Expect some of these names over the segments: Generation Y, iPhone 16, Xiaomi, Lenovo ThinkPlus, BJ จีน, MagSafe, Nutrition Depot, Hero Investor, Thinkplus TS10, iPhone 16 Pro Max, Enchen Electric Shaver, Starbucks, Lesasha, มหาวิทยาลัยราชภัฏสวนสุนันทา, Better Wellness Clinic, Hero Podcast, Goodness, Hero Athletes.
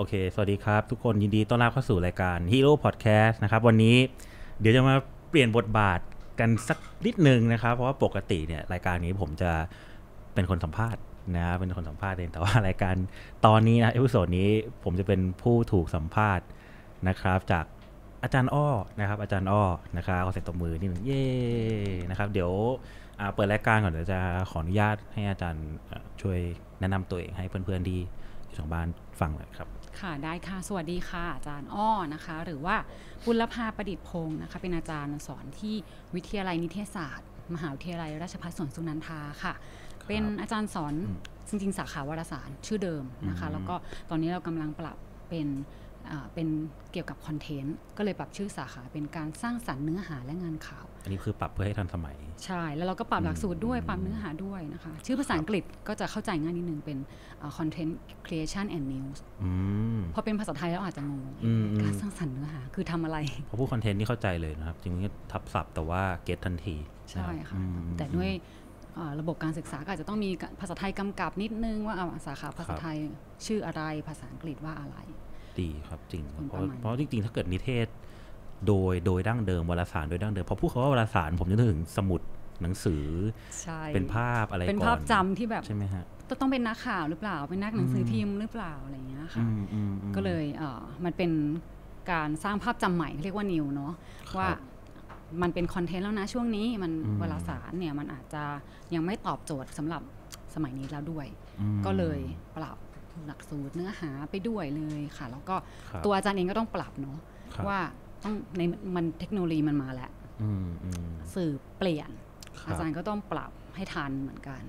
โอเคสวัสดีครับทุกคนยินดีต้อนรับเข้าสู่รายการ Hero Podcast นะครับวันนี้เดี๋ยวจะมาเปลี่ยนบทบาทกันสักนิดนึงนะครับเพราะว่าปกติเนี่ยรายการนี้ผมจะเป็นคนสัมภาษณ์นะเป็นคนสัมภาษณ์เองแต่ว่ารายการตอนนี้นะเอพิโซดนี้ผมจะเป็นผู้ถูกสัมภาษณ์นะครับจากอาจารย์อ้อนะครับอาจารย์อ้อนะครับขอเสียงตบมือนิดนึงเย้นะครับเดี๋ยวเปิดรายการก่อนเดี๋ยวจะขออนุญาตให้อาจารย์ช่วยแนะนำตัวเองให้เพื่อนๆที่อยู่ทางบ้านฟังหน่อยครับค่ะได้ค่ะสวัสดีค่ะอาจารย์อ้อนะคะหรือว่าบุรพาประดิษฐ์พงศ์นะคะเป็นอาจารย์สอนที่วิทยาลัยนิเทศศาสตร์มหาวิทยาลัยราชภัฏสวนสุนันทาค่ะเป็นอาจารย์สอนจริงๆสาขาวารสารชื่อเดิมนะคะแล้วก็ตอนนี้เรากำลังปรับเป็นเกี่ยวกับคอนเทนต์ก็เลยปรับชื่อสาขาเป็นการสร้างสรรค์เนื้อหาและงานข่าวอันนี้คือปรับเพื่อให้ทันสมัยใช่แล้วเราก็ปรับหลักสูตรด้วยปรับเนื้อหาด้วยนะคะชื่อภาษาอังกฤษก็จะเข้าใจง่ายนิดนึงเป็น content creation and news พอเป็นภาษาไทยแล้วอาจจะงงการสร้างสรรค์เนื้อหาคือทำอะไรพอพูดคอนเทนต์นี่เข้าใจเลยนะครับจริงๆทับศัพท์แต่ว่าเก็ตทันทีใช่ค่ะแต่ด้วยระบบการศึกษาก็อาจจะต้องมีภาษาไทยกำกับนิดนึงว่าสาขาภาษาไทยชื่ออะไรภาษาอังกฤษว่าอะไรดีครับจริงเพราะจริงๆถ้าเกิดนิเทศโดยดั้งเดิมวารสารโดยดั้งเดิมพอพูดคำว่าวารสารผมนึกถึงสมุดหนังสือเป็นภาพอะไรเป็นภาพจำที่แบบใช่ไหมฮะต้องเป็นนักข่าวหรือเปล่าเป็นนักหนังสือพิมพ์หรือเปล่าอะไรอย่างเงี้ยค่ะก็เลยมันเป็นการสร้างภาพจำใหม่เรียกว่านิวเนาะว่ามันเป็นคอนเทนต์แล้วนะช่วงนี้มันวารสารเนี่ยมันอาจจะยังไม่ตอบโจทย์สำหรับสมัยนี้แล้วด้วยก็เลยปรับหลักสูตรเนื้อหาไปด้วยเลยค่ะแล้วก็ตัวอาจารย์เองก็ต้องปรับเนาะว่าต้องในมันเทคโนโลยีมันมาแล้วสื่อเปลี่ยนอาจารย์ก็ต้องปรับให้ทันเหมือนกัน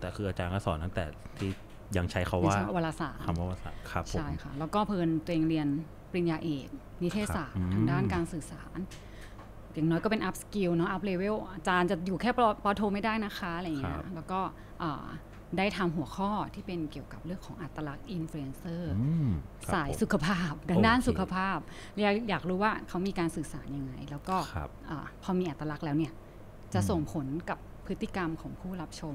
แต่คืออาจารย์ก็สอนตั้งแต่ที่ยังใช้เขาว่าวิทยาศาสตร์คำว่าวารสารครับใช่ค่ะแล้วก็เพลินตัวเองเรียนปริญญาเอกนิเทศศาสตร์ทางด้านการสื่อสารอย่างน้อยก็เป็นอัพสกิลเนาะอัพเลเวลอาจารย์จะอยู่แค่ปอโทไม่ได้นะคะอะไรอย่างเงี้ยแล้วก็ได้ทำหัวข้อที่เป็นเกี่ยวกับเรื่องของอัตลักษณ์อินฟลูเอนเซอร์สายสุขภาพด้านสุขภาพอยากรู้ว่าเขามีการสื่อสารยังไงแล้วก็พอมีอัตลักษณ์แล้วเนี่ยจะส่งผลกับพฤติกรรมของผู้รับชม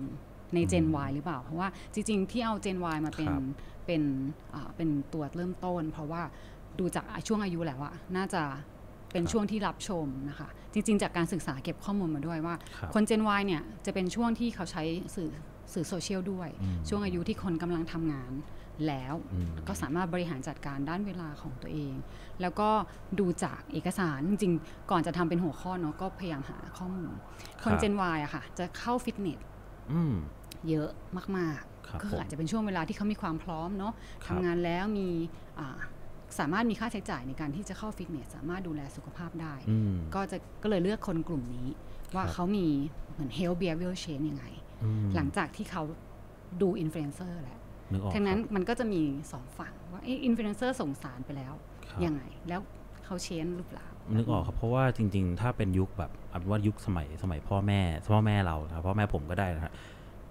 ใน Gen Y หรือเปล่าเพราะว่าจริงๆที่เอา Gen Y มาเป็นตัวเริ่มต้นเพราะว่าดูจากช่วงอายุแล้วอะน่าจะเป็นช่วงที่รับชมนะคะจริงๆจากการศึกษาเก็บข้อมูลมาด้วยว่าคนGen Y เนี่ยจะเป็นช่วงที่เขาใช้สื่อโซเชียลด้วยช่วงอายุที่คนกำลังทำงานแล้วก็สามารถบริหารจัดการด้านเวลาของตัวเองแล้วก็ดูจากเอกสารจริงก่อนจะทำเป็นหัวข้อเนาะก็พยายามหาข้อมูลคนเจน Y อะค่ะจะเข้าฟิตเนสเยอะมากๆก็อาจจะเป็นช่วงเวลาที่เขามีความพร้อมเนาะทำงานแล้วมีสามารถมีค่าใช้จ่ายในการที่จะเข้าฟิตเนสสามารถดูแลสุขภาพได้ก็เลยเลือกคนกลุ่มนี้ว่าเขามีเหมือน health behavior change ยังไงหลังจากที่เขาดูอินฟลูเอนเซอร์แล้วทั้งนั้นมันก็จะมีสองฝั่งว่าอินฟลูเอนเซอร์ส่งสารไปแล้วยังไงแล้วเขาเชนหรือเปล่านึกออกครับเพราะว่าจริงๆถ้าเป็นยุคแบบอันว่ายุคสมัยพ่อแม่เราครับพ่อแม่ผมก็ได้นะครับ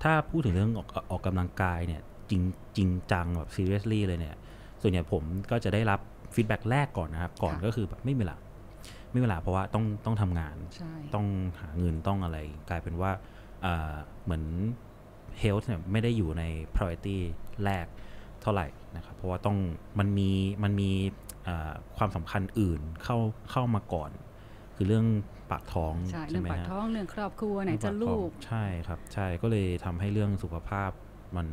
ถ้าพูดถึงเรื่องออกกำลังกายเนี่ยจริงจังแบบซีเรียสลี่เลยเนี่ยส่วนใหญ่ผมก็จะได้รับฟีดแบ็กแรกก่อนนะครับก่อนก็คือแบบไม่มีเวลาเพราะว่าต้องทำงานต้องหาเงินต้องอะไรกลายเป็นว่าเหมือน health เนี่ยไม่ได้อยู่ใน priority แรกเท่าไหร่นะครับเพราะว่ามันมีความสำคัญอื่นเข้ามาก่อนคือเรื่องปากท้องใช่ไหมฮะเรื่องปากท้องเรื่องครอบครัวไหนจะลูกใช่ครับใช่ก็เลยทำให้เรื่องสุขภาพมัน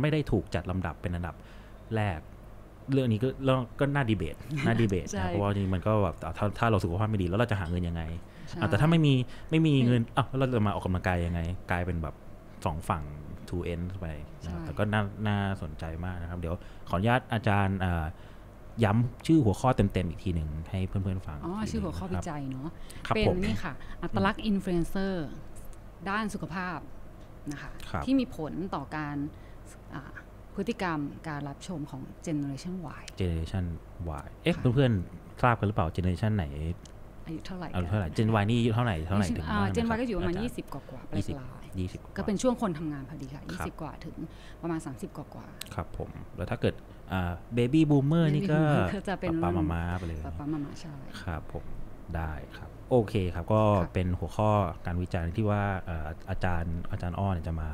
ไม่ได้ถูกจัดลำดับเป็นอันดับแรกเรื่องนี้ก็น่าดีเบตนะเพราะว่าจริงมันก็แบบถ้าเราสุขภาพไม่ดีแล้วเราจะหาเงินยังไงแต่ถ้าไม่มีเงินเราจะมาออกกำลังกายยังไงกลายเป็นแบบสองฝั่ง two ends ไปนะครับแต่ก็น่าสนใจมากนะครับเดี๋ยวขออนุญาตอาจารย์ย้ำชื่อหัวข้อเต็มๆอีกทีหนึ่งให้เพื่อนๆฟังชื่อหัวข้อวิจัยเนาะเป็นนี่ค่ะอัตลักษณ์อินฟลูเอนเซอร์ด้านสุขภาพนะคะที่มีผลต่อการพฤติกรรมการรับชมของ Generation Yเอ๊ะเพื่อนๆทราบกันหรือเปล่า Generation ไหนอายุเท่าไหร่เจน Y นี่อายุเท่าไหร่ถึงเจน Y ก็อยู่ประมาณ20กว่าๆปลายๆก็เป็นช่วงคนทำงานพอดีค่ะ20กว่าถึงประมาณ30กว่าๆครับผมแล้วถ้าเกิดเบบี้บูมเมอร์นี่ก็ป้ามาม่าไปเลยป้ามาม่าใช่ครับผมได้ครับโอเคครับก็เป็นหัวข้อการวิจัยที่ว่าอาจารย์อ้อจะมา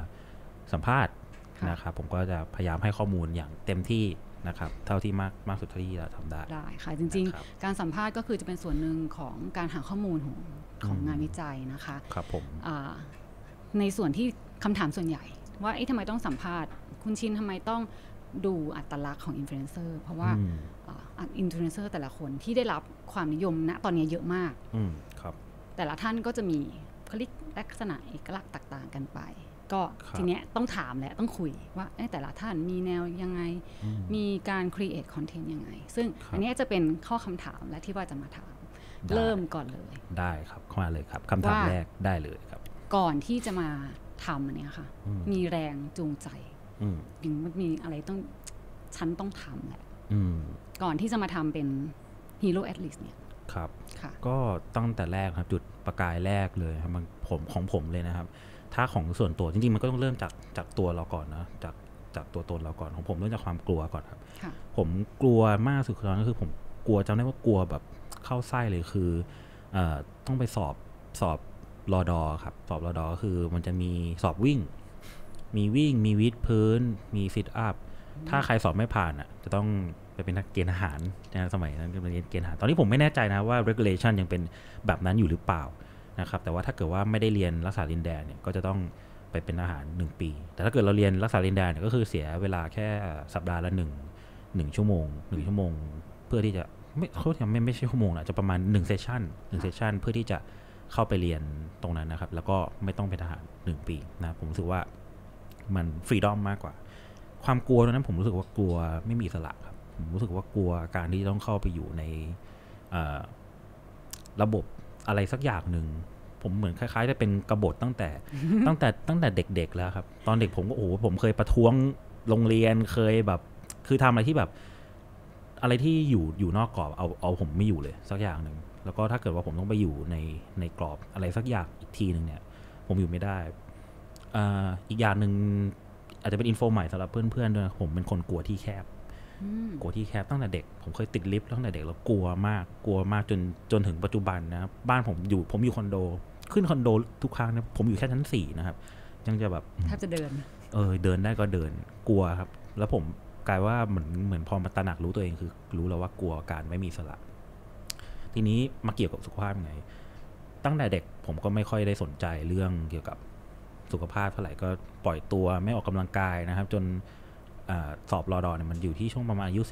สัมภาษณ์นะครับผมก็จะพยายามให้ข้อมูลอย่างเต็มที่ นะครับเท่าที่มากสุดเท่าที่เราทำได้ค่ะจริงๆการสัมภาษณ์ก็คือจะเป็นส่วนหนึ่งของการหาข้อมูลของงานวิจัยนะคะครับผมในส่วนที่คำถามส่วนใหญ่ว่าทำไมต้องสัมภาษณ์คุณชินทำไมต้องดูอัตลักษณ์ของอินฟลูเอนเซอร์เพราะว่าอินฟลูเอนเซอร์แต่ละคนที่ได้รับความนิยมณตอนนี้เยอะมากครับแต่ละท่านก็จะมีคลิกลักษณะเอกลักษณ์ต่างๆกันไปก็ทีเนี้ยต้องถามและต้องคุยว่าแต่ละท่านมีแนวยังไงมีการครีเอทคอนเทนต์ยังไงซึ่งอันนี้จะเป็นข้อคำถามและที่ว่าจะมาถามเริ่มก่อนเลยได้ครับมาเลยครับคำถามแรกได้เลยครับก่อนที่จะมาทำอันนี้ค่ะมีแรงจูงใจมันมีอะไรต้องฉันต้องทำแหละก่อนที่จะมาทำเป็น Hero Athletes เนี่ยครับก็ตั้งแต่แรกครับจุดประกายแรกเลยครับของผมเลยนะครับถ้าของส่วนตัวจริงๆมันก็ต้องเริ่มจากตัวเราก่อนนะจากตัวตนเราก่อนของผมเริ่มจากความกลัวก่อนครับผมกลัวมากสุดตอนนั้นคือผมกลัวจำได้ว่ากลัวแบบเข้าไส้เลยคือต้องไปสอบรอดอครับสอบรอดอคือมันจะมีสอบวิ่งมีวิ่งมีวิดพื้นมีซิทอัพถ้าใครสอบไม่ผ่านอ่ะจะต้องไปเป็นนักเกณฑ์อาหารนะสมัยนั้นเป็นนักเกณฑ์อาหารตอนนี้ผมไม่แน่ใจนะว่า regulation ยังเป็นแบบนั้นอยู่หรือเปล่านะครับแต่ว่าถ้าเกิดว่าไม่ได้เรียนรักษาดินแดนเนี่ยก็จะต้องไปเป็นอาหาร1ปีแต่ถ้าเกิดเราเรียนรักษาดินแดนเนี่ยก็คือเสียเวลาแค่สัปดาห์ละ1ชั่วโมงเพื่อที่จะไม่ใช่ชั่วโมงนะจะประมาณ1เซสชั่นเพื่อที่จะเข้าไปเรียนตรงนั้นนะครับแล้วก็ไม่ต้องเป็นอาหาร1ปีนะผมรู้สึกว่ามันฟรีดอมมากกว่าความกลัวตอนนั้นผมรู้สึกว่ากลัวไม่มีอิสระครับผมรู้สึกว่ากลัวการที่ต้องเข้าไปอยู่ในระบบอะไรสักอย่างหนึ่งผมเหมือนคล้ายๆจะเป็นกบฏตั้งแต่เด็กๆแล้วครับตอนเด็กผมก็โอ้โหผมเคยประท้วงโรงเรียนเคยแบบคือทำอะไรที่แบบอะไรที่อยู่นอกกรอบเอาผมไม่อยู่เลยสักอย่างหนึ่งแล้วก็ถ้าเกิดว่าผมต้องไปอยู่ในกรอบอะไรสักอย่างอีกทีหนึ่งเนี่ยผมอยู่ไม่ได้อีกอย่างหนึ่งอาจจะเป็นอินโฟใหม่สำหรับเพื่อนๆด้วยผมเป็นคนกลัวที่แคบตั้งแต่เด็กผมเคยติดลิฟต์ตั้งแต่เด็กแล้วกลัวมากจนถึงปัจจุบันนะครับบ้านผมอยู่คอนโดขึ้นคอนโดทุกครั้งนะผมอยู่แค่ชั้น4นะครับยังจะแบบแทบจะเดินเดินได้ก็เดินกลัวครับแล้วผมกลายว่าเหมือนพอมาตระหนักรู้ตัวเองคือรู้แล้วว่ากลัวการไม่มีอิสระทีนี้มาเกี่ยวกับสุขภาพไงตั้งแต่เด็กผมก็ไม่ค่อยได้สนใจเรื่องเกี่ยวกับสุขภาพเท่าไหร่ก็ปล่อยตัวไม่ออกกำลังกายนะครับจนสอบรอดอเนี่ยมันอยู่ที่ช่วงประมาณอายุ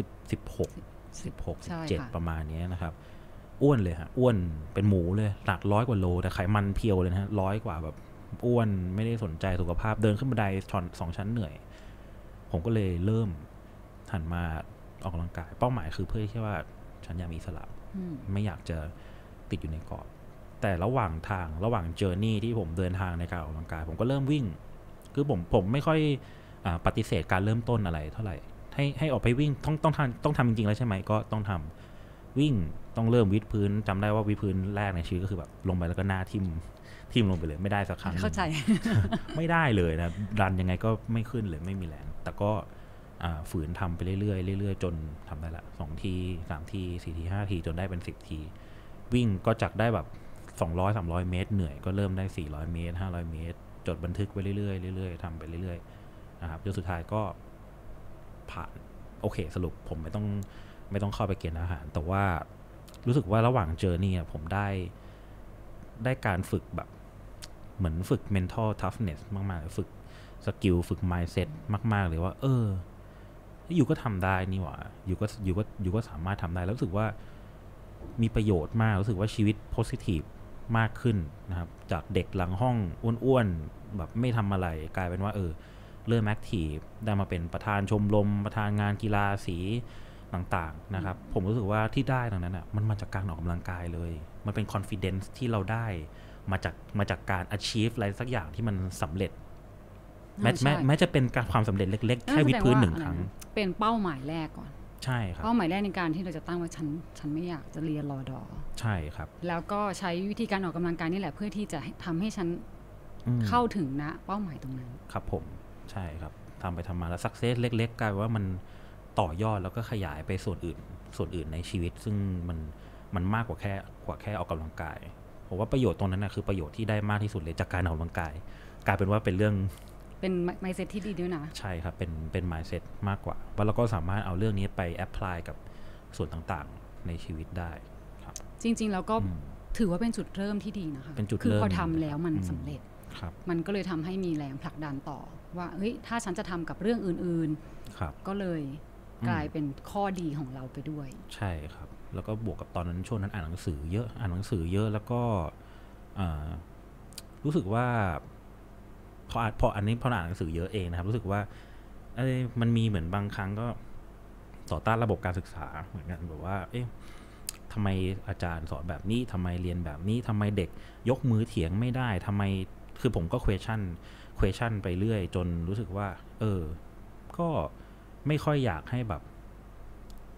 16-17ประมาณนี้นะครับอ้วนเลยฮะอ้วนเป็นหมูเลยหนัก100 กว่าโลแต่ไขมันเพียวเลยนะฮะ100 กว่าแบบอ้วนไม่ได้สนใจสุขภาพเดินขึ้นบันได2ชั้นเหนื่อยผมก็เลยเริ่มหันมาออกกำลังกายเป้าหมายคือเพื่อแค่ว่าฉันอยากมีอิสระไม่อยากจะติดอยู่ในกรอบแต่ระหว่างทางระหว่างเจอร์นี่ที่ผมเดินทางในการออกกำลังกายผมก็เริ่มวิ่งคือผมไม่ค่อยปฏิเสธการเริ่มต้นอะไรเท่าไหร่ให้ออกไปวิ่งต้องทำจริงๆแล้วใช่ไหมก็ต้องทำวิ่งต้องเริ่มวิดพื้นจำได้ว่าวิดพื้นแรกในชีวิตก็คือแบบลงไปแล้วก็หน้าทิ่มลงไปเลยไม่ได้สักครั้งเข้าใจ ไม่ได้เลยนะดันยังไงก็ไม่ขึ้นเลยไม่มีแรงแต่ก็ฝืนทำไปเรื่อยๆจนทำได้ละ2ที3ที4ที5ทีจนได้เป็น10ทีวิ่งก็จากได้แบบ200-300 เมตรเหนื่อยก็เริ่มได้400 เมตร500 เมตรจดบันทึกไปเรื่อยๆทำไปเรื่อยๆนะครับจนสุดท้ายก็ผ่านโอเคสรุปผมไม่ต้องเข้าไปเกณฑ์อาหารแต่ว่ารู้สึกว่าระหว่างเจอร์นี่ผมได้การฝึกแบบเหมือนฝึก mental toughness มากๆฝึกสกิลฝึก mindset มากๆเลยว่าอยู่ก็ทำได้นี่หว่าอยู่ก็สามารถทำได้แล้วรู้สึกว่ามีประโยชน์มากรู้สึกว่าชีวิตโพสิทีฟมากขึ้นนะครับจากเด็กหลังห้องอ้วนๆแบบไม่ทำอะไรกลายเป็นว่าเริ่มแอคทีฟได้มาเป็นประธานชมรมประธานงานกีฬาสีต่างๆนะครับผมรู้สึกว่าที่ได้ตรงนั้นอ่ะมันมาจากการออกกำลังกายเลยมันเป็น confidence ที่เราได้มาจากการ achieve อะไรสักอย่างที่มันสำเร็จแม้จะเป็นความสำเร็จเล็กๆแค่วิดพื้น1ครั้งเป็นเป้าหมายแรกก่อนใช่ครับเป้าหมายแรกในการที่เราจะตั้งว่าฉันไม่อยากจะเรียนรอดอใช่ครับแล้วก็ใช้วิธีการออกกำลังกายนี่แหละเพื่อที่จะทำให้ฉันเข้าถึงนะเป้าหมายตรงนั้นครับผมใช่ครับทำไปทำมาแล้วสักเซสเล็กๆกลายว่ามันต่อยอดแล้วก็ขยายไปส่วนอื่นในชีวิตซึ่งมันมากกว่าแค่ออกกำลังกายผมว่าประโยชน์ตรงนั้นนะคือประโยชน์ที่ได้มากที่สุดเลยจากการออกกำลังกายกลายเป็นว่าเป็นเรื่อง เป็นไมเซ็ตที่ดีด้วยนะใช่ครับเป็นไมเซ็ตมากกว่าว่าเราก็สามารถเอาเรื่องนี้ไปแอพพลายกับส่วนต่างๆในชีวิตได้ครับจริงๆแล้วก็ถือว่าเป็นจุดเริ่มที่ดีนะคะคือพอทำแล้วมันสำเร็จมันก็เลยทำให้มีแรงผลักดันต่อว่าเฮ้ยถ้าฉันจะทำกับเรื่องอื่นๆก็เลยกลายเป็นข้อดีของเราไปด้วยใช่ครับแล้วก็บวกกับตอนนั้นช่วงนั้นอ่านหนังสือเยอะแล้วก็รู้สึกว่าพออ่านหนังสือเยอะเองนะครับรู้สึกว่ามันมีเหมือนบางครั้งก็ต่อต้านระบบการศึกษาเหมือนกันแบบว่าเอ๊ะทำไมอาจารย์สอนแบบนี้ทำไมเรียนแบบนี้ทำไมเด็กยกมือเถียงไม่ได้ทำไมคือผมก็question ไปเรื่อยจนรู้สึกว่าก็ไม่ค่อยอยากให้แบบ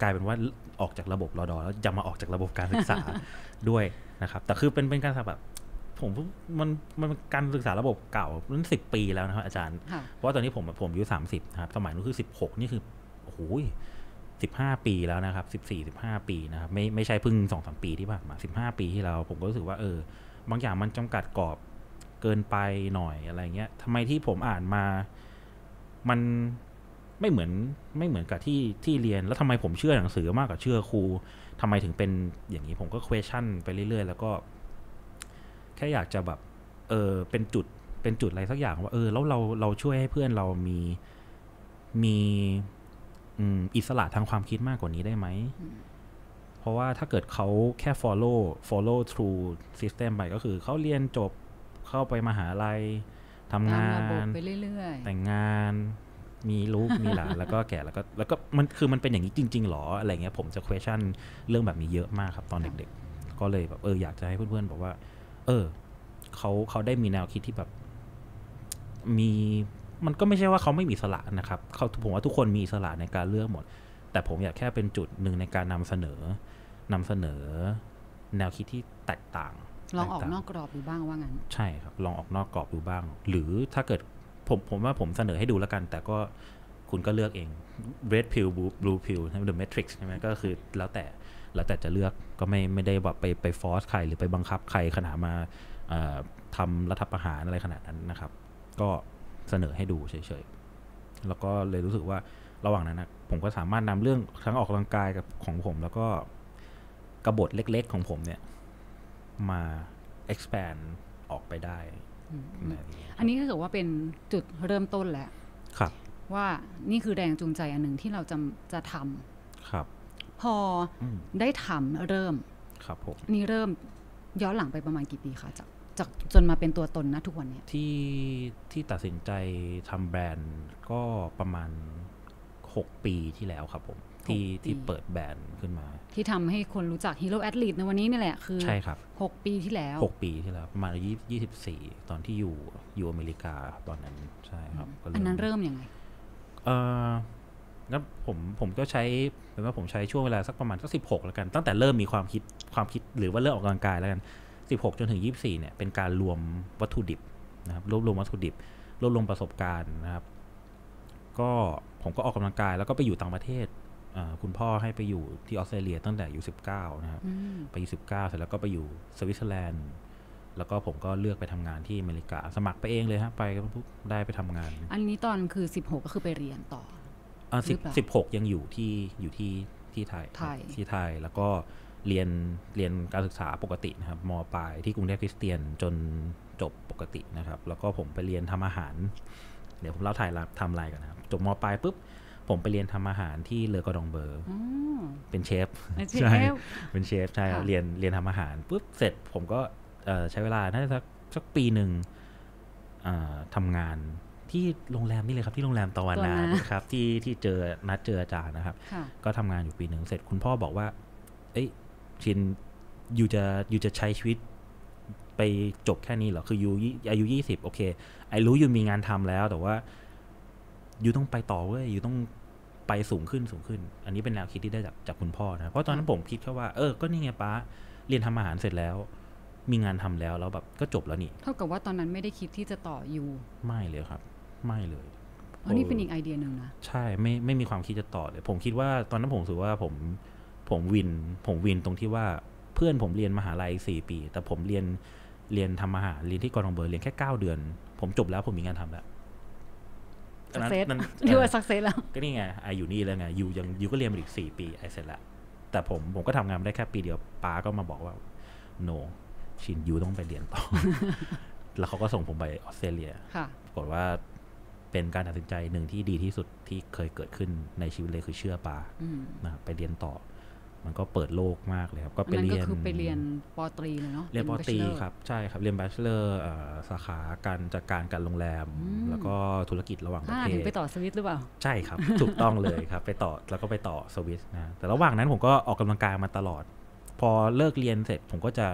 กลายเป็นว่าออกจากระบบรด.แล้วจะมาออกจากระบบการศึกษา ด้วยนะครับแต่คือเป็นการศึกษาแบบผมมันการศึกษาระบบเก่านั้น10 ปีแล้วนะครับอาจารย์ เพราะว่าตอนนี้ผมอายุ30นะครับสมัยนู้นคือ16นี่คือโอ้โห15 ปีแล้วนะครับ14-15 ปีนะครับไม่ใช่เพิ่ง 2-3 ปีที่ผ่านมา15 ปีที่แล้วผมก็รู้สึกว่าบางอย่างมันจำกัดกรอบเกินไปหน่อยอะไรเงี้ยทำไมที่ผมอ่านมามันไม่เหมือนกับที่เรียนแล้วทำไมผมเชื่อหนังสือมากกว่าเชื่อครูทำไมถึงเป็นอย่างนี้ผมก็ question ไปเรื่อยๆแล้วก็แค่อยากจะแบบเป็นจุดอะไรสักอย่างว่าแล้วเราช่วยให้เพื่อนเรามีอิสระทางความคิดมากกว่านี้ได้ไหมเพราะว่าถ้าเกิดเขาแค่ follow through system ไปก็คือเขาเรียนจบเข้าไปมหาลัยทำงานไปเรื่อยๆแต่งงานมีลูกมีหลานแล้วก็แก่แล้วก็มันคือมันเป็นอย่างนี้จริงๆหรออะไรเงี้ยผมจะ question เรื่องแบบนี้เยอะมากครับตอนเด็กๆก็เลยแบบอยากจะให้เพื่อนๆบอกว่าเขาได้มีแนวคิดที่แบบมีมันก็ไม่ใช่ว่าเขาไม่มีอิสระนะครับเขาผมว่าทุกคนมีอิสระในการเลือกหมดแต่ผมอยากแค่เป็นจุดหนึ่งในการนำเสนอแนวคิดที่แตกต่างลองออกนอกกรอบดูบ้างว่างั้นใช่ครับลองออกนอกกรอบดูบ้างหรือถ้าเกิดผมว่าผมเสนอให้ดูแล้วกันแต่ก็คุณก็เลือกเอง red pill blue pill ใช่ไหม the matrix ใช่ไหมก็คือแล้วแต่จะเลือกก็ไม่ได้แบบไปฟอร์สใครหรือไปบังคับใครขนาดมาทำรัฐประหารอะไรขนาดนั้นนะครับก็เสนอให้ดูเฉยๆแล้วก็เลยรู้สึกว่าระหว่างนั้นนะผมก็สามารถนำเรื่องทั้งออกกำลังกายกับของผมแล้วก็กบฏเล็กๆของผมเนี่ยมา expand ออกไปได้อันนี้ก็ถือว่าเป็นจุดเริ่มต้นแหละว่านี่คือแรงจูงใจอันหนึ่งที่เราจะทำพอได้ทำเริ่มนี่เริ่มย้อนหลังไปประมาณกี่ปีคะจากจนมาเป็นตัวตนนะทุกวันเนี่ยที่ตัดสินใจทำแบรนด์ก็ประมาณ6 ปีที่แล้วครับผมที่เปิดแบรนด์ขึ้นมาที่ทำให้คนรู้จัก Hero Athletes ในวันนี้นี่แหละคือใช่ครับ6 ปีที่แล้วประมาณ24ตอนที่อยู่อเมริกาตอนนั้นใช่ครับอันนั้นเริ่มยังไงงั้นผมก็ใช้แปลว่าผมใช้ช่วงเวลาสักประมาณสัก16แล้วกันตั้งแต่เริ่มมีความคิดหรือว่าเริ่มออกกำลังกายแล้วกัน16จนถึง24เนี่ยเป็นการรวมวัตถุดิบนะครับรวบรวมประสบการณ์นะครับก็ผมก็ออกกำลังกายแล้วก็ไปอยู่ต่างประเทศคุณพ่อให้ไปอยู่ที่ออสเตรเลียตั้งแต่อายุ19นะครับไป19เสร็จแล้วก็ไปอยู่สวิตเซอร์แลนด์แล้วก็ผมก็เลือกไปทำงานที่อเมริกาสมัครไปเองเลยฮะไปก็ได้ไปทำงานอันนี้ตอนคือ16ก็คือไปเรียนต่อ16ยังอยู่ที่ไทยแล้วก็เรียนการศึกษาปกตินะครับม.ปลายที่กรุงเทพคริสเตียนจนจบปกตินะครับแล้วก็ผมไปเรียนทำอาหารเดี๋ยวผมเล่าถ่ายทำอะไรกันนะครับจบม.ปลายปุ๊บผมไปเรียนทำอาหารที่เลอกอดองเบอร์เป็นเชฟใช่เป็นเชฟใช่เรียนทำอาหารปุ๊บเสร็จผมก็ใช้เวลาน่าจะสักปีหนึ่งทำงานที่โรงแรมนี่เลยครับที่โรงแรมตะวันนานะครับที่เจอนัดเจออาจารย์นะครับก็ทำงานอยู่ปีหนึ่งเสร็จคุณพ่อบอกว่าเอ้ยชินอยู่จะใช้ชีวิตไปจบแค่นี้เหรอคืออายุ20โอเคไอรู้อยู่มีงานทำแล้วแต่ว่าอยู่ต้องไปต่อเว้ยอยู่ต้องไปสูงขึ้นอันนี้เป็นแนวคิดที่ได้จากคุณพ่อนะเพราะตอนนั้นผมคิดแค่ว่าก็นี่ไงป้าเรียนทำอาหารเสร็จแล้วมีงานทำแล้วแบบก็จบแล้วนี่เท่ากับว่าตอนนั้นไม่ได้คิดที่จะต่ออยู่ไม่เลยครับไม่เลยอันนี้เป็นอีกไอเดียหนึ่งนะใช่ไม่มีความคิดจะต่อเลยผมคิดว่าตอนนั้นผมรู้สึกว่าผมวินตรงที่ว่าเพื่อนผมเรียนมหาลัย4 ปีแต่ผมเรียนทำอาหารเรียนที่กอดองเบอร์เรียนแค่9 เดือนผมจบแล้วผมมีงานทำแล้ว สักเซสถือว่าสักเซสแล้วก็นี่ไงไออยู่นี่แล้วไงยูก็เรียนมาอีก4 ปีไอเสร็จละแต่ผมก็ทำงานได้แค่ปีเดียวป้าก็มาบอกว่าโนชินยูต้องไปเรียนต่อแล้วเขาก็ส่งผมไปออสเตรเลียปรากฏว่าเป็นการตัดสินใจหนึ่งที่ดีที่สุดที่เคยเกิดขึ้นในชีวิตเลยคือเชื่อป้านะไปเรียนต่อมันก็เปิดโลกมากเลยครับก็ไปเรียนก็คือไปเรียนป.ตรีเลยเนาะเรียนป.ตรีครับใช่ครับเรียน Bachelor สาขาการจัดการโรงแรมแล้วก็ธุรกิจระหว่างประเทศไปต่อสวิสหรือเปล่าใช่ครับถูกต้องเลยครับไปต่อแล้วก็ไปต่อสวิสนะแต่ระหว่างนั้นผมก็ออกกำลังกายมาตลอดพอเลิกเรียนเสร็จผมก็จะ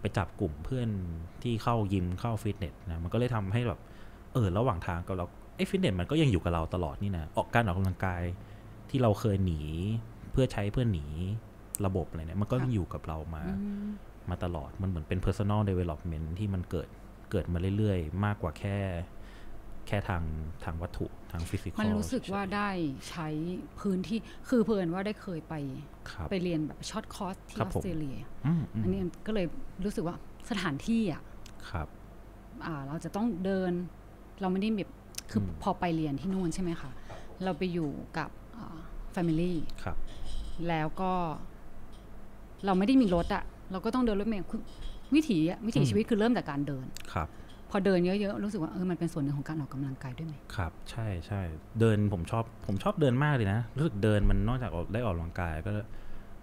ไปจับกลุ่มเพื่อนที่เข้ายิมเข้าฟิตเนสนะมันก็เลยทำให้แบบระหว่างทางกับเราฟิตเนสมันก็ยังอยู่กับเราตลอดนี่นะการออกกำลังกายที่เราเคยหนีเพื่อใช้เพื่อหนีระบบอะไรเนี่ยมันก็อยู่กับเรามาตลอดมันเหมือนเป็น personal development ที่มันเกิดมาเรื่อยๆมากกว่าแค่ทางวัตถุทางฟิสิกส์มันรู้สึกว่าได้ใช้พื้นที่คือเพื่อนว่าได้เคยไปเรียนแบบช็อตคอร์สที่ออสเตรเลียอันนี้ก็เลยรู้สึกว่าสถานที่อ่ะเราจะต้องเดินเราไม่ได้แบบคือพอไปเรียนที่นู่นใช่ไหมคะเราไปอยู่กับ family แล้วก็เราไม่ได้มีรถอะเราก็ต้องเดินรถเมล์วิถีชีวิตคือเริ่มจากการเดินพอเดินเยอะๆรู้สึกว่ามันเป็นส่วนหนึ่งของการออกกำลังกายด้วยไหมครับใช่ใช่เดินผมชอบเดินมากเลยนะรู้สึกเดินมันนอกจากได้ออกกำลังกายก็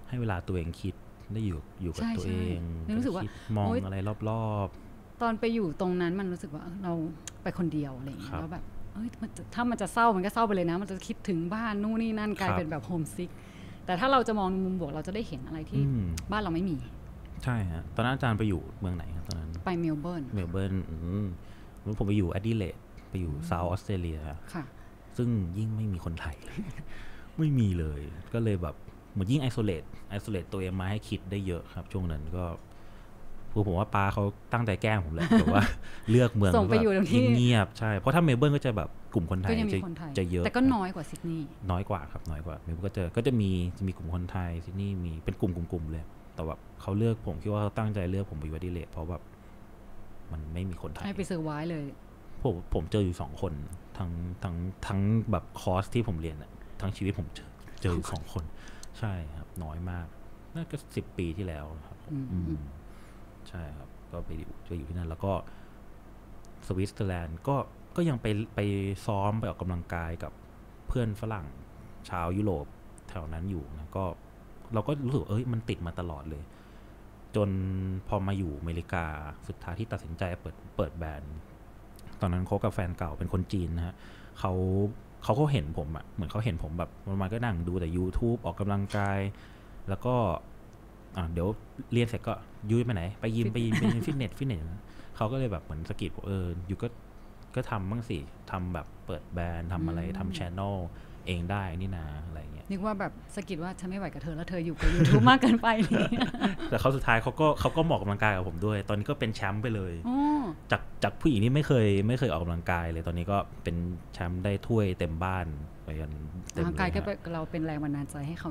ให้เวลาตัวเองคิดได้อยู่กับตัวเองรู้สึกว่ามองอะไรรอบๆตอนไปอยู่ตรงนั้นมันรู้สึกว่าเราไปคนเดียวอะไรอย่างเงี้ยแล้วแบบถ้ามันจะเศร้ามันก็เศร้าไปเลยนะมันจะคิดถึงบ้านนู่นนี่นั่นกลายเป็นแบบโฮมซิกแต่ถ้าเราจะมองมุมบวกเราจะได้เห็นอะไรที่บ้านเราไม่มีใช่ฮะตอนนั้นอาจารย์ไปอยู่เมืองไหนครับตอนนั้นไปเมลเบิร์นผมไปอยู่แอดดิเลดไปอยู่เซาท์ออสเตรเลียค่ะซึ่งยิ่งไม่มีคนไทยไม่มีเลยก็เลยแบบเหมือนยิ่งไอโซเลตตัวเองมาให้คิดได้เยอะครับช่วงนั้นก็ผมว่าป้าเขาตั้งใจแกล้งผมแหละแบบว่าเลือกเมืองแบบเงียบใช่เพราะถ้าเมลเบิร์นก็จะแบบกลุ่มคนไทยจะเยอะแต่ก็น้อยกว่าซิดนีย์น้อยกว่าครับน้อยกว่าเมลเบิร์นก็จะมีกลุ่มคนไทยซิดนีย์มีเป็นกลุ่มๆเลยแต่แบบเขาเลือกผมคิดว่าเขาตั้งใจเลือกผมไปอยู่อดิเลดเพราะแบบมันไม่มีคนไทยให้ไปเซอร์ไวส์เลยผมเจออยู่2คนทั้งแบบคอร์สที่ผมเรียนอะทั้งชีวิตผมเจออยู่2 คนใช่ครับน้อยมากน่าจะ10 ปีที่แล้วครับใช่ครับก็ไปอยู่ที่นั่นแล้วก็สวิตเซอร์แลนด์ก็ยังไปซ้อมไปออกกำลังกายกับเพื่อนฝรั่งชาวยุโรปแถวนั้นอยู่นะก็เราก็รู้สึกมันติดมาตลอดเลยจนพอมาอยู่อเมริกาสุดท้ายที่ตัดสินใจเปิดแบรนด์ตอนนั้นเขากับแฟนเก่าเป็นคนจีนนะฮะเขาเห็นผมอ่ะเหมือนเขาเห็นผมแบบมันก็นั่งดูแต่ YouTube ออกกำลังกายแล้วก็เดี๋ยวเรียนเสร็จก็ยูไปไหนไปยิม ไปฟิตเนสเขาก็เลยแบบเหมือนสะกิดยูก็ทำบ้างสิทำแบบเปิดแบรนด์ทำอะไรทำ channel เองได้นี่นาอะไรเงี้ยนึกว่าแบบสะกิดว่าฉันไม่ไหวกับเธอแล้วเธออยู่กับ YouTube มากเกินไปแต่เขาสุดท้ายเขาก็เหมาะกับกำลังกายกับผมด้วยตอนนี้ก็เป็นแชมป์ไปเลยจากผู้หญิงนี่ไม่เคยออกกำลังกายเลยตอนนี้ก็เป็นแชมป์ได้ถ้วยเต็มบ้านไปกันร่างกายก็เราเป็นแรงบันดาลใจให้เขา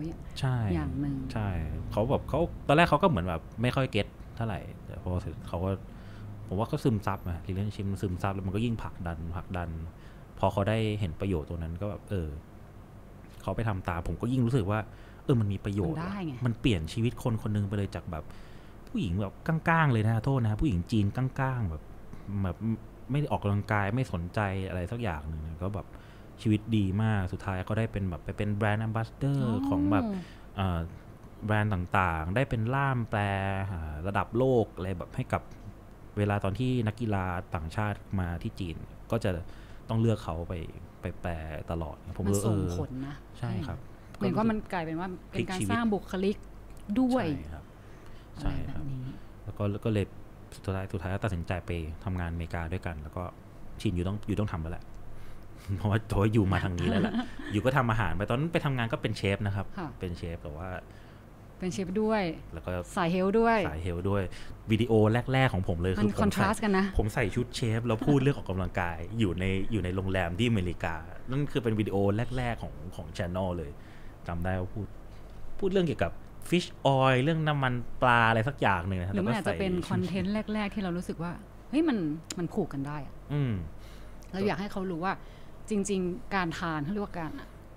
อย่างหนึ่งใช่เขาแบบเขาตอนแรกเขาก็เหมือนแบบไม่ค่อยเก็ตเท่าไหร่แต่พอเขาก็ผมว่าเขาซึมซับนะเรื่องชิมซึมซับแล้วมันก็ยิ่งผลักดันพอเขาได้เห็นประโยชน์ตัวนั้นก็แบบเขาไปทำตามผมก็ยิ่งรู้สึกว่ามันมีประโยชน์มันเปลี่ยนชีวิตคนนึงไปเลยจากแบบผู้หญิงแบบก้างๆเลยนะโทษนะผู้หญิงจีนก้างๆแบบไม่ออกกำลังกายไม่สนใจอะไรสักอย่างนึงก็แบบชีวิตดีมากสุดท้ายก็ได้เป็นแบบไปเป็นแบรนด์แอมบาสเดอร์ของแบบแบรนด์ต่างๆได้เป็นล่ามแปลระดับโลกอะไรแบบให้กับเวลาตอนที่นักกีฬาต่างชาติมาที่จีนก็จะต้องเลือกเขาไปแปลตลอดผมมันส่งผลนะใช่ครับเหมือนว่ามันกลายเป็นว่าเป็นการสร้างบุคลิกด้วยใช่ครับใช่ครับแล้วก็เลยสุดท้ายตัดสินใจไปทำงานอเมริกาด้วยกันแล้วก็ชินอยู่ต้องทำแล้วแหละเพราะว่าโถอยู่มาทางนี้แล้วแหละอยู่ก็ทำอาหารไปตอนนั้นไปทำงานก็เป็นเชฟนะครับเป็นเชฟแต่ว่าเป็นเชฟด้วยแล้วก็สายเฮลด้วยวิดีโอแรกๆของผมเลยคือคอนทราสต์กันนะผมใส่ชุดเชฟแล้วพูดเรื่องออกกำลังกายอยู่ในโรงแรมที่อเมริกานั่นคือเป็นวิดีโอแรกๆของ channel เลยจำได้ว่าพูดเรื่องเกี่ยวกับฟิชออยล์เรื่องน้ำมันปลาอะไรสักอย่างหนึ่งนะหรือมันอาจจะเป็นคอนเทนต์แรกๆที่เรารู้สึกว่าเฮ้ยมันผูกกันได้เราอยากให้เขารู้ว่า จริงๆการทานเขาเรียกว่าการ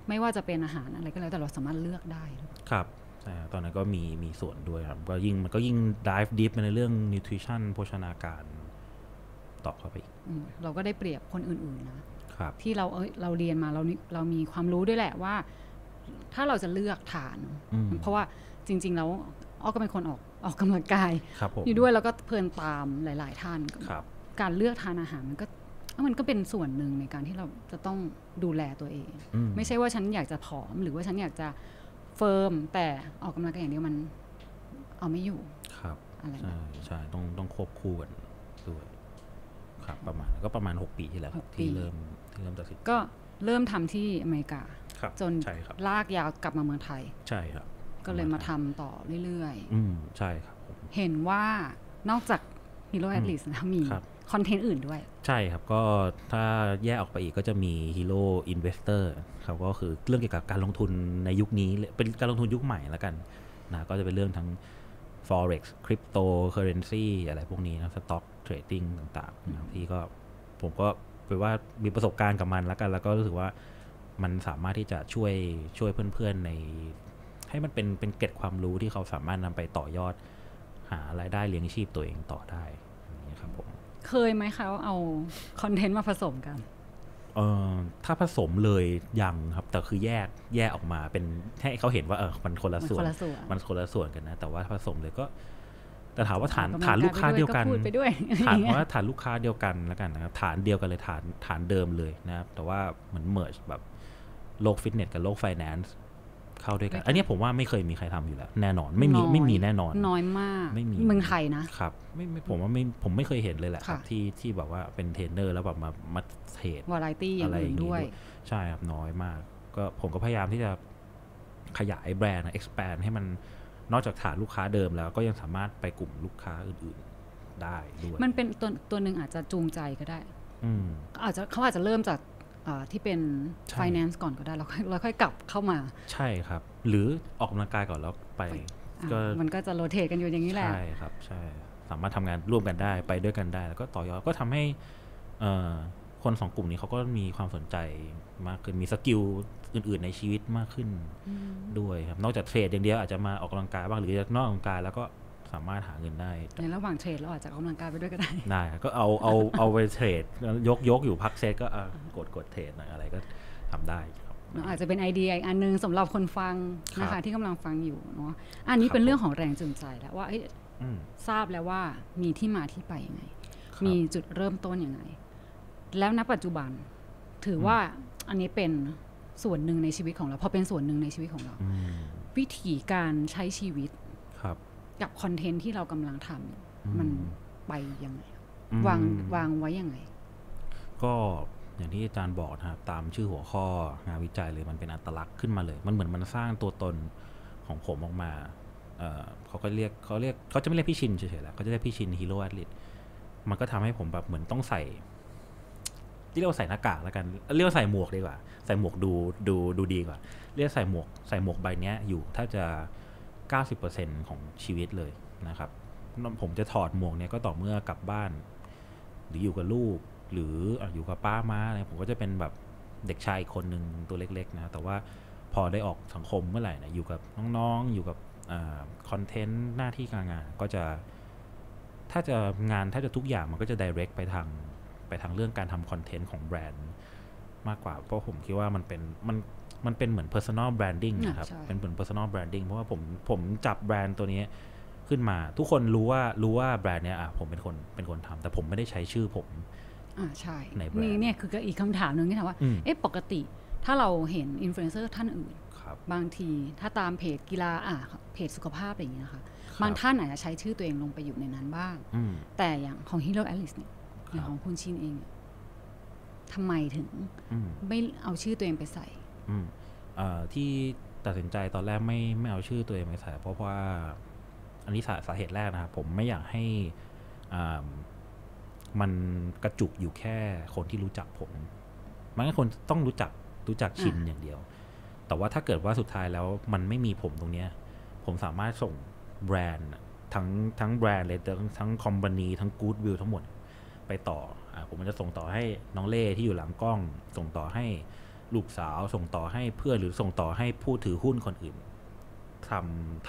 ไม่ว่าจะเป็นอาหารอะไรก็แล้วแต่เราสามารถเลือกได้ครับตอนนั้นก็มีส่วนด้วยครับก็ยิ่งมันก็ยิ่ง dive deep ในเรื่อง nutrition โภชนาการต่อเข้าไปอีกเราก็ได้เปรียบคนอื่นๆนะที่เราเรียนมาเรามีความรู้ด้วยแหละว่าถ้าเราจะเลือกทานเพราะว่าจริงๆแล้วอ้อก็เป็นคนออกกำลังกายอยู่ด้วยแล้วก็เพลินตามหลายๆท่านการเลือกทานอาหารมันก็เป็นส่วนหนึ่งในการที่เราจะต้องดูแลตัวเองไม่ใช่ว่าฉันอยากจะผอมหรือว่าฉันอยากจะเฟิร์มแต่ออกกำลังกายอย่างเดียวมันเอาไม่อยู่อะไรใช่ต้องควบคู่กันด้วยครับประมาณ6ปีที่แล้วที่เริ่มตัดสินก็เริ่มทำที่อเมริกาจนลากยาวกลับมาเมืองไทยใช่ครับก็เลยมาทำต่อเรื่อยๆใช่ครับเห็นว่านอกจาก Hero Athletes นะมีคอนเทนต์อื่นด้วยใช่ครับก็ถ้าแยกออกไปอีกก็จะมี Hero Investor ครับก็คือเรื่องเกี่ยวกับการลงทุนในยุคนี้เป็นการลงทุนยุคใหม่แล้วกันนะก็จะเป็นเรื่องทั้ง Forex Crypto Currency อะไรพวกนี้นะ Stock Trading ต่างๆที่ก็ผมก็แปลว่ามีประสบการณ์กับมันแล้วกันแล้วก็รู้สึกว่ามันสามารถที่จะช่วยเพื่อนๆในให้มันเป็นเกร็ดความรู้ที่เขาสามารถนำไปต่อยอดหารายได้เลี้ยงชีพตัวเองต่อได้นี่ครับผมเคยไหมคะเอาคอนเทนต์มาผสมกันถ้าผสมเลยยังครับแต่คือแยกออกมาเป็นให้เขาเห็นว่ามันคนละส่วนมันคนละส่วนกันนะแต่ว่าผสมเลยก็แต่ถามว่าฐานลูกค้าเดียวกันฐานลูกค้าเดียวกันแล้วกันนะครับฐานเดียวกันเลยฐานเดิมเลยนะครับแต่ว่าเหมือนเมิร์จแบบโลกฟิตเนสกับโลกไฟแนนซ์เข้าด้วยกันอันนี้ผมว่าไม่เคยมีใครทำอยู่แล้วแน่นอนไม่มีแน่นอนน้อยมากไม่มีเมืองไทยนะครับไม่ผมว่าผมไม่เคยเห็นเลยแหละที่แบบว่าเป็นเทรนเนอร์แล้วแบบมาเทรดวาไรตี้อะไรด้วยใช่ครับน้อยมากก็ผมก็พยายามที่จะขยายแบรนด์expand ให้มันนอกจากฐานลูกค้าเดิมแล้วก็ยังสามารถไปกลุ่มลูกค้าอื่นๆได้ด้วยมันเป็นตัวหนึ่งอาจจะจูงใจก็ได้เขาอาจจะเริ่มจากที่เป็น finance ก่อนก็ได้แล้วค่อยกลับเข้ามาใช่ครับหรือออกกำลังกายก่อนแล้วไปมันก็จะโรเทตกันอยู่อย่างนี้แหละใช่ครับใช่สามารถทำงานร่วมกันได้ไปด้วยกันได้แล้วก็ต่อยอดก็ทำให้คนสองกลุ่มนี้เขาก็มีความสนใจมากขึ้นมีสกิลอื่นๆในชีวิตมากขึ้นด้วยครับนอกจากเทรดอย่างเดียวอาจจะมาออกกำลังกายบ้างหรือจะนอกออกกำลังกายแล้วก็สามารถหาเงินได้ในระหว่างเทรดเราอาจจะออกกำลังกายไปด้วยก็ได้ได้ก็เอาไปเทรดยกอยู่พักเซตก็กดเทรดอะไรก็ทำได้ครับอาจจะเป็นไอเดียอันนึงสำหรับคนฟังนะคะที่กำลังฟังอยู่เนาะอันนี้เป็นเรื่องของแรงจูงใจแล้วว่าทราบแล้วว่ามีที่มาที่ไปยังไงมีจุดเริ่มต้นยังไงแล้วณปัจจุบันถือว่าอันนี้เป็นส่วนหนึ่งในชีวิตของเราพอเป็นส่วนหนึ่งในชีวิตของเราวิธีการใช้ชีวิตกับคอนเทนต์ที่เรากำลังทำมันไปยังไงวางไว้ยังไงก็อย่างที่อาจารย์บอกนะครับตามชื่อหัวข้องานวิจัยเลยมันเป็นอัตลักษณ์ขึ้นมาเลยมันเหมือนมันสร้างตัวตนของผมออกมาเขาจะไม่เรียกพี่ชินเฉยๆแล้วเขาจะเรียกพี่ชินฮีโร่แอทลีทมันก็ทำให้ผมแบบเหมือนต้องใส่ที่เรียกว่าใส่หน้ากากแล้วกันเรียกว่าใส่หมวกดีกว่าใส่หมวกดูดีกว่าเรียกใส่หมวกใบเนี้ยอยู่ถ้าจะ 90% ของชีวิตเลยนะครับผมจะถอดหมวกเนี้ยก็ต่อเมื่อกลับบ้านหรืออยู่กับลูกหรืออยู่กับป้าม้าอะไรผมก็จะเป็นแบบเด็กชายคนหนึ่งตัวเล็กๆนะแต่ว่าพอได้ออกสังคมเมื่อไหร่นะอยู่กับน้องๆอยู่กับคอนเทนต์หน้าที่การงานก็จะถ้าจะงานถ้าจะทุกอย่างมันก็จะ direct ไปทางเรื่องการทำคอนเทนต์ของแบรนด์มากกว่าเพราะผมคิดว่ามันเป็นเหมือน personal branding นะครับเป็นเหมือน personal branding เพราะว่าผมจับแบรนด์ตัวนี้ขึ้นมาทุกคนรู้ว่าแบรนด์เนี้ยผมเป็นคนทำแต่ผมไม่ได้ใช้ชื่อผมใช่ในแบรนด์นี่เนี่ยคืออีกคำถามหนึ่งที่ถามว่าเอ๊ะปกติถ้าเราเห็นอินฟลูเอนเซอร์ท่านอื่น บางทีถ้าตามเพจกีฬาเพจสุขภาพอะไรอย่างเงี้ยค่ะบางท่านอาจจะใช้ชื่อตัวเองลงไปอยู่ในนั้นบ้างแต่อย่างของ Hero Athletes เนี่ยของคุณชินเองทำไมถึงไม่เอาชื่อตัวเองไปใส่ที่ตัดสินใจตอนแรกไม่เอาชื่อตัวเองไปใส่เพราะว่าอันนี้สาเหตุแรกนะครับผมไม่อยากให้มันกระจุกอยู่แค่คนที่รู้จักผมมันก็คนต้องรู้จักชินอย่างเดียวแต่ว่าถ้าเกิดว่าสุดท้ายแล้วมันไม่มีผมตรงนี้ผมสามารถส่งแบรนด์ทั้งแบรนด์เลยทั้งคอมพานีทั้งกู๊ดวิวทั้งหมดไปต่อ ผมจะส่งต่อให้น้องเล่ที่อยู่หลังกล้องส่งต่อให้ลูกสาวส่งต่อให้เพื่อนหรือส่งต่อให้ผู้ถือหุ้นคนอื่น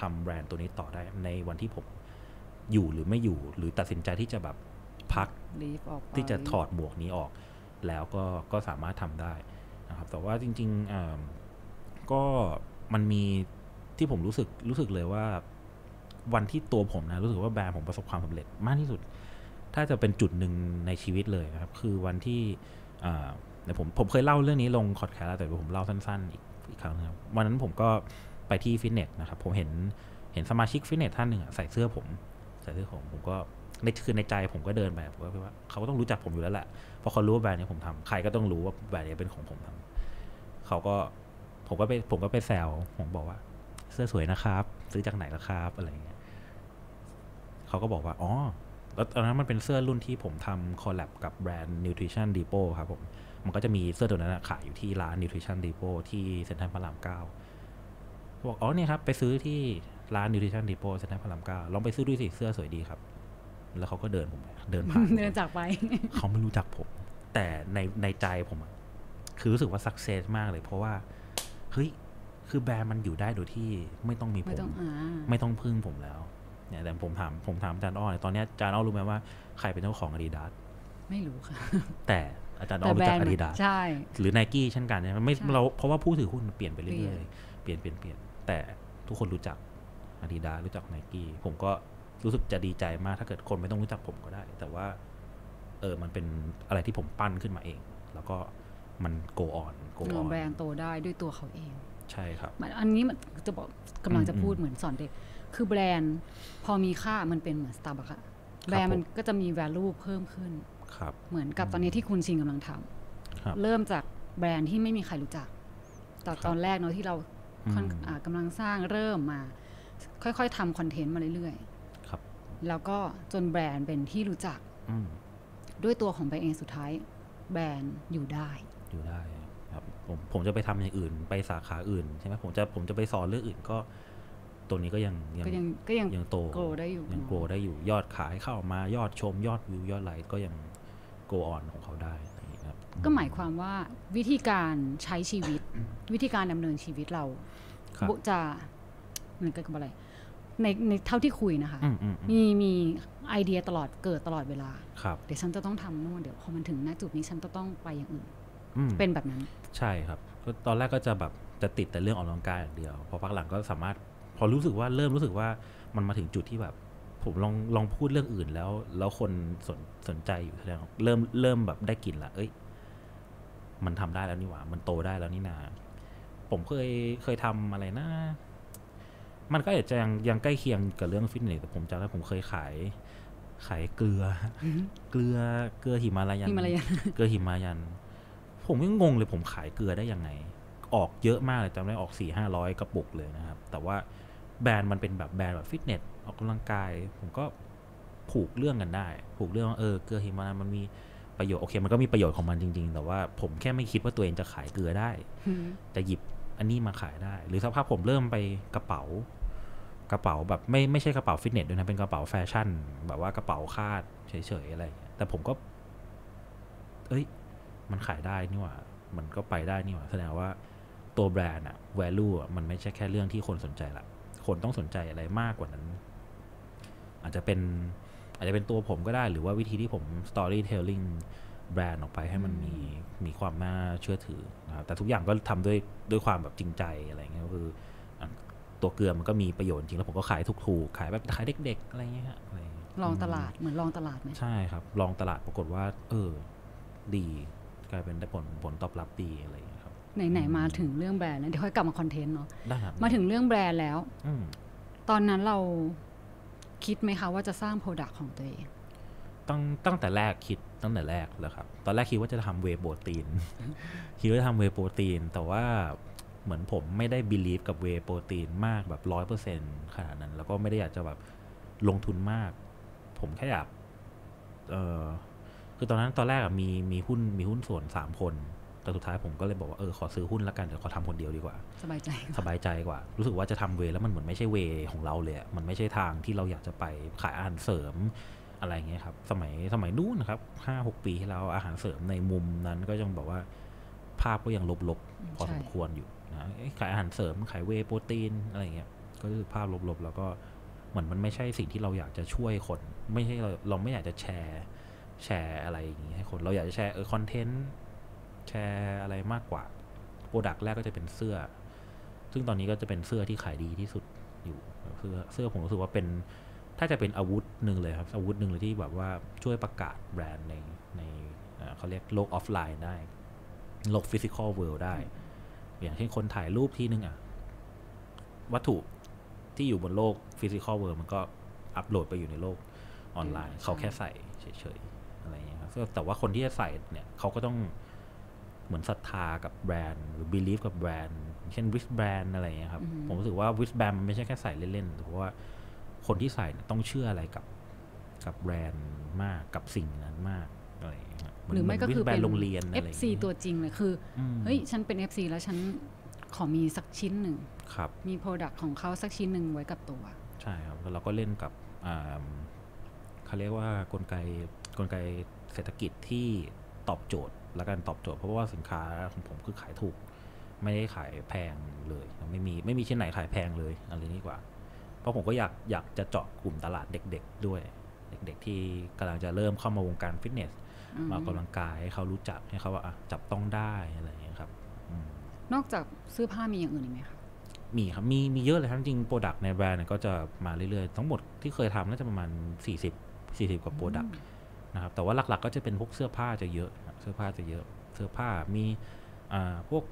ทำแบรนด์ตัวนี้ต่อได้ในวันที่ผมอยู่หรือไม่อยู่หรือตัดสินใจที่จะแบบพักที่จะถอดหมวกนี้ออกแล้วก็สามารถทำได้นะครับแต่ว่าจริงๆก็มันมีที่ผมรู้สึกเลยว่าวันที่ตัวผมนะรู้สึกว่าแบรนด์ผมประสบความสำเร็จมากที่สุดถ้าจะเป็นจุดหนึ่งในชีวิตเลยนะครับคือวันที่ผมเคยเล่าเรื่องนี้ลงคอร์ดแคสต์แล้วแต่ผมเล่าสั้นๆอีกครั้งนึงวันนั้นผมก็ไปที่ฟิตเนสนะครับผมเห็นสมาชิกฟิตเนสท่านหนึ่งใส่เสื้อผมผมก็ในใจผมก็เดินไปผมก็คิดว่าเขาก็ต้องรู้จักผมอยู่แล้วแหละเพราะเขารู้ว่าแบรนด์นี้ผมทำใครก็ต้องรู้ว่าแบรนด์นี้เป็นของผมทำเขาก็ผมก็ไปแซวผมบอกว่าเสื้อสวยนะครับซื้อจากไหนล่ะครับอะไรเงี้ยเขาก็บอกว่าอ๋อแล้วตอนนั้นมันเป็นเสื้อรุ่นที่ผมทำคอลแลบกับแบรนด์ Nutrition Depot ครับผมมันก็จะมีเสื้อตัวนั้นขายอยู่ที่ร้าน Nutrition Depot ที่เซ็นทรัลพระราม 9บอกอ๋อเนี่ยครับไปซื้อที่ร้าน Nutrition Depot เซ็นทรัลพระราม 9ลองไปซื้อดูสิเสื้อสวยดีครับแล้วเขาก็เดินผมไปเดินผ่านเดินจากไปเขาไม่รู้จักผมแต่ในใจผมคือรู้สึกว่าซักเซสมากเลยเพราะว่าเฮ้ยคือแบรนด์มันอยู่ได้โดยที่ไม่ต้องมีผมไม่ต้องพึ่งผมแล้วเนี่ยแต่ผมถามอาจารย์อ้อตอนนี้อาจารย์อ้อรู้ไหมว่าใครเป็นเจ้าของอาดิดาสไม่รู้ค่ะแต่อาจารย์อ้อรู้จักอาดิดาสใช่หรือ Nike เช่นกันเนี่ยไม่เราเพราะว่าผู้ถือหุ้นเปลี่ยนไปเรื่อยๆเปลี่ยนแต่ทุกคนรู้จักอาดิดาสรู้จัก Nike ผมก็รู้สึกจะดีใจมากถ้าเกิดคนไม่ต้องรู้จักผมก็ได้แต่ว่ามันเป็นอะไรที่ผมปั้นขึ้นมาเองแล้วก็มันโกออนแบรนด์โตได้ด้วยตัวเขาเองใช่ครับอันนี้มันจะบอกกำลังจะพูดเหมือนสอนเด็กคือแบรนด์พอมีค่ามันเป็นเหมือนสตาร์บัคอะแบรนด์มันก็จะมี value เพิ่มขึ้นเหมือนกับตอนนี้ที่คุณชิงกำลังทำเริ่มจากแบรนด์ที่ไม่มีใครรู้จักแต่ตอนแรกเนาะที่เรากำลังสร้างเริ่มมาค่อยๆทำคอนเทนต์มาเรื่อยๆแล้วก็จนแบรนด์เป็นที่รู้จักด้วยตัวของแบรนด์เองสุดท้ายแบรนด์อยู่ได้ครับผมจะไปทำอย่างอื่นไปสาขาอื่นใช่ไหมผมจะไปสอนเรื่องอื่นก็ตัวนี้ก็ยังโตโกรได้อยู่ยังโกรได้อยู่ยอดขายเข้ามายอดชมยอดวิวยอดไลค์ก็ยังโกออนของเขาได้นะครับก็หมายความว่าวิธีการใช้ชีวิต วิธีการดำเนินชีวิตเราจะมันเกิดกับอะไรในเท่าที่คุยนะคะมีไอเดียตลอดเกิดตลอดเวลาเดี๋ยวฉันจะต้องทำโน่นเดี๋ยวพอมันถึงณจุดนี้ฉันจะต้องไปอย่างอื่นเป็นแบบนั้นใช่ครับตอนแรกก็จะแบบจะติดแต่เรื่องออกกำลังกายอย่างเดียวพอพักหลังก็สามารถพอรู้สึกว่าเริ่มรู้สึกว่ามันมาถึงจุดที่แบบผมลองพูดเรื่องอื่นแล้วคนสนใจอยู่แล้วเริ่มแบบได้กลิ่นละเอ้ยมันทำได้แล้วนี่หว่ามันโตได้แล้วนี่นาผมเคยทำอะไรนะมันก็อาจจะยังใกล้เคียงกับเรื่องฟิตเนสแต่ผมจำได้ผมเคยขายเกลือหิมาลัยันผมก็งงเลยผมขายเกลือได้ยังไงออกเยอะมากเลยจำได้ออก 4-500 กระปุกเลยนะครับแต่ว่าแบรนด์มันเป็นแบบแบรนด์แบบฟิตเนสออกกำลังกายผมก็ผูกเรื่องกันได้ผูกเรื่องว่าเกลือหิมาลัยมันมีประโยชน์โอเคมันก็มีประโยชน์ของมันจริงๆแต่ว่าผมแค่ไม่คิดว่าตัวเองจะขายเกลือได้จะหยิบอันนี้มาขายได้หรือสักพักผมเริ่มไปกระเป๋าแบบไม่ใช่กระเป๋าฟิตเนสด้วยนะเป็นกระเป๋าแฟชั่นแบบว่ากระเป๋าคาดเฉยๆอะไรแต่ผมก็เอ้ยมันขายได้นี่หว่ามันก็ไปได้นี่หว่าแสดงว่าตัวแบรนด์อะ value อะมันไม่ใช่แค่เรื่องที่คนสนใจละคนต้องสนใจอะไรมากกว่านั้นอาจจะเป็นตัวผมก็ได้หรือว่าวิธีที่ผม storytelling แบรนด์ออกไปให้มันมีความน่าเชื่อถือนะครับแต่ทุกอย่างก็ทำด้วยความแบบจริงใจอะไรเงี้ยก็คือตัวเกลือมันก็มีประโยชน์จริงแล้วผมก็ขายถูกๆขายแบบขายเด็กๆอะไรเงี้ยฮะลองตลาดเหมือนลองตลาดไหมใช่ครับลองตลาดปรากฏว่าดีกลายเป็นได้ผลตอบรับดีอะไรอย่างเงี้ยครับไหนมาถึงเรื่องแบรนด์แล้วเดี๋ยวค่อยกลับมาคอนเทนต์เนาะมาถึงเรื่องแบรนด์แล้วตอนนั้นเราคิดไหมคะว่าจะสร้างโปรดักต์ของตัวเองตั้งแต่แรกคิดตั้งแต่แรกแล้วครับตอนแรกคิดว่าจะทำเวโปรตีน คิดว่าจะทำเวโปรตีนแต่ว่าเหมือนผมไม่ได้บิลีฟกับเวโปรตีนมากแบบ 100% ขนาดนั้นแล้วก็ไม่ได้อยากจะแบบลงทุนมากผมแค่อยากคือตอนแรกอะมีหุ้นส่วน3คนแต่สุดท้ายผมก็เลยบอกว่าขอซื้อหุ้นแล้วกันเดี๋ยวขอทำคนเดียวดีกว่าสบายใจกว่ารู้สึกว่าจะทำเวแล้วมันเหมือนไม่ใช่เวของเราเลยมันไม่ใช่ทางที่เราอยากจะไปขายอาหารเสริม อะไรเงี้ยครับสมัยนู้นนะครับ5-6 ปีที่เราอาหารเสริมในมุมนั้นก็ยังบอกว่าภาพก็ยังลบๆพอสมควรอยู่นะขายอาหารเสริมขายเวย์โปรตีนอะไรเงี้ยก็คือภาพลบๆแล้วก็เหมือนมันไม่ใช่สิ่งที่เราอยากจะช่วยคนไม่ใช่เราไม่อยากจะแชร์อะไรอย่างงี้ให้คนเราอยากจะแชร์คอนเทนต์แชร์อะไรมากกว่าโปรดักต์แรกก็จะเป็นเสื้อซึ่งตอนนี้ก็จะเป็นเสื้อที่ขายดีที่สุดอยู่เสื้อผมรู้สึกว่าเป็นถ้าจะเป็นอาวุธหนึ่งเลยครับอาวุธหนึ่งเลยที่แบบว่าช่วยประกาศแบรนด์ในเขาเรียกโลกออฟไลน์ได้โลกฟิสิคอลเวิลด์ได้อย่างเช่นคนถ่ายรูปที่นึงอ่ะวัตถุที่อยู่บนโลกฟิสิคอลเวิลด์มันก็อัปโหลดไปอยู่ในโลกออนไลน์เขาแค่ใส่เฉยๆอะไรอย่างเงี้ยครับแต่ว่าคนที่จะใส่เนี่ยเขาก็ต้องเหมือนศรัทธากับแบรนด์หรือ believe กับแบรนด์เช่น wrist band อะไรอย่างเงี้ยครับผมรู้สึกว่า wrist band มันไม่ใช่แค่ใส่เล่นๆเพราะว่าคนที่ใส่ต้องเชื่ออะไรกับแบรนด์มากกับสิ่งนั้นมากอะไรอย่างเงี้ยหรือไม่ก็คือเป็นโรงเรียนอะไร FC ตัวจริงเลยคือเฮ้ยฉันเป็น FC แล้วฉันขอมีสักชิ้นหนึ่งมี product ของเขาสักชิ้นหนึ่งไว้กับตัวใช่ครับแล้วเราก็เล่นกับเขาเรียกว่ากลไกเศรษฐกิจที่ตอบโจทย์และการตอบโจทย์เพราะว่าสินค้าของผมคือขายถูกไม่ได้ขายแพงเลยไม่มีชิ้นไหนขายแพงเลยอะไรนี้กว่าเพราะผมก็อยากจะเจาะกลุ่มตลาดเด็กๆด้วยเด็กๆที่กำลังจะเริ่มเข้ามาวงการฟิตเนสมาออกกำลังกายให้เขารู้จักให้เขาว่าจับต้องได้อะไรอย่างนี้ครับนอกจากเสื้อผ้ามีอย่างอื่นไหมคะมีครับมีเยอะเลยทั้งจริงโปรดักต์ในแบรนด์ก็จะมาเรื่อยๆทั้งหมดที่เคยทำน่าจะประมาณ40กว่าโปรดักต์นะครับแต่ว่าหลักๆก็จะเป็นพวกเสื้อผ้ามีพวก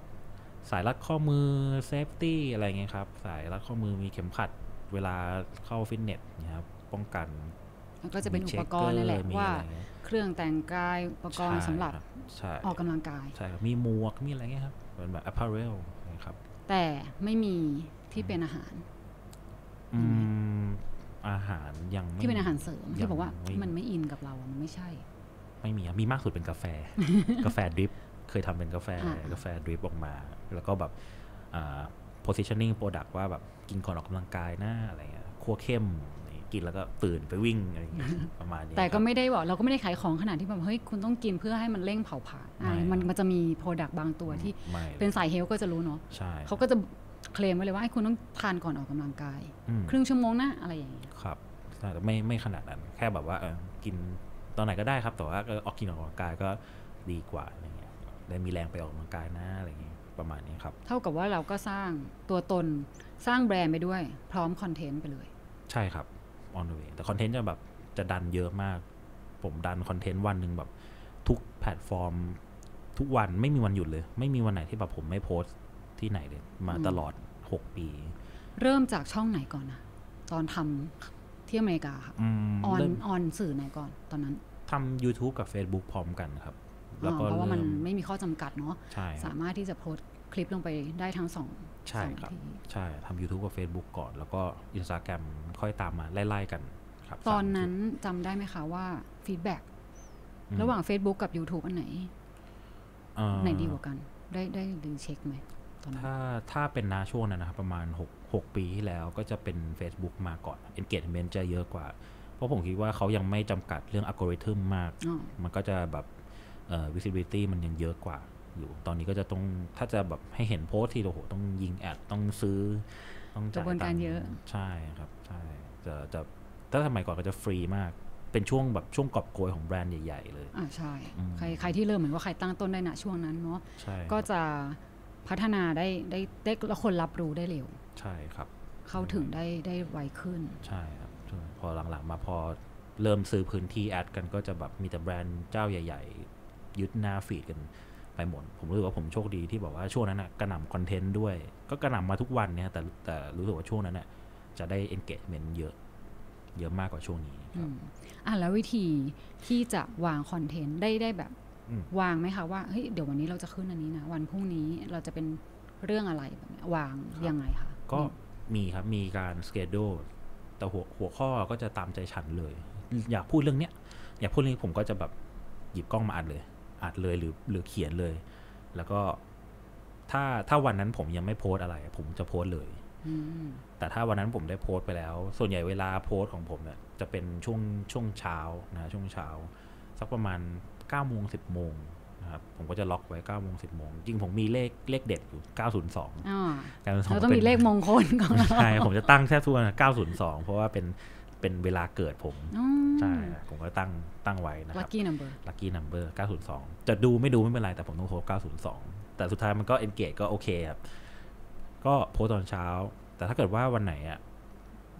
สายรัดข้อมือเซฟตี้อะไรเงี้ยครับสายรัดข้อมือมีเข็มขัดเวลาเข้าฟิตเนสนะครับป้องกันก็จะเป็นอุปกรณ์นั่นแหละว่าเครื่องแต่งกายอุปกรณ์สำหรับออกกำลังกายใช่ครับมีหมวกมีอะไรเงี้ยครับเป็นแบบ apparel นะครับแต่ไม่มีที่เป็นอาหารยังไม่ที่เป็นอาหารเสริมที่บอกว่ามันไม่อินกับเรามันไม่ใช่ไม่มีครับมีมากสุดเป็นกาแฟดริปเคยทำเป็นกาแฟดริปออกมาแล้วก็แบบ positioning product ว่าแบบกินก่อนออกกำลังกายนะอะไรเงี้ยคั่วเข้มกินแล้วก็ตื่นไปวิ่งอะไรเงี้ยประมาณนี้แต่ก็ไม่ได้บอกเราก็ไม่ได้ขายของขนาดที่แบบเฮ้ยคุณต้องกินเพื่อให้มันเร่งเผาผลาญมันจะมี product บางตัวที่เป็นสายเฮลท์ก็จะรู้เนาะเขาก็จะเคลมไว้เลยว่าให้คุณต้องทานก่อนออกกำลังกายครึ่งชั่วโมงนะอะไรอย่างเงี้ยครับแต่ไม่ขนาดนั้นแค่แบบว่ากินตอนไหนก็ได้ครับแต่ว่าออกกินออกกำลังกายก็ดีกว่าอะไรเงี้ยได้มีแรงไปออกกำลังกายนะอะไรเงี้ยประมาณนี้ครับเท่ากับว่าเราก็สร้างตัวตนสร้างแบรนด์ไปด้วยพร้อมคอนเทนต์ไปเลยใช่ครับออนไลน์แต่คอนเทนต์จะแบบจะดันเยอะมากผมดันคอนเทนต์วันหนึ่งแบบทุกแพลตฟอร์มทุกวันไม่มีวันหยุดเลยไม่มีวันไหนที่แบบผมไม่โพสต์ที่ไหนเลยมาตลอด6ปีเริ่มจากช่องไหนก่อนนะตอนทำที่อเมริกาค่ะออนสื่อไหนก่อนตอนนั้นทำ YouTube กับ Facebook พร้อมกันครับแล้วก็เพราะว่ามันไม่มีข้อจำกัดเนาะสามารถที่จะโพสต์คลิปลงไปได้ทั้ง2ใช่ครับใช่ทำ YouTube กับ Facebook ก่อนแล้วก็ Instagram ค่อยตามมาไล่ๆกันครับตอนนั้นจำได้ไหมคะว่าฟีดแบ็กระหว่าง Facebook กับ YouTube อันไหนดีกว่ากันได้ดึงเช็คไหมถ้าเป็นนาช่วงนั้นนะครับประมาณ6ปีที่แล้วก็จะเป็น Facebook มาก่อน Engagement จะเยอะกว่าเพราะผมคิดว่าเขายังไม่จำกัดเรื่องอัลกอริทึมมากมันก็จะแบบvisibility มันยังเยอะกว่าอยู่ตอนนี้ก็จะต้องถ้าจะแบบให้เห็นโพสที่โอ้โหต้องยิงแอดต้องซื้อต้องจ่ายตังค์เยอะใช่ครับใช่จะถ้าสมัยก่อนก็จะฟรีมากเป็นช่วงแบบช่วงกอบโกยของแบรนด์ใหญ่ๆเลยใช่ใครที่เริ่มเหมือนว่าใครตั้งต้นได้นะช่วงนั้นเนาะก็จะพัฒนาได้แล้วคนรับรู้ได้เร็วใช่ครับเข้าถึงได้ไวขึ้นใช่ครับพอหลังๆมาพอเริ่มซื้อพื้นที่แอดกันก็จะแบบมีแต่แบรนด์เจ้าใหญ่ๆยึดหน้าฟีดกันไปหมดผมรู้สึกว่าผมโชคดีที่บอกว่าช่วงนั้นกระหน่ำคอนเทนต์ด้วยก็กระหน่ำมาทุกวันเนี่ยแต่รู้สึกว่าช่วงนั้นจะได้ engagement เยอะเยอะมากกว่าช่วงนี้ครับแล้ววิธีที่จะวางคอนเทนต์ได้แบบวางไหมคะว่าเฮ้ยเดี๋ยววันนี้เราจะขึ้นอันนี้นะวันพรุ่งนี้เราจะเป็นเรื่องอะไรแบบนี้วางยังไงคะก็มีครับมีการสเกจโดแต่หัวข้อก็จะตามใจฉันเลยอยากพูดเรื่องเนี้ยอยากพูดเรื่องผมก็จะแบบหยิบกล้องมาอัดเลยหรือเขียนเลยแล้วก็ถ้าวันนั้นผมยังไม่โพสอะไรผมจะโพสเลย แต่ถ้าวันนั้นผมได้โพสต์ไปแล้วส่วนใหญ่เวลาโพสต์ของผมเนี่ยจะเป็นช่วงเช้านะช่วงเช้าสักประมาณ 9:00-10:00 นนะครับผมก็จะล็อกไว้ 9:00-10:00 นจริงผมมีเลขเด็ดอยู่902เราต้องมีเลขมงคลของเราใช่ผมจะตั้งแทบทุกวัน902เพราะว่าเป็นเวลาเกิดผมใช่ผมก็ตั้งไว้นะครับ Lucky Number 902จะดูไม่ดูไม่เป็นไรแต่ผมต้องโพสต์902แต่สุดท้ายมันก็ engage ก็โอเคครับก็โพสต์ตอนเช้าแต่ถ้าเกิดว่าวันไหนอ่ะ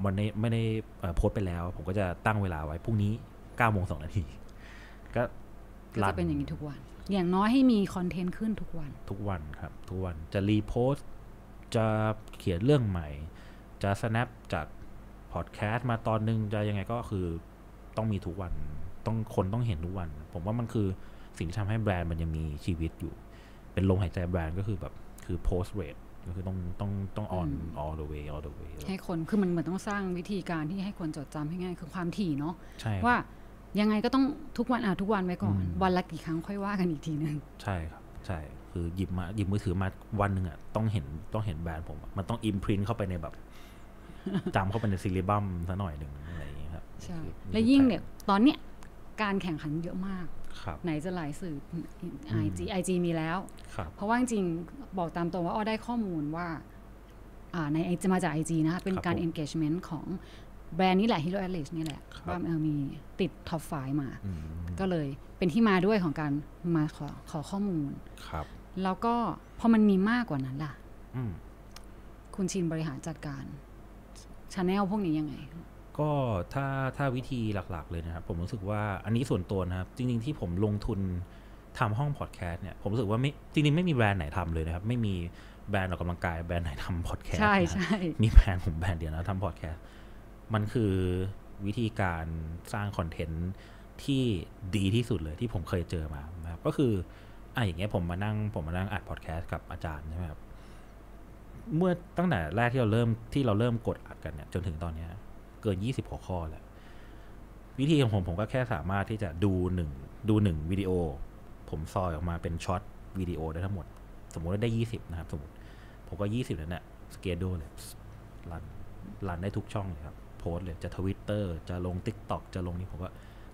มันไม่ได้โพสต์ไปแล้วผมก็จะตั้งเวลาไว้พรุ่งนี้ 9:02 นก็จะเป็นอย่างนี้ทุกวันอย่างน้อยให้มีคอนเทนต์ขึ้นทุกวันครับทุกวันจะรีโพสต์จะเขียนเรื่องใหม่จะ snap จากพอดแคสต์มาตอนนึงจะยังไงก็คือต้องมีทุกวันต้องคนต้องเห็นทุกวันผมว่ามันคือสิ่งที่ทำให้แบรนด์มันยังมีชีวิตอยู่เป็นลมหายใจแบรนด์ก็คือแบบคือโพสต์เรทก็คือต้อง on all the way all the way ให้คนคือมันเหมือนต้องสร้างวิธีการที่ให้คนจดจำให้ง่ายคือความถี่เนาะว่ายังไงก็ต้องทุกวันไว้ก่อนวันละกี่ครั้งค่อยว่ากันอีกทีนึงใช่ครับใช่คือหยิบมือถือมาวันนึงอ่ะต้องเห็นแบรนด์ผมมันต้อง imprint เข้าไปในแบบจำเข้าไปในซิลิบัมซะหน่อยหนึ่งอะไรอย่างนี้ครับใช่และยิ่งเนี่ยตอนเนี้ยการแข่งขันเยอะมากไหนจะหลายสื่อ IG มีแล้วเพราะว่าจริงๆบอกตามตรงว่าอ้อได้ข้อมูลว่าในจะมาจาก IG นะคะเป็นการ engagement ของแบรนด์นี้แหละ Hero Athletes นี่แหละว่ามีติดท็อป5มาก็เลยเป็นที่มาด้วยของการมาขอข้อมูลแล้วก็พอมันมีมากกว่านั้นล่ะคุณชินบริหารจัดการchannel พวกนี้ยังไงก็ถ้าวิธีหลักๆเลยนะครับผมรู้สึกว่าอันนี้ส่วนตัวนะครับจริงๆที่ผมลงทุนทำห้องพอดแคสต์เนี่ยผมรู้สึกว่าไม่จริงๆไม่มีแบรนด์ไหนทำเลยนะครับไม่มีแบรนด์ออกกำลังกายแบรนด์ไหนทำพอดแคสต์ใช่มีแบรนด์ผมแบรนด์เดียวนะทำพอดแคสต์มันคือวิธีการสร้างคอนเทนต์ที่ดีที่สุดเลยที่ผมเคยเจอมานะครับก็คืออย่างเงี้ยผมมานั่งอัดพอดแคสต์กับอาจารย์ใช่ไหมครับเมื่อตั้งแต่แรกที่เราเริ่มกดอัดกันเนี่ยจนถึงตอนนี้เกิน20หัวข้อแล้ววิธีของผมก็แค่สามารถที่จะดู1วิดีโอผมซอยออกมาเป็นช็อตวิดีโอได้ทั้งหมดสมมุติว่าได้20นะครับสมมุติผมก็20นั่นแหละสเกดูลเลยรันได้ทุกช่องเลยครับโพสเลยจะ Twitter จะลง TikTok จะลงนี่ผมก็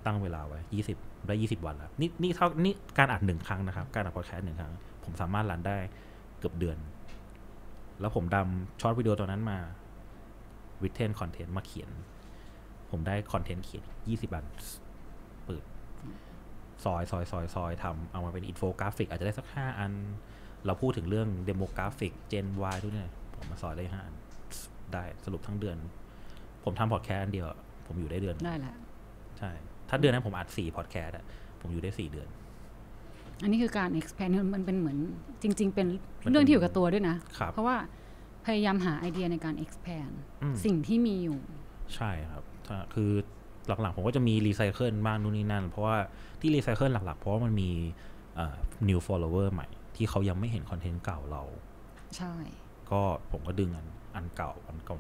ตั้งเวลาไว้20ได้20วันแล้วนี่เท่านี่การอัด1ครั้งนะครับการอัดพอดแคสต์1ครั้งผมสามารถรันได้เกือบเดือนแล้วผมดำช็อตวิดีโอตอนนั้นมาwritten content มาเขียนผมได้คอนเทนต์เขียน20อันเปิดซอยทำเอามาเป็นอินโฟกราฟิกอาจจะได้สัก5อันเราพูดถึงเรื่องเดโมกราฟิก Gen Y ด้วยเนี่ยผมมาซอยได้5อันได้สรุปทั้งเดือนผมทำพอดแคสต์อันเดียวผมอยู่ได้เดือนได้ละใช่ถ้าเดือนนั้นผมอัด4พอดแคสต์อ่ะผมอยู่ได้4เดือนอันนี้คือการ expand มันเป็นเหมือนจริงๆเป็นเรื่องที่อยู่กับตัวด้วยนะเพราะว่าพยายามหาไอเดียในการ expand สิ่งที่มีอยู่ใช่ครับคือหลักๆผมก็จะมีรีไซเคิลบ้างนู่นนี่นั่นเพราะว่าที่รีไซเคิลหลักๆเพราะว่ามันมีnew follower ใหม่ที่เขายังไม่เห็นคอนเทนต์เก่าเราใช่ก็ผมก็ดึงอันเก่า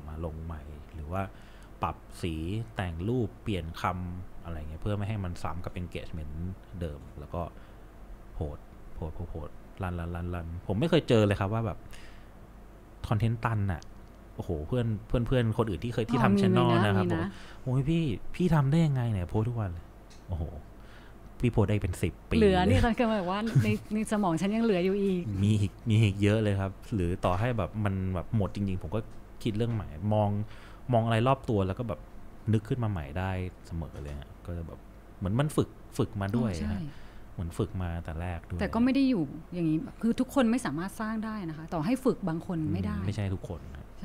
มาลงใหม่หรือว่าปรับสีแต่งรูปเปลี่ยนคำอะไรเงี้ยเพื่อไม่ให้มันซ้ำกับ engagement เดิมแล้วก็โพสต์รันผมไม่เคยเจอเลยครับว่าแบบคอนเทนต์ตันอะโอ้โหเพื่อนคนอื่นที่เคยที่ทำ channel นะครับผมโอ้ยพี่ทำได้ยังไงเนี่ยโพสทุกวันเลยโอ้โหพี่โพสได้เป็น10 ปีเหลือนี่เขาก็บอกว่าในสมองฉันยังเหลืออยู่อีกมีอีกเยอะเลยครับหรือต่อให้แบบมันแบบหมดจริงๆผมก็คิดเรื่องใหม่มองอะไรรอบตัวแล้วก็แบบนึกขึ้นมาใหม่ได้เสมอเลยฮะก็จะแบบเหมือนมันฝึกมาด้วยนะเหมือนฝึกมาแต่แรกด้วยแต่ก็ไม่ได้อยู่อย่างนี้คือทุกคนไม่สามารถสร้างได้นะคะต่อให้ฝึกบางคนไม่ได้ไม่ใช่ทุกคน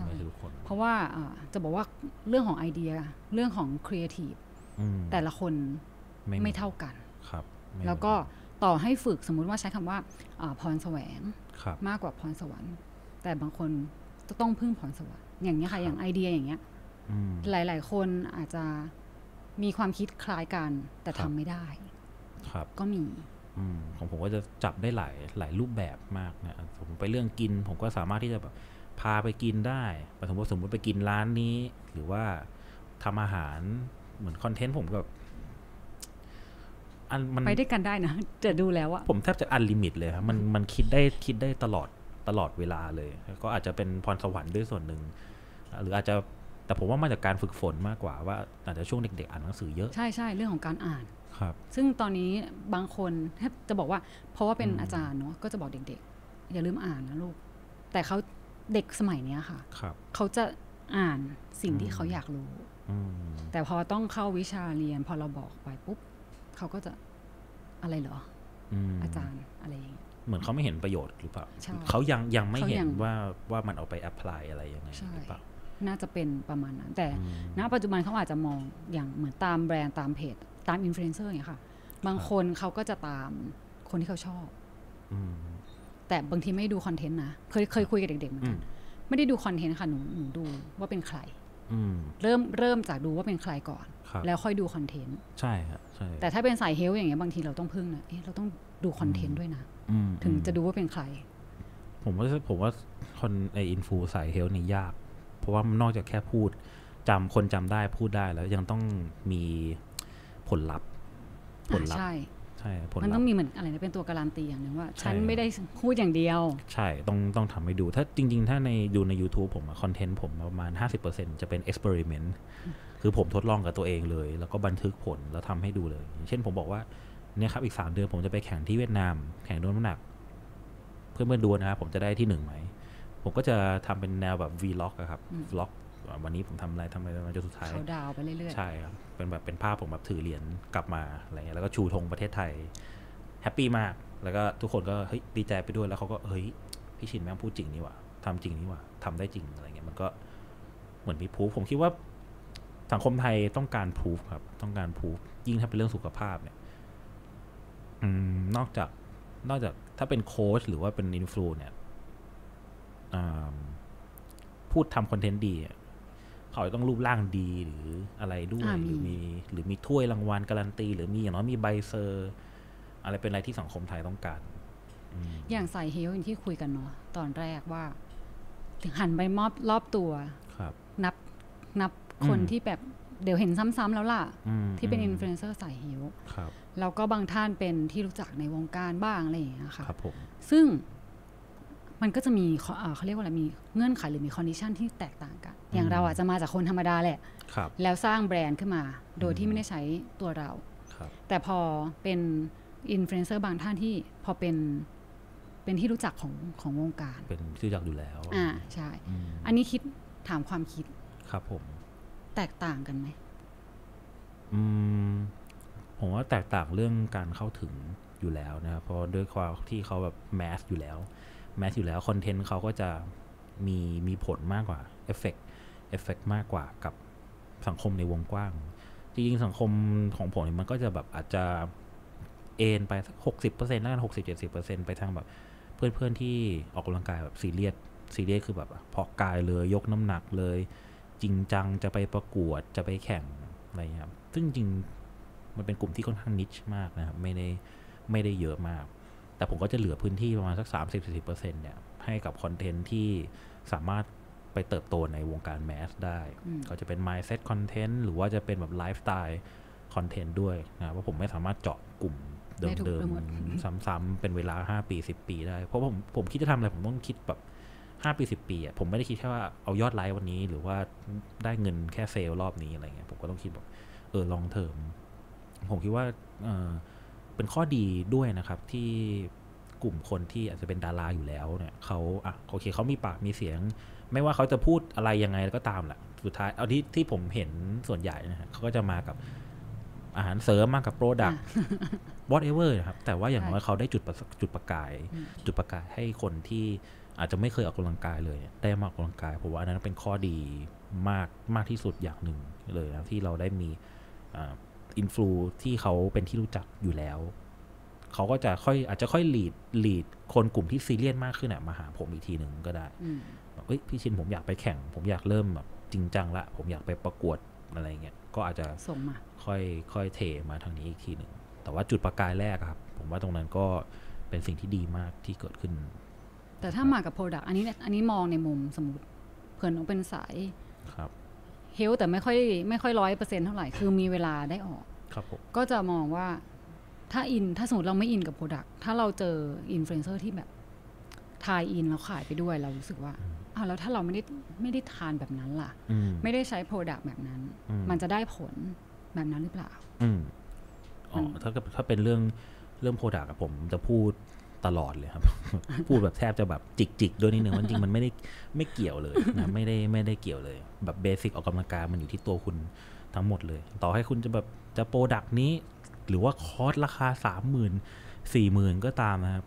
ไม่ใช่ทุกคนเพราะว่าจะบอกว่าเรื่องของไอเดียเรื่องของครีเอทีฟแต่ละคนไม่เท่ากันครับแล้วก็ต่อให้ฝึกสมมุติว่าใช้คำว่าพรแสวงมากกว่าพรสวรรค์แต่บางคนต้องพึ่งพรสวรรค์อย่างนี้ค่ะอย่างไอเดียอย่างเงี้ยหลายๆคนอาจจะมีความคิดคล้ายกันแต่ทำไม่ได้ก็มีของผมก็จะจับได้หลายรูปแบบมากนะผมไปเรื่องกินผมก็สามารถที่จะแบบพาไปกินได้สมมติไปกินร้านนี้หรือว่าทำอาหารเหมือนคอนเทนต์ผมก็อันมันไปได้กันได้นะจะดูแล้วว่าผมแทบจะอันลิมิตเลยครับมันคิดได้ตลอดเวลาเลยก็อาจจะเป็นพรสวรรค์ด้วยส่วนหนึ่ง หรืออาจจะแต่ผมว่ามาจากการฝึกฝนมากกว่าว่าอาจจะช่วงเด็กๆอ่านหนังสือเยอะใช่ใช่เรื่องของการอ่านครับซึ่งตอนนี้บางคนจะบอกว่าเพราะว่าเป็นอาจารย์เนาะก็จะบอกเด็กๆอย่าลืมอ่านนะลูกแต่เขาเด็กสมัยนี้ค่ะเขาจะอ่านสิ่งที่เขาอยากรู้แต่พอต้องเข้าวิชาเรียนพอเราบอกไปปุ๊บเขาก็จะอะไรเหรออาจารย์อะไรอย่างเงี้ยเหมือนเขาไม่เห็นประโยชน์หรือเปล่าเขายังไม่เห็นว่ามันเอาไปแอพพลายอะไรยังไงหรือเปล่าน่าจะเป็นประมาณนั้นแต่ณปัจจุบันเขาอาจจะมองอย่างเหมือนตามแบรนด์ตามเพจตามอินฟลูเอนเซอร์อย่างเงี้ยค่ะบางคนเขาก็จะตามคนที่เขาชอบแต่บางทีไม่ดูคอนเทนต์นะเคยคุยกับเด็กๆเหมือนกันไม่ได้ดูคอนเทนต์ค่ะหนูดูว่าเป็นใครเริ่มจากดูว่าเป็นใครก่อนแล้วค่อยดูคอนเทนต์ใช่ครับใช่แต่ถ้าเป็นสายเฮลท์อย่างเงี้ยบางทีเราต้องพึ่งนะเราต้องดูคอนเทนต์ด้วยนะถึงจะดูว่าเป็นใครผมว่าคนไออินฟูสายเฮลท์นี่ยากเพราะว่านอกจากแค่พูดคนจำได้พูดได้แล้วยังต้องมีผลลัพธ์ใช่มันต้องมีเหมือนอะไรนะเป็นตัวการันตีอย่างนึงว่าฉันไม่ได้พูดอย่างเดียวใช่ต้องทำให้ดูถ้าจริงๆถ้าในดูใน YouTube ผมคอนเทนต์ผมประมาณ 50% จะเป็น experiment คือผมทดลองกับตัวเองเลยแล้วก็บันทึกผลแล้วทำให้ดูเลยเช่นผมบอกว่าเนี่ยครับอีก3เดือนผมจะไปแข่งที่เวียดนามแข่งโดนน้ำหนักเพื่อนๆดูนะครับผมจะได้ที่1ไหมผมก็จะทำเป็นแนวแบบ vlog อะครับ vlog วันนี้ผมทำอะไรทำอะไรมาจนสุดท้ายเขาดาวไปเรื่อยๆใช่ครับเป็นแบบเป็นภาพผมแบบถือเหรียญกลับมาอะไรเงี้ยแล้วก็ชูธงประเทศไทยแฮปปี้มากแล้วก็ทุกคนก็เฮ้ยดีใจไปด้วยแล้วเขาก็เฮ้ยพี่ชินแม่งพูดจริงนี่หว่าทำจริงนี่หว่าทำได้จริงอะไรเงี้ยมันก็เหมือนมีproofผมคิดว่าสังคมไทยต้องการproofครับต้องการproofยิ่งถ้าเป็นเรื่องสุขภาพเนี่ยนอกจากถ้าเป็นโค้ชหรือว่าเป็นอินฟลูเนี่ยพูดทำคอนเทนต์ดีเขาต้องรูปร่างดีหรืออะไรด้วยหรือมีถ้วยรางวัลการันตีหรือมีอย่างน้อยมีใบเซอร์อะไรเป็นอะไรที่สังคมไทยต้องการอย่างสายเฮลท์อย่างที่คุยกันเนาะตอนแรกว่าถึงหันไปมอบรอบตัวนับคนที่แบบเดี๋ยวเห็นซ้ำๆแล้วล่ะที่เป็นอินฟลูเอนเซอร์สายเฮลท์แล้วก็บางท่านเป็นที่รู้จักในวงการบ้างอะไรอย่างเงี้ยค่ะซึ่งมันก็จะมีเขาเรียกว่าอะไรมีเงื่อนไขหรือมีคอนดิชันที่แตกต่างกันอย่างเราอาจจะมาจากคนธรรมดาแหละแล้วสร้างแบรนด์ขึ้นมาโดยที่ไม่ได้ใช้ตัวเราแต่พอเป็นอินฟลูเอนเซอร์บางท่านที่พอเป็นที่รู้จักของวงการเป็นที่รู้จักอยู่แล้วใช่อันนี้คิดถามความคิดครับผมแตกต่างกันไหมผมว่าแตกต่างเรื่องการเข้าถึงอยู่แล้วนะครับเพราะด้วยความที่เขาแบบแมสอยู่แล้วคอนเทนต์เขาก็จะมีผลมากกว่าเอฟเฟกต์มากกว่ากับสังคมในวงกว้างจริงๆสังคมของผมมันก็จะแบบอาจจะเอ็นไปสัก 60% แล้วกัน 60-70% ไปทางแบบเพื่อนๆที่ออกกำลังกายแบบซีเรียสคือแบบพอกายเลยยกน้ำหนักเลยจริงจังจะไปประกวดจะไปแข่งอะไรครับซึ่งจริงมันเป็นกลุ่มที่ค่อนข้างนิชมากนะครับไม่ได้เยอะมากแต่ผมก็จะเหลือพื้นที่ประมาณสัก 30-40% เนี่ยให้กับคอนเทนต์ที่สามารถไปเติบโตในวงการแมสได้ก็จะเป็น mindset content หรือว่าจะเป็นแบบ lifestyle content ด้วยนะว่าผมไม่สามารถเจาะกลุ่มเดิมๆซ้ำๆเป็นเวลา5ปี10ปีได้เพราะผมคิดจะทำอะไรผมต้องคิดแบบ5ปี10ปีอ่ะผมไม่ได้คิดแค่ว่าเอายอดไลฟ์วันนี้หรือว่าได้เงินแค่เซลล์รอบนี้อะไรเงี้ยผมก็ต้องคิดแบบlong term ผมคิดว่าเป็นข้อดีด้วยนะครับที่กลุ่มคนที่อาจจะเป็นดาราอยู่แล้วเนี่ยเขาโอเคเขามีปากมีเสียงไม่ว่าเขาจะพูดอะไรยังไงก็ตามแหละสุดท้ายเอาที่ผมเห็นส่วนใหญ่นะฮะเขาก็จะมากับอาหารเสริมมากับโปรดักต์ whatever นะครับแต่ว่าอย่างน้อยเขาได้จุดประกายให้คนที่อาจจะไม่เคยออกกำลังกายเลยได้มาออกกำลังกายผมว่าอันนั้นเป็นข้อดีมากที่สุดอย่างหนึ่งเลยนะที่เราได้มีอินฟลูที่เขาเป็นที่รู้จักอยู่แล้วเขาก็จะอาจจะค่อยลีดคนกลุ่มที่ซีเรียสมากขึ้นมาหาผมอีกทีหนึ่งก็ได้เฮ้ยพี่ชินผมอยากไปแข่งผมอยากเริ่มแบบจริงจังละผมอยากไปประกวดอะไรเงี้ยก็อาจจะส่งมาค่อยเทมาทางนี้อีกทีหนึ่งแต่ว่าจุดประกายแรกครับผมว่าตรงนั้นก็เป็นสิ่งที่ดีมากที่เกิดขึ้นแต่ถ้ามากับโปรดักต์อันนี้มองในมุมสมมติเพื่อนเป็นสายครับเฮลท์แต่ไม่ค่อย 100% เท่าไหร่คือมีเวลาได้ออกก็จะมองว่าถ้าสมมติเราไม่อินกับโปรดักต์ถ้าเราเจออินฟลูเอนเซอร์ที่แบบทายอินแล้วขายไปด้วยเรารู้สึกว่า แล้วถ้าเราไม่ได้ทานแบบนั้นล่ะไม่ได้ใช้โปรดักต์แบบนั้นมันจะได้ผลแบบนั้นหรือเปล่าอ๋อถ้าเป็นเรื่องโปรดักต์ผมจะพูดตลอดเลยครับ พูดแบบแทบจะแบบจิกๆด้วยนิดนึงว่าจริงมันไม่เกี่ยวเลยนะไม่ได้เกี่ยวเลยแบบเบสิกออกกำลังกายมันอยู่ที่ตัวคุณทั้งหมดเลยต่อให้คุณจะแบบจะโปรดักต์นี้หรือว่าคอร์สราคา 30,000 40,000 ก็ตามนะครับ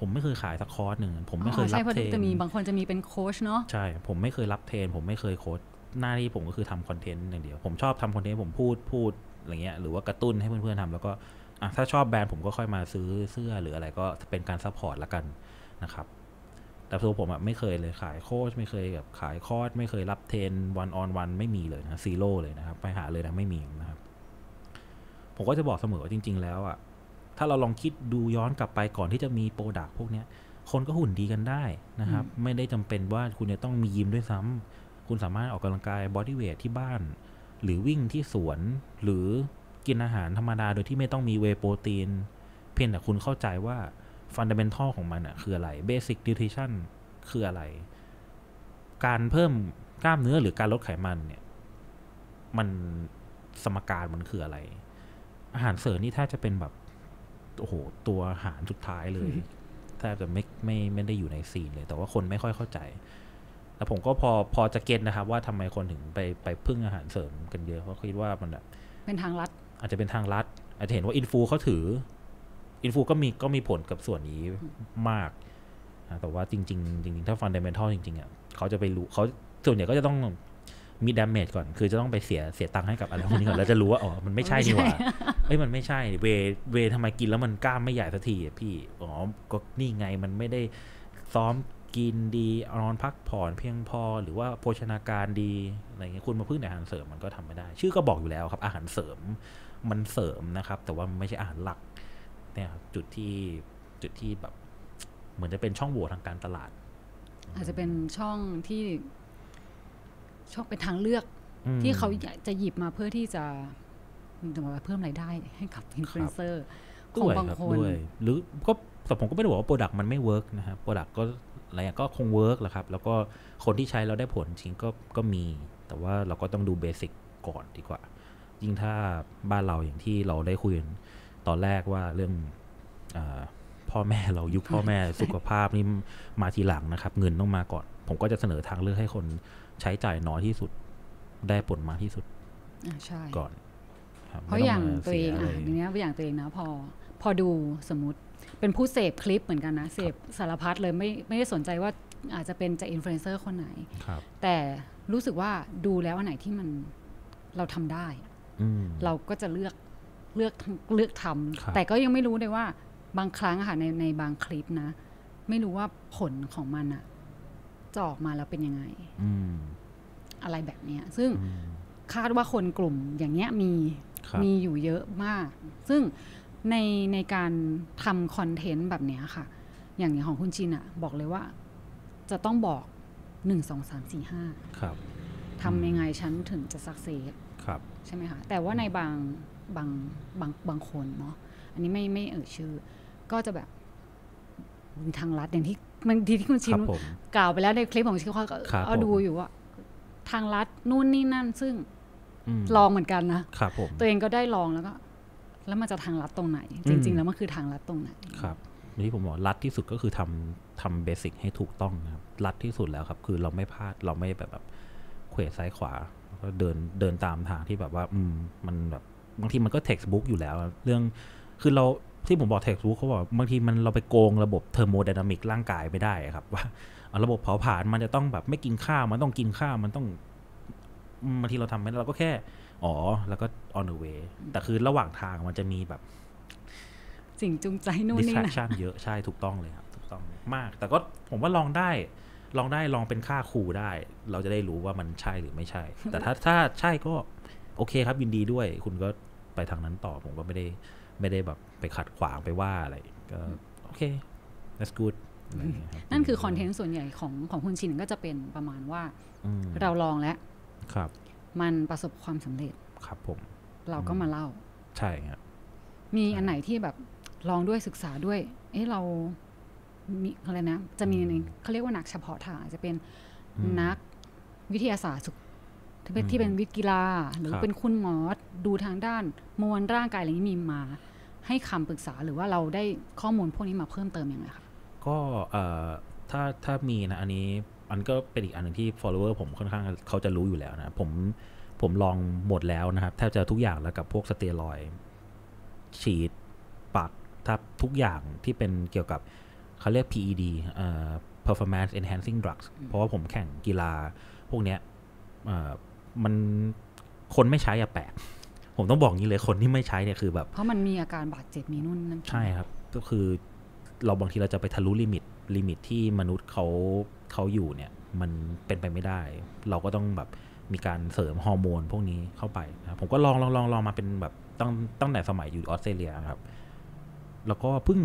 ผมไม่เคยขายสักคอร์สหนึ่งผมไม่เคยรับเทรนบางคนจะมีเป็นโค้ชเนาะใช่ผมไม่เคยรับเทรนผมไม่เคยโค้ชหน้าที่ผมก็คือทำคอนเทนต์อย่างเดียวผมชอบทำคอนเทนต์ผมพูดอะไรเงี้ยหรือว่ากระตุ้นให้เพื่อนๆทำแล้วก็ถ้าชอบแบรนด์ผมก็ค่อยมาซื้อเสื้อหรืออะไรก็เป็นการซัพพอร์ตละกันนะครับแต่ตัวผมไม่เคยเลยขายโค้ชไม่เคยแบบขายคอร์สไม่เคยรับเทรนวันออนวันไม่มีเลยนะ0เลยนะครับไปหาเลยนะไม่มีนะครับผมก็จะบอกเสมอว่าจริงๆแล้วอ่ะถ้าเราลองคิดดูย้อนกลับไปก่อนที่จะมีโปรดักต์พวกนี้คนก็หุ่นดีกันได้นะครับไม่ได้จำเป็นว่าคุณจะต้องมียิมด้วยซ้ำคุณสามารถออกกำลังกายบอดี้เวทที่บ้านหรือวิ่งที่สวนหรือกินอาหารธรรมดาโดยที่ไม่ต้องมีเวย์โปรตีนเพียงแต่คุณเข้าใจว่าฟันดาเมนทัลของมันคืออะไรเบสิกนิวทริชั่นคืออะไรการเพิ่มกล้ามเนื้อหรือการลดไขมันเนี่ยมันสมการมันคืออะไรอาหารเสริมนี่ถ้าจะเป็นแบบโอ้โหตัวอาหารสุดท้ายเลยแทบจะไม่ได้อยู่ในซีนเลยแต่ว่าคนไม่ค่อยเข้าใจแล้วผมก็พอจะเก็ตนะครับว่าทำไมคนถึงไปพึ่งอาหารเสริมกันเยอะเพราะคิดว่ามันเป็นทางลัดอาจจะเป็นทางลัดอาจจะเห็นว่าอินฟูเขาถืออินฟูก็มีผลกับส่วนนี้มากแต่ว่าจริงถ้าฟันเดเมนทัลจริงๆอ่ะเขาจะไปรู้เขาส่วนใหญ่ก็จะต้องมีดาเมจก่อนคือจะต้องไปเสียตังค์ให้กับอะไรพวกนี้ก่อนแล้วจะรู้ว่าอ๋อมันไม่ใช่นี่หว่าเอ้ยมันไม่ใช่เวทำไมกินแล้วมันกล้ามไม่ใหญ่สักทีพี่อ๋อก็นี่ไงมันไม่ได้ซ้อมกินดีนอนพักผ่อนเพียงพอหรือว่าโภชนาการดีอะไรเงี้ยคุณมาพึ่งอาหารเสริมมันก็ทำไม่ได้ชื่อก็บอกอยู่แล้วครับอาหารเสริมมันเสริมนะครับแต่ว่าไม่ใช่อาหารหลักเนี่ยครับจุดที่แบบเหมือนจะเป็นช่องโหว่ทางการตลาดอาจจะเป็นช่องที่ช่องเป็นทางเลือกที่เขาจะหยิบมาเพื่อที่จะเพิ่มรายได้ให้กับอินฟลูเอนเซอร์ของบางคนหรือก็แต่ผมก็ไม่ได้บอกว่าโปรดักต์มันไม่เวิร์กนะครับโปรดักต์ก็อะไรอย่างก็คงเวิร์กแหละครับแล้วก็คนที่ใช้เราได้ผลจริงก็มีแต่ว่าเราก็ต้องดูเบสิกก่อนดีกว่ายิ่งถ้าบ้านเราอย่างที่เราได้คุยกันตอนแรกว่าเรื่องพ่อแม่เรายุคพ่อแม่สุขภาพนี่มาทีหลังนะครับเงินต้องมาก่อนผมก็จะเสนอทางเลือกให้คนใช้จ่ายน้อยที่สุดได้ผลมากที่สุดก่อนเพราะอย่างตัวเองเนี้ยอย่างตัวเองนะพอดูสมมติเป็นผู้เสพคลิปเหมือนกันนะเสพสารพัดเลยไม่ได้สนใจว่าอาจจะเป็นจากอินฟลูเอนเซอร์คนไหนแต่รู้สึกว่าดูแล้วอันไหนที่มันเราทำได้เราก็จะเลือกทำแต่ก็ยังไม่รู้เลยว่าบางครั้งค่ะในบางคลิปนะไม่รู้ว่าผลของมันอะจะออกมาแล้วเป็นยังไงอะไรแบบเนี้ยซึ่งคาดว่าคนกลุ่มอย่างเงี้ยมีอยู่เยอะมากซึ่งในการทำคอนเทนต์แบบเนี้ยค่ะอย่างของคุณจินอะบอกเลยว่าจะต้องบอก 1, 2, 3, 4, 5 ครับทำยังไงฉันถึงจะสักเซสครับใช่ไหมคะแต่ว่าในบางคนเนาะอันนี้ไม่เอ่ยชื่อก็จะแบบมีทางลัดอย่างที่บางทีที่คุณชินกล่าวไปแล้วในคลิปของชินเขาก็ดูอยู่ว่าทางลัดนู่นนี่นั่นซึ่งลองเหมือนกันนะตัวเองก็ได้ลองแล้วมันจะทางลัดตรงไหนจริงๆแล้วมันคือทางลัดตรงไหนครับที่ผมบอกลัดที่สุดก็คือทำเบสิกให้ถูกต้องนะครับลัดที่สุดแล้วครับคือเราไม่พลาดเราไม่แบบเขวซ้ายขวาก็เดินตามทางที่แบบว่ามันแบบบางทีมันก็เท็กซ์บุ๊กอยู่แล้วเรื่องคือเราที่ผมบอกเท็กซ์บุ๊กเขาบอกบางทีมันเราไปโกงระบบเทอร์โมไดนามิกร่างกายไม่ได้ครับว่าระบบเผาผลาญมันจะต้องแบบไม่กินข้าวมันต้องกินข้าวมันต้องบางทีเราทำไม่ได้เราก็แค่อ๋อแล้วก็ on the way แต่คือระหว่างทางมันจะมีแบบสิ่งจูงใจนู่นนี่นะ distraction เยอะใช่ถูกต้องเลยครับถูกต้องมากแต่ก็ผมว่าลองได้ลองเป็นค่าครูได้เราจะได้รู้ว่ามันใช่หรือไม่ใช่แต่ถ้าใช่ก็โอเคครับยินดีด้วยคุณก็ไปทางนั้นต่อผมก็ไม่ได้แบบไปขัดขวางไปว่าอะไรก็โอเค that's good นั่นคือคอนเทนต์ส่วนใหญ่ของคุณชินก็จะเป็นประมาณว่าเราลองแล้วมันประสบความสำเร็จครับผมเราก็มาเล่าใช่ครับมีอันไหนที่แบบลองด้วยศึกษาด้วยเรามีอะไรนะจะมีเขาเรียกว่านักเฉพาะทางจะเป็น นักวิทยาศาสตร์ที่เป็นวิทย์กีฬาหรือเป็นคุณหมอดูทางด้านมวลร่างกายอะไรนี้มีมาให้คำปรึกษาหรือว่าเราได้ข้อมูลพวกนี้มาเพิ่มเติมยังไงคะก็ถ้ามีนะอันนี้อันก็เป็นอีกอันหนึ่งที่ follower ผมค่อนข้างเขาจะรู้อยู่แล้วนะผมลองหมดแล้วนะครับแทบจะทุกอย่างแล้วกับพวกสเตียรอยด์ฉีดปักทับทุกอย่างที่เป็นเกี่ยวกับเขาเรียก PED performance enhancing drugs เพราะว่าผมแข่งกีฬาพวกเนี้ยมันคนไม่ใช้อะแปลกผมต้องบอกงี้เลยคนที่ไม่ใช้เนี่ยคือแบบเพราะมันมีอาการบาดเจ็บมีนู่นนั่นใช่ครับก็คือเราบางทีเราจะไปทะลุลิมิตที่มนุษย์เขาอยู่เนี่ยมันเป็นไปไม่ได้เราก็ต้องแบบมีการเสริมฮอร์โมนพวกนี้เข้าไปนะผมก็ลองมาเป็นแบบตั้งแต่สมัยอยู่ออสเตรเลียครับแล้วก็เพิ่ง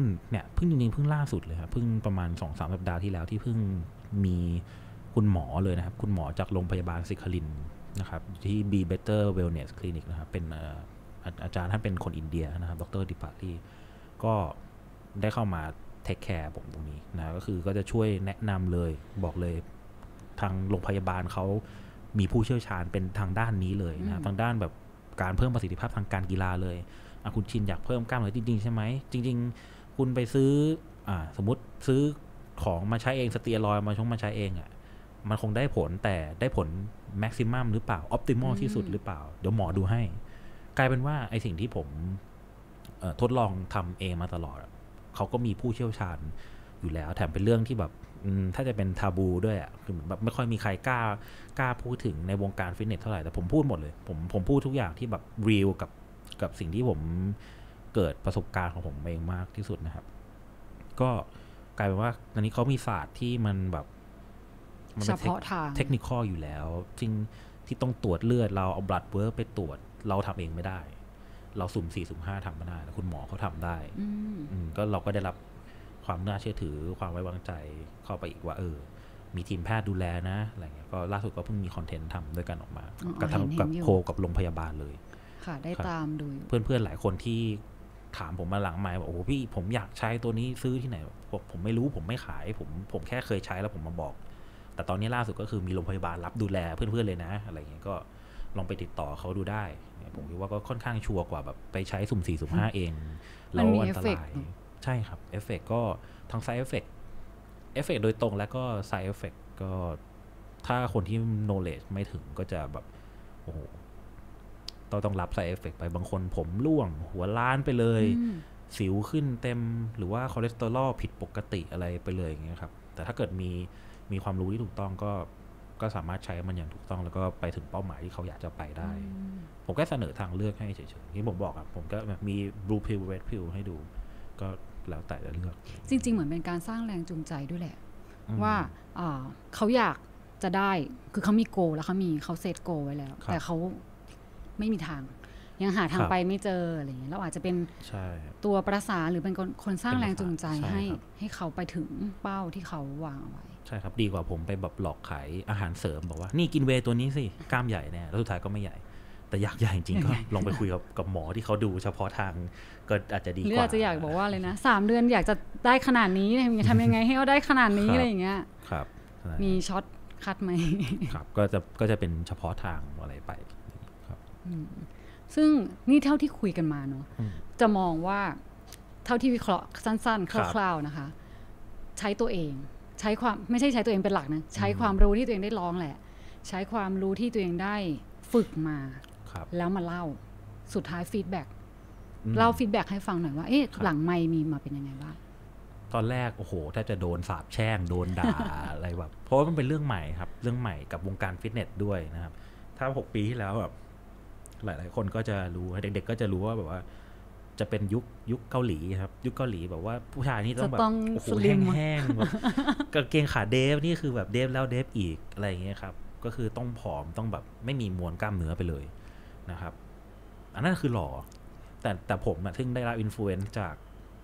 จริงๆเพิ่งล่าสุดเลยครับเพิ่งประมาณ 2-3 สัปดาห์ที่แล้วที่เพิ่งมีคุณหมอเลยนะครับคุณหมอจากโรงพยาบาลสิคลินนะครับที่ Better Wellness Clinic นะครับเป็นอาจารย์ท่านเป็นคนอินเดียนะครับดร.ดิปาลีก็ได้เข้ามาเทคแคร์ผมตรงนี้นะก็คือก็จะช่วยแนะนำเลยบอกเลยทางโรงพยาบาลเขามีผู้เชี่ยวชาญเป็นทางด้านนี้เลยนะทางด้านแบบการเพิ่มประสิทธิภาพทางการกีฬาเลยคุณชินอยากเพิ่มกล้ามเนื้อจริงๆใช่ไหมจริงๆคุณไปซื้อสมมติซื้อของมาใช้เองสเตียรอยด์มาใช้เองอ่ะมันคงได้ผลแต่ได้ผลแม็กซิมัมหรือเปล่าออปติมอลที่สุดหรือเปล่าเดี๋ยวหมอดูให้กลายเป็นว่าไอสิ่งที่ผมทดลองทำเองมาตลอดเขาก็มีผู้เชี่ยวชาญอยู่แล้วแถมเป็นเรื่องที่แบบถ้าจะเป็นทาบูด้วยอ่ะคือแบบไม่ค่อยมีใครกล้าพูดถึงในวงการฟิตเนสเท่าไหร่แต่ผมพูดหมดเลยผมพูดทุกอย่างที่แบบรีลกับสิ่งที่ผมเกิดประสบการณ์ของผมเองมากที่สุดนะครับก็กลายเป็นว่าตอนนี้เขามีศาสตร์ที่มันแบบเฉพาะทางเทคนิคอลอยู่แล้วจริงที่ต้องตรวจเลือดเราเอาบลัดเวิร์คไปตรวจเราทำเองไม่ได้เราสุ่ม4สุ่ม5ทำไม่ได้คุณหมอเขาทำได้ก็เราก็ได้รับความน่าเชื่อถือความไว้วางใจเข้าไปอีกว่ามีทีมแพทย์ดูแลนะอะไรเงี้ยก็ล่าสุดก็เพิ่งมีคอนเทนต์ทำด้วยกันออกมากับทางกับโคกับโรงพยาบาลเลยค่ะได้ตามดูเพื่อนๆหลายคนที่ถามผมมาหลังไมค์บอกโอ้พี่ผมอยากใช้ตัวนี้ซื้อที่ไหนผมไม่รู้ผมไม่ขายผมแค่เคยใช้แล้วผมมาบอกแต่ตอนนี้ล่าสุดก็คือมีโรงพยาบาลรับดูแลเพื่อนๆเลยนะอะไรเงี้ยก็ลองไปติดต่อเขาดูได้ผมคิดว่าก็ค่อนข้างชัวร์กว่าแบบไปใช้สุ่ม4สุ่ม5เองแล้วอันตรายใช่ครับเอฟเฟกต์ก็ทั้งไซด์เอฟเฟกต์โดยตรงแล้วก็ไซด์เอฟเฟกต์ก็ถ้าคนที่โนเลจไม่ถึงก็จะแบบโอ้โหต้องรับไซด์เอฟเฟกต์ไปบางคนผมร่วงหัวล้านไปเลยสิวขึ้นเต็มหรือว่าคอเลสเตอรอลผิดปกติอะไรไปเลยอย่างเงี้ยครับแต่ถ้าเกิดมีความรู้ที่ถูกต้องก็สามารถใช้มันอย่างถูกต้องแล้วก็ไปถึงเป้าหมายที่เขาอยากจะไปได้ผมก็เสนอทางเลือกให้เฉยๆที่ผมบอกครับผมก็มีบลูพิลเรดพิลให้ดูก็แล้วแต่จะเลือกจริงๆเหมือนเป็นการสร้างแรงจูงใจด้วยแหละว่าเขาอยากจะได้คือเขามีโกแล้วเขาเซตโกไว้แล้วแต่เขาไม่มีทางยังหาทางไปไม่เจออะไรอย่างเงี้ยเราอาจจะเป็นตัวประสานหรือเป็นคนสร้างแรงจูงใจให้เขาไปถึงเป้าที่เขาวางไว้ใช่ครับดีกว่าผมไปแบบหลอกขายอาหารเสริมบอกว่านี่กินเวย์ตัวนี้สิกล้ามใหญ่แน่แล้วสุดท้ายก็ไม่ใหญ่แต่อยากใหญ่จริงก็ลองไปคุยกับหมอที่เขาดูเฉพาะทางก็อาจจะดีกว่าหรืออาจจะอยากบอกว่าเลยนะ3เดือนอยากจะได้ขนาดนี้ทำยังไงให้เขาได้ขนาดนี้อะไรอย่างเงี้ยครับมีช็อตคัดไหมครับก็จะเป็นเฉพาะทางอะไรไปครับซึ่งนี่เท่าที่คุยกันมาเนอะจะมองว่าเท่าที่วิเคราะห์สั้นๆคร่าวๆนะคะใช้ตัวเองใช้ความไม่ใช่ใช้ตัวเองเป็นหลักนะใช้ความรู้ที่ตัวเองได้ลองแหละใช้ความรู้ที่ตัวเองได้ฝึกมาแล้วมาเล่าสุดท้ายฟีดแบ็กเล่าฟีดแบ็กให้ฟังหน่อยว่าเอ๊ะหลังไมค์มีมาเป็นยังไงบ้างตอนแรกโอ้โหถ้าจะโดนสาปแช่งโดนด่า อะไรแบบเพราะมันเป็นเรื่องใหม่ครับเรื่องใหม่กับวงการฟิตเนสด้วยนะครับถ้า6 ปีที่แล้วแบบหลายๆคนก็จะรู้เด็กๆก็จะรู้ว่าแบบว่าจะเป็นยุคเกาหลีครับยุคเกาหลีแบบว่าผู้ชายนี่ต้องแบบโอ้โหแห้งๆกางเกงขาเดฟนี่คือแบบเดฟแล้วเดฟอีกอะไรอย่างเงี้ยครับก็คือต้องผอมต้องแบบไม่มีมวลกล้ามเนื้อไปเลยนะครับอันนั้นคือหล่อแต่ผมอะซึ่งได้รับอิทธิพลจาก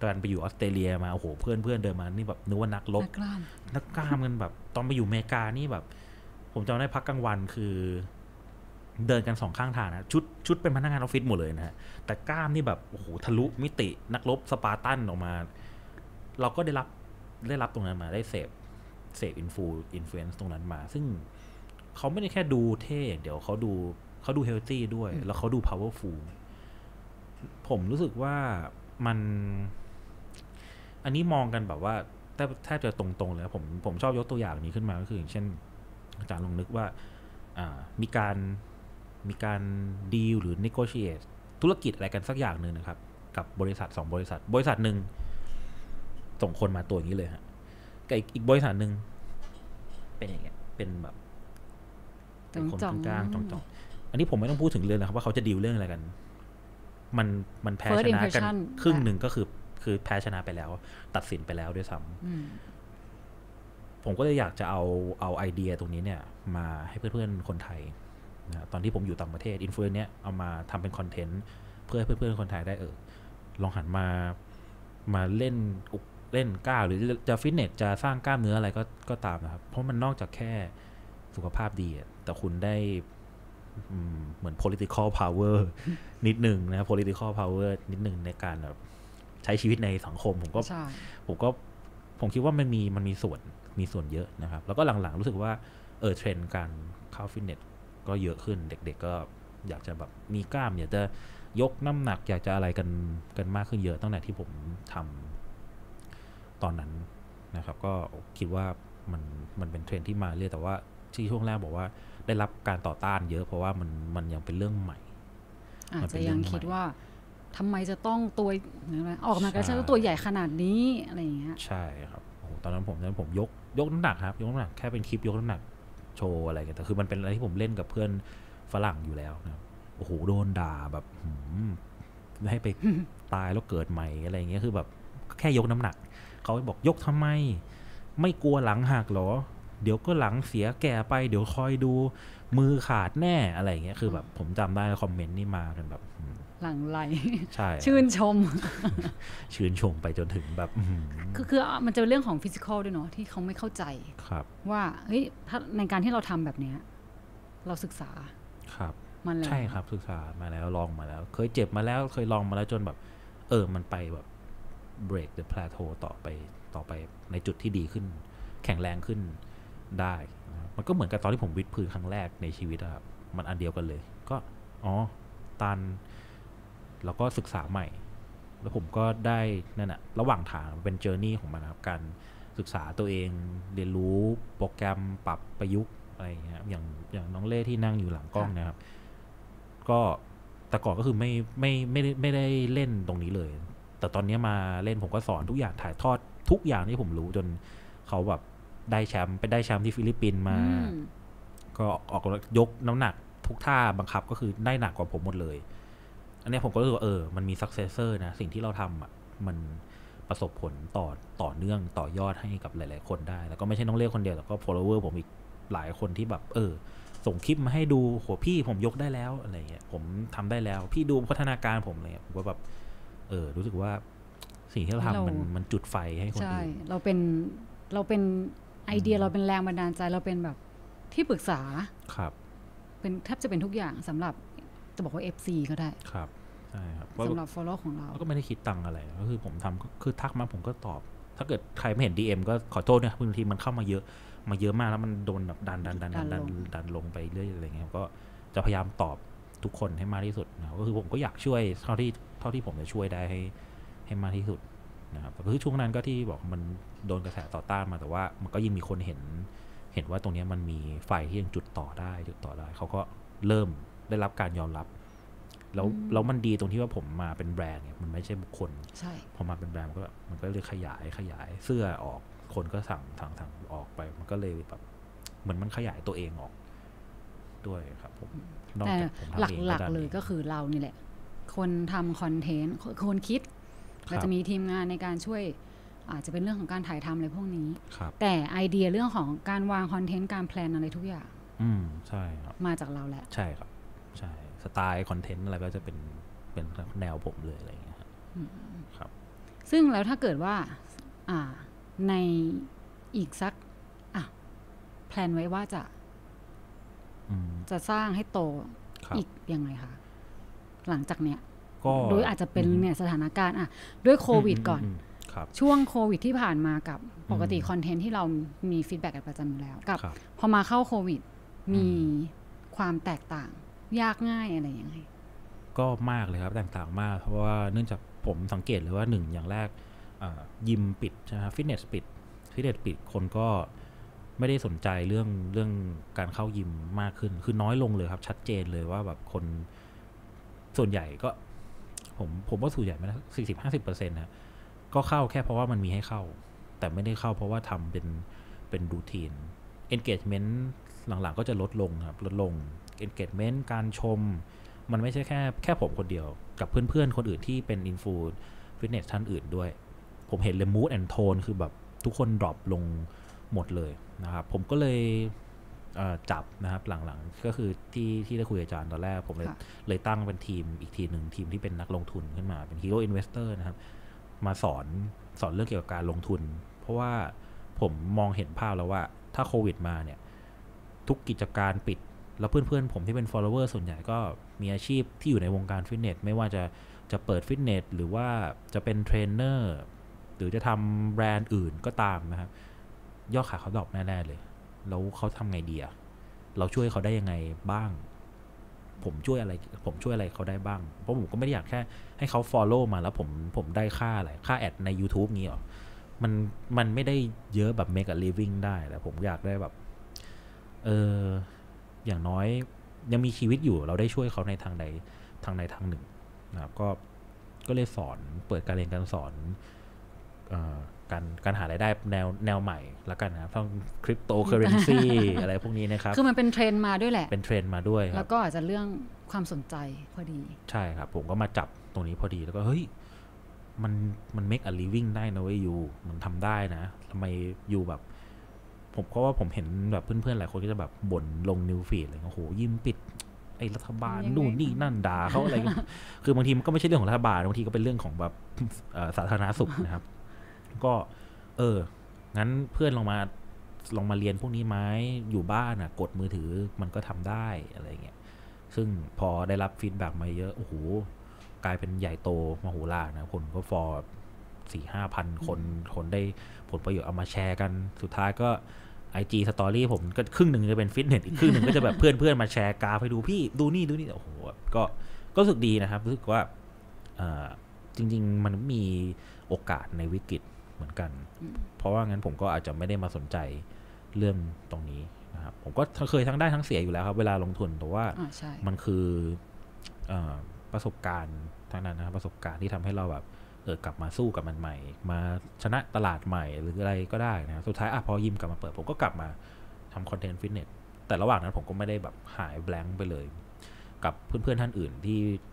การไปอยู่ออสเตรเลียมาโอ้โหเพื่อนๆเดินมานี่แบบนึกว่านักรบนักกล้ามกันแบบตอนไปอยู่อเมริกานี่แบบผมจำได้พักกลางวันคือเดินกัน2ข้างทางนะชุดเป็นพนักงานออฟฟิศหมดเลยนะฮะแต่กล้ามนี่แบบโอ้โหทะลุมิตินักรบสปาร์ตันออกมาเราก็ได้รับตรงนั้นมาได้เสพ เสพอินฟลูเอนซ์ตรงนั้นมาซึ่งเขาไม่ได้แค่ดูเท่เดี๋ยวเขาดูเฮลตี้ด้วยแล้วเขาดู powerful ผมรู้สึกว่ามันอันนี้มองกันแบบว่าแทบจะตรงๆเลยผมชอบยกตัวอย่างนี้ขึ้นมาก็คืออย่างเช่นอาจารย์ลองนึกว่ามีการดีลหรือ negotiate ธุรกิจอะไรกันสักอย่างนึงนะครับกับบริษัท2บริษัทนึงส่งคนมาตัวอย่างนี้เลยฮะกับอีกบริษัทนึงเป็นอย่างเงี้ยเป็นแบบเป็นคนกลางจ้องๆอันนี้ผมไม่ต้องพูดถึงเรื่องนะครับว่าเขาจะดีลเรื่องอะไรกันมันแพ้ชนะกันครึ่งนึงก็คือแพ้ชนะไปแล้วตัดสินไปแล้วด้วยซ้ำผมก็เลยอยากจะเอาไอเดียตรงนี้เนี่ยมาให้เพื่อนๆคนไทยนะตอนที่ผมอยู่ต่างประเทศอินฟลูเอนซ์เนี่ยเอามาทำเป็นคอนเทนต์เพื่อให้เพื่อนๆคนไทยได้ลองหันมาเล่นกล้าหรือจะฟิตเนสจะสร้างกล้ามเนื้ออะไรก็ตามนะครับเพราะมันนอกจากแค่สุขภาพดีแต่คุณได้เหมือน political power นิดหนึ่งนะ political power นิดหนึ่งในการแบบใช้ชีวิตในสังคมผมคิดว่ามันมีส่วนเยอะนะครับแล้วก็หลังๆรู้สึกว่าเทรนด์การเข้าฟิตเนสก็เยอะขึ้นเด็กๆก็อยากจะแบบมีกล้ามอยากจะยกน้ำหนักอยากจะอะไรกันมากขึ้นเยอะตั้งแต่ที่ผมทำตอนนั้นนะครับก็คิดว่ามันเป็นเทรนด์ที่มาเรื่อยแต่ว่าที่ช่วงแรกบอกว่าได้รับการต่อต้านเยอะเพราะว่ามันยังเป็นเรื่องใหม่อาจจะยังคิดว่าทำไมจะต้องตัวออกมากระชั้นตัวใหญ่ขนาดนี้อะไรอย่างเงี้ยใช่ครับตอนนั้นผมยกน้ำหนักครับยกน้ำหนักแค่เป็นคลิปยกน้ำหนักโชว์อะไรกันแต่คือมันเป็นอะไรที่ผมเล่นกับเพื่อนฝรั่งอยู่แล้วนะโอ้โหโดนด่าแบบให้ไปตายแล้วเกิดใหม่อะไรอย่างเงี้ยคือแบบแค่ยกน้ำหนักเขาบอกยกทำไมไม่กลัวหลังหักหรอเดี๋ยวก็หลังเสียแก่ไปเดี๋ยวคอยดูมือขาดแน่อะไรอย่างเงี้ยคือแบบผมจำได้คอมเมนต์นี่มากันแบบหลังไหลใช่ชื่นชม ชื่นชมไปจนถึงแบบคือมันจะเป็นเรื่องของฟิสิกอลด้วยเนาะที่เขาไม่เข้าใจว่าเฮ้ยถ้าในการที่เราทำแบบเนี้ยเราศึกษามันแล้วใช่ครับศึกษามาแล้วลองมาแล้วเคยเจ็บมาแล้วเคยลองมาแล้วจนแบบมันไปแบบ break the plateau ต่อไปในจุดที่ดีขึ้นแข็งแรงขึ้นได้มันก็เหมือนกับตอนที่ผมวิดพื้นครั้งแรกในชีวิตครับมันอันเดียวกันเลยก็ตันแล้วก็ศึกษาใหม่แล้วผมก็ได้นั่นแหละระหว่างทางเป็นเจอร์นี่ของมันนะครับการศึกษาตัวเองเรียนรู้โปรแกรมปรับประยุกต์อะไรอย่างเงี้ยอย่างน้องเล่ที่นั่งอยู่หลังกล้องนะครับก็แต่ก่อนก็คือไม่ได้เล่นตรงนี้เลยแต่ตอนนี้มาเล่นผมก็สอนทุกอย่างถ่ายทอดทุกอย่างที่ผมรู้จนเขาแบบได้แชมป์ไปได้แชมป์ที่ฟิลิปปินส์มาก็ออกยกน้ำหนักทุกท่าบังคับก็คือได้หนักกว่าผมหมดเลยอันนี้ผมก็รู้สึกว่ามันมีซักเซสเซอร์นะสิ่งที่เราทำอ่ะมันประสบผลต่อเนื่องต่อยอดให้กับหลายๆคนได้แล้วก็ไม่ใช่น้องเล่คนเดียวแล้วก็ follower ผมอีกหลายคนที่แบบส่งคลิปมาให้ดูโหพี่ผมยกได้แล้วอะไรเงี้ยผมทำได้แล้วพี่ดูพัฒนาการผมเลยผมก็แบบรู้สึกว่าสิ่งที่เราทำมันจุดไฟให้คนอื่นเราเป็นไอเดียเราเป็นแรงบันดาลใจเราเป็นแบบที่ปรึกษาครับเป็นแทบจะเป็นทุกอย่างสำหรับจะบอกว่า FC ก็ได้ครับใช่ครับสำหรับ follow ของเราก็ไม่ได้คิดตังอะไรก็คือผมทำคือทักมาผมก็ตอบถ้าเกิดใครไม่เห็น DM ก็ขอโทษนะบางทีมันเข้ามาเยอะมากแล้วมันโดนแบบดันลงไปเรื่อยๆอะไรเงี้ยก็จะพยายามตอบทุกคนให้มากที่สุดนะก็คือผมก็อยากช่วยเท่าที่ผมจะช่วยได้ให้มากที่สุดนะครับคือช่วงนั้นก็ที่บอกมันโดนกระแสต่อต้านมาแต่ว่ามันก็ยิ่งมีคนเห็นว่าตรงนี้มันมีไฟที่ยังจุดต่อได้เขาก็เริ่มได้รับการยอมรับแล้วมันดีตรงที่ว่าผมมาเป็นแบรนด์เนี่ยมันไม่ใช่บุคคลใช่พอมาเป็นแบรนด์มันก็เลยขยายเสื้อออกคนก็สั่งออกไปมันก็เลยแบบเหมือนมันขยายตัวเองออกด้วยครับผมแต่หลักๆเลยก็คือเรานี่แหละคนทำคอนเทนต์คนคิดเราจะมีทีมงานในการช่วยอาจจะเป็นเรื่องของการถ่ายทำอะไรพวกนี้แต่ไอเดียเรื่องของการวางคอนเทนต์การแพลนอะไรทุกอย่างใช่ครับมาจากเราแหละใช่ครับใช่สไตล์คอนเทนต์อะไรก็จะเป็นแนวผมเลยอะไรอย่างเงี้ยครับซึ่งแล้วถ้าเกิดว่าในอีกสักแพลนไว้ว่าจะสร้างให้โตอีกยังไงคะหลังจากเนี้ยโดยอาจจะเป็นเนี่ยสถานการณ์ด้วยโควิดก่อน ช่วงโควิดที่ผ่านมากับปกติคอนเทนต์ที่เรามีฟีดแบ็กกันประจำอยู่แล้วกับพอมาเข้าโควิดมีความแตกต่างยากง่ายอะไรยังไงก็มากเลยครับแตกต่างมากเพราะว่าเนื่องจากผมสังเกตเลยว่าหนึ่งอย่างแรกยิมปิดใช่ไหมฟิตเนสปิดคนก็ไม่ได้สนใจเรื่องการเข้ายิมมากขึ้นคือน้อยลงเลยครับชัดเจนเลยว่าแบบคนส่วนใหญ่ก็ผมว่าส่วนใหญ่ไม่นะ40-50%นะก็เข้าแค่เพราะว่ามันมีให้เข้าแต่ไม่ได้เข้าเพราะว่าทำเป็นรูทีน engagement หลังๆก็จะลดลงครับลดลง engagement การชมมันไม่ใช่แค่ผมคนเดียวกับเพื่อนๆคนอื่นที่เป็นอินฟูฟิตเนสท่านอื่นด้วยผมเห็นเลย mood and tone คือแบบทุกคนดรอปลงหมดเลยนะครับผมก็เลยจับนะครับหลังๆก็คือที่ได้คุยกับอาจารย์ตอนแรกผมเลยตั้งเป็นทีมอีกทีหนึ่งทีมที่เป็นนักลงทุนขึ้นมาเป็น Hero Investor นะครับมาสอนเรื่องเกี่ยวกับการลงทุนเพราะว่าผมมองเห็นภาพแล้วว่าถ้าโควิดมาเนี่ยทุกกิจการปิดแล้วเพื่อนๆผมที่เป็น follower ส่วนใหญ่ก็มีอาชีพที่อยู่ในวงการฟิตเนสไม่ว่าจะเปิดฟิตเนสหรือว่าจะเป็นเทรนเนอร์หรือจะทำแบรนด์อื่นก็ตามนะครับยอดขายเขาดรอปแน่ๆเลยแล้วเขาทำไงดีอะเราช่วยเขาได้ยังไงบ้างผมช่วยอะไรเขาได้บ้างเพราะผมก็ไม่ได้อยากแค่ให้เขา follow มาแล้วผมได้ค่าอะไรค่าแอดใน YouTube งี้หรอมันไม่ได้เยอะแบบ make a living ได้แต่ผมอยากได้แบบอย่างน้อยยังมีชีวิตอยู่เราได้ช่วยเขาในทางใดทางหนึ่งนะครับก็เลยสอนเปิดการเรียนการสอนการหารายได้แนวใหม่ละกันนะครับต้องคริปโตเคอเรนซีอะไรพวกนี้นะครับคือมันเป็นเทรนมาด้วยแหละเป็นเทรนมาด้วยแล้วก็อาจจะเรื่องความสนใจพอดีใช่ครับผมก็มาจับตรงนี้พอดีแล้วก็เฮ้ยมัน make a living ได้นะเว้ยยูมันทำได้นะทำไมยูแบบผมก็ว่าผมเห็นแบบเพื่อนๆหลายคนก็จะแบบบ่นลงนิวฟีดเลยโอ้โหยิมปิดไอ้รัฐบาลนู่นนี่นั่นด่าเขาอะไรคือบางทีมันก็ไม่ใช่เรื่องของรัฐบาลบางทีก็เป็นเรื่องของแบบสาธารณสุขนะครับก็งั้นเพื่อนลองมาเรียนพวกนี้ไหมอยู่บ้านกดมือถือมันก็ทำได้อะไรเงี้ยซึ่งพอได้รับฟีดแบ็กมาเยอะโอ้โหกลายเป็นใหญ่โตมโหฬารนะคนก็ฟอร์4-5 พันคนได้ผลประโยชน์เอามาแชร์กันสุดท้ายก็ IG Story ผมก็ครึ่งหนึ่งจะเป็นฟิตเนสอีกครึ่งหนึ่งก็จะแบบเพื่อนๆมาแชร์กราฟให้ดูพี่ดูนี่โอ้โหก็รู้สึกดีนะครับรู้สึกว่าจริงๆมันมีโอกาสในวิกฤตเหมือนกันเพราะว่างั้นผมก็อาจจะไม่ได้มาสนใจเรื่องตรงนี้นะครับผมก็เคยทั้งได้ทั้งเสียอยู่แล้วครับเวลาลงทุนแต่ว่ามันคือประสบการณ์ทั้งนั้นนะครับประสบการณ์ที่ทำให้เราแบบกลับมาสู้กับมันใหม่มาชนะตลาดใหม่หรืออะไรก็ได้นะสุดท้ายพอยิมกลับมาเปิดผมก็กลับมาทำคอนเทนต์ฟิตเนสแต่ระหว่างนั้นผมก็ไม่ได้แบบหายแบล็งไปเลยกับเพื่อนๆท่านอื่น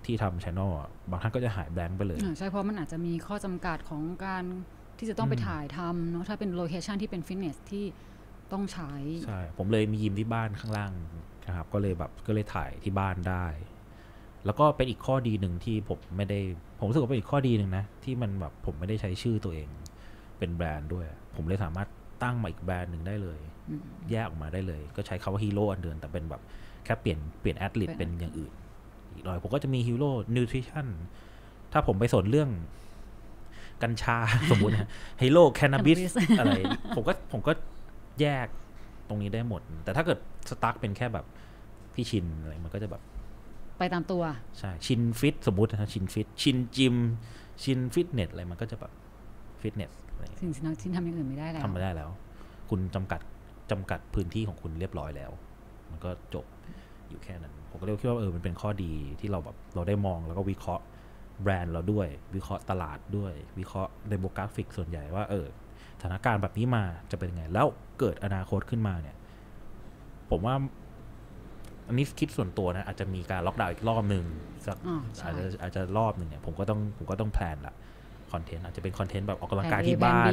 ที่ทำ channel บางท่านก็จะหายแบล็งไปเลยใช่เพราะมันอาจจะมีข้อจำกัดของการที่จะต้องไปถ่ายทำเนาะถ้าเป็นโลเคชันที่เป็นฟิตเนสที่ต้องใช้ใช่ผมเลยมียิมที่บ้านข้างล่างนะครับก็เลยถ่ายที่บ้านได้แล้วก็เป็นอีกข้อดีหนึ่งที่ผมรู้สึกว่าเป็นอีกข้อดีหนึ่งนะที่มันแบบผมไม่ได้ใช้ชื่อตัวเองเป็นแบรนด์ด้วยผมเลยสามารถตั้งมาอีกแบรนด์หนึ่งได้เลยแยกออกมาได้เลยก็ใช้คำว่าฮีโร่อันเดิมแต่เป็นแบบแค่เปลี่ยนแอดลิทเป็นอย่างอื่นอีกหน่อยผมก็จะมีฮีโร่นิวทริชั่นถ้าผมไปสนเรื่องกัญชาสมมุตินะฮีโร่แคนนาบิสอะไรผมก็แยกตรงนี้ได้หมดแต่ถ้าเกิดสตั๊กเป็นแค่แบบพี่ชินอะไรมันก็จะแบบไปตามตัวใช่ชินฟิตสมมุตินะชินฟิตชินจิมชินฟิตเนสอะไรมันก็จะแบบฟิตเนสอะไรสิ่งที่นักชินทำอย่างอื่นไม่ได้แล้วทำไม่ได้แล้วคุณจำกัดพื้นที่ของคุณเรียบร้อยแล้วมันก็จบอยู่แค่นั้นผมก็เลยคิดว่ามันเป็นข้อดีที่เราแบบเราได้มองแล้วก็วิเคราะห์แบรนด์เราด้วยวิเคราะห์ตลาดด้วยวิเคราะห์ไดโมกราฟิกส่วนใหญ่ว่าสถานการณ์แบบนี้มาจะเป็นไงแล้วเกิดอนาคตขึ้นมาเนี่ยผมว่าอันนี้คิดส่วนตัวนะอาจจะมีการล็อกดาวน์อีกรอบหนึ่งสักอาจจะรอบหนึ่งเนี่ยผมก็ต้องแพลนละคอนเทนต์อาจจะเป็นคอนเทนต์แบบออกกำลังกายที่บ้าน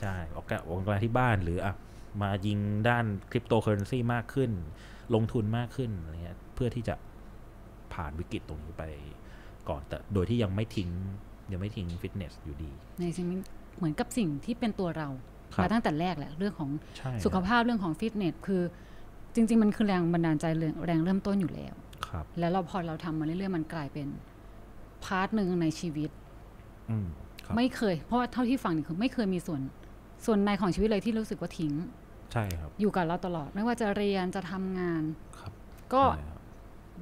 ใช่ออกกำลังกายที่บ้านหรืออ่ะมายิงด้านคริปโตเคอเรนซีมากขึ้นลงทุนมากขึ้นอะไรเงี้ยเพื่อที่จะผ่านวิกฤตตรงนี้ไปก่อนแต่โดยที่ยังไม่ทิ้งฟิตเนสอยู่ดีในสิ่งเหมือนกับสิ่งที่เป็นตัวเรามาตั้งแต่แรกแหละเรื่องของสุขภาพเรื่องของฟิตเนสคือจริงๆมันคือแรงบันดาลใจแรงเริ่มต้นอยู่แล้วแล้วเราพอเราทำมาเรื่อยๆมันกลายเป็นพาร์ทหนึ่งในชีวิต ไม่เคยเพราะว่าเท่าที่ฟังคือไม่เคยมีส่วนในของชีวิตเลยที่รู้สึกว่าทิ้งใช่ครับอยู่กับเราตลอดไม่ว่าจะเรียนจะทำงานครับก็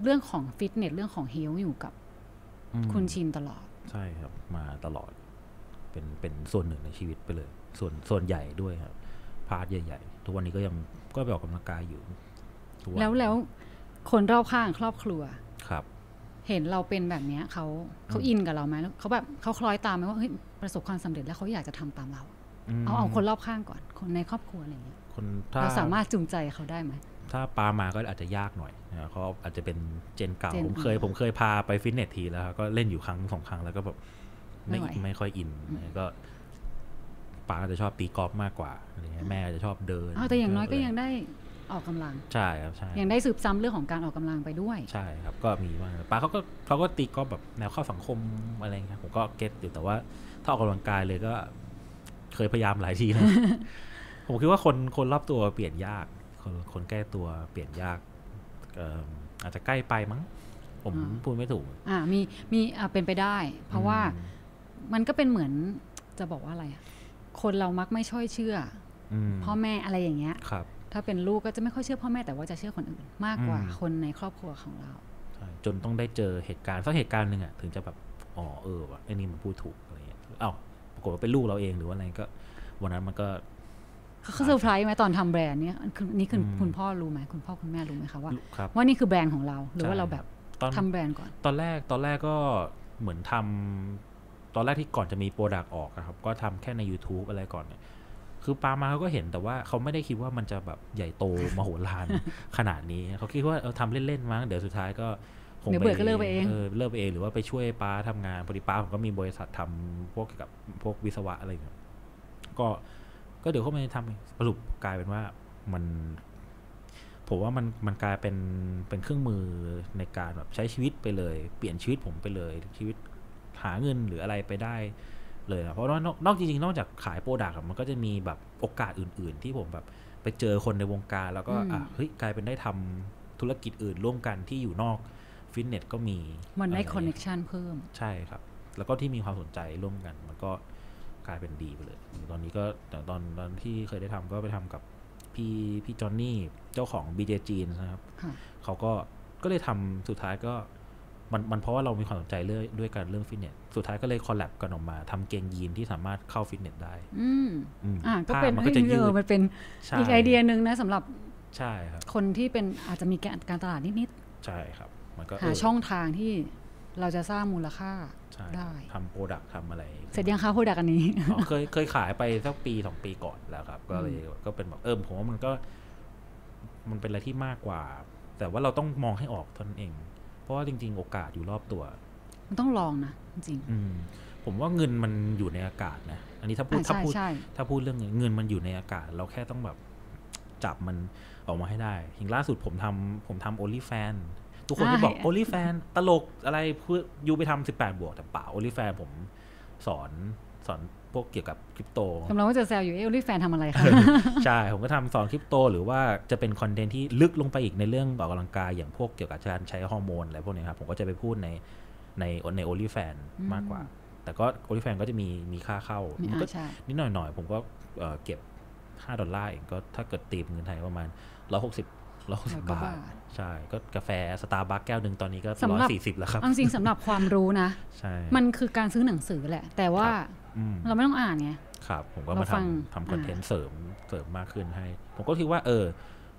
เรื่องของฟิตเนสเรื่องของเฮลท์อยู่กับคุณชินตลอดใช่ครับมาตลอดเป็นส่วนหนึ่งในชีวิตไปเลยส่วนใหญ่ด้วยครับพาร์ทใหญ่ๆทุกวันนี้ก็ยังก็ไปออกกำลังกายอยู่แล้วคนรอบข้างครอบครัวครับเห็นเราเป็นแบบนี้เขาอินกับเราไหมเขาแบบเขาคล้อยตามไหมว่าเฮ้ยประสบความสำเร็จแล้วเขาอยากจะทำตามเราเอาคนรอบข้างก่อนคนในครอบครัวอะไรอย่างเงี้ยเราสามารถจูงใจเขาได้ไหมถ้าปามาก็อาจจะยากหน่อยนะเขาอาจจะเป็นเจนเก่าผมเคยพาไปฟิตเนสทีแล้วก็เล่นอยู่ครั้งสองครั้งแล้วก็แบบไม่ค่อยอินก็ป้าก็จะชอบตีกอล์ฟมากกว่าอะไรเงี้ยแม่จะชอบเดินแต่อย่างน้อยก็ยังได้ออกกำลังใช่ครับใช่ยังได้สืบซ้ำเรื่องของการออกกำลังไปด้วยใช่ครับก็มีบ้างป้าเขาก็ตีกอล์ฟแบบแนวเข้าสังคมอะไรเงี้ยผมก็เก็ตอยู่แต่ว่าถ้าออกกำลังกายเลยก็เคยพยายามหลายทีนะผมคิดว่าคนรอบตัวเปลี่ยนยากคนใกล้ตัวเปลี่ยนยากอาจจะใกล้ไปมั้งผมพูดไม่ถูกมีเป็นไปได้เพราะว่ามันก็เป็นเหมือนจะบอกว่าอะไรคนเรามักไม่ช่วยเชื่อพ่อแม่อะไรอย่างเงี้ยครับถ้าเป็นลูกก็จะไม่ค่อยเชื่อพ่อแม่แต่ว่าจะเชื่อคนอื่นมากกว่าคนในครอบครัวของเราจนต้องได้เจอเหตุการณ์สักเหตุการณ์หนึ่งถึงจะแบบอ๋อว่ะไอ้นี่มันพูดถูกอะไรเงี้ยปรากฏว่าเป็นลูกเราเองหรือว่าอะไรก็วันนั้นมันก็เขาเซอร์ไพรส์ไหมตอนทำแบรนด์เนี่ยนี่คือคุณพ่อรู้ไหมคุณพ่อคุณแม่รู้ไหมคะว่านี่คือแบรนด์ของเราหรือว่าเราแบบทำแบรนด์ก่อนตอนแรกก็เหมือนทำตอนแรกที่ก่อนจะมีโปรดักต์ออกนะครับก็ทำแค่ใน YouTube อะไรก่อนเนี่ยคือปามาเขาก็เห็นแต่ว่าเขาไม่ได้คิดว่ามันจะแบบใหญ่โตมโหฬารขนาดนี้เขาคิดว่าเราทำเล่นๆมั้งเดี๋ยวสุดท้ายก็คงไปเลิกไปเองหรือว่าไปช่วยป้าทำงานพอดีป้าผมก็มีบริษัททำพวกกับพวกวิศวะอะไรอย่างเงี้ยก็เดี๋ยวเขาไม่ได้ทำสรุปกลายเป็นว่ามันผมว่ามันกลายเป็นเครื่องมือในการแบบใช้ชีวิตไปเลยเปลี่ยนชีวิตผมไปเลยชีวิตหาเงินหรืออะไรไปได้เลยเพราะว่านอกจริงๆนอกจากขายโปรดักต์มันก็จะมีแบบโอกาสอื่นๆที่ผมแบบไปเจอคนในวงการแล้วก็เฮ้ยกลายเป็นได้ทำธุรกิจอื่นร่วมกันที่อยู่นอกฟิตเนสก็มีมันได้คอนเนคชันเพิ่มใช่ครับแล้วก็ที่มีความสนใจร่วมกันมันก็กลายเป็นดีไปเลยตอนนี้ก็ตอนที่เคยได้ทำก็ไปทำกับพี่จอนนี่เจ้าของ BJ จีนนะครับเขาก็เลยทำสุดท้ายก็มันเพราะว่าเรามีความสนใจเรื่องด้วยกันเรื่องฟิตเนสสุดท้ายก็เลยคอลแลบกันออกมาทำเกงยีนที่สามารถเข้าฟิตเนสได้ก็เป็นมันก็จะยืดมันเป็นอีกไอเดียหนึ่งนะสำหรับใช่ครับคนที่เป็นอาจจะมีการตลาดนิดๆใช่ครับมันก็หาช่องทางที่เราจะสร้างมูลค่าได้ทำโปรดักต์ทำอะไรเสร็จยังคะโปรดักต์อันนี้เคยขายไปสักปี2ปีก่อนแล้วครับก็เลยก็เป็นแบบผมว่ามันเป็นอะไรที่มากกว่าแต่ว่าเราต้องมองให้ออกตนเองเพราะว่าจริงๆโอกาสอยู่รอบตัวมันต้องลองนะจริงผมว่าเงินมันอยู่ในอากาศนะอันนี้ถ้าพูดเรื่องเงินมันอยู่ในอากาศเราแค่ต้องแบบจับมันออกมาให้ได้อย่างล่าสุดผมทำโอลิแฟนทุกคนที่บอกโอลิแฟนตลกอะไรเพื่อยูไปทำ18+แต่เปล่าโอลิแฟนผมสอนพวกเกี่ยวกับคริปโตกำลังว่าจะแซวอยู่โอลิแฟนทำอะไรคะใช่ผมก็ทำสอนคริปโตหรือว่าจะเป็นคอนเทนต์ที่ลึกลงไปอีกในเรื่องออกกำลังกายอย่างพวกเกี่ยวกับการใช้ฮอร์โมนอะไรพวกนี้ครับผมก็จะไปพูดในโอลิแฟนมากกว่าแต่ก็โอลิแฟนก็จะมีค่าเข้านิดหน่อยๆผมก็เก็บ$5เองก็ถ้าเกิดตีเป็นเงินไทยประมาณ160 บาทใช่ก็กาแฟสตาร์บัคแก้วหนึ่งตอนนี้ก็140แล้วครับจริงสำหรับความรู้นะมันคือการซื้อหนังสือแหละแต่ว่าเราไม่ต้องอ่านไงครับผมก็มาทำคอนเทนต์เสริมมากขึ้นให้ผมก็คิดว่า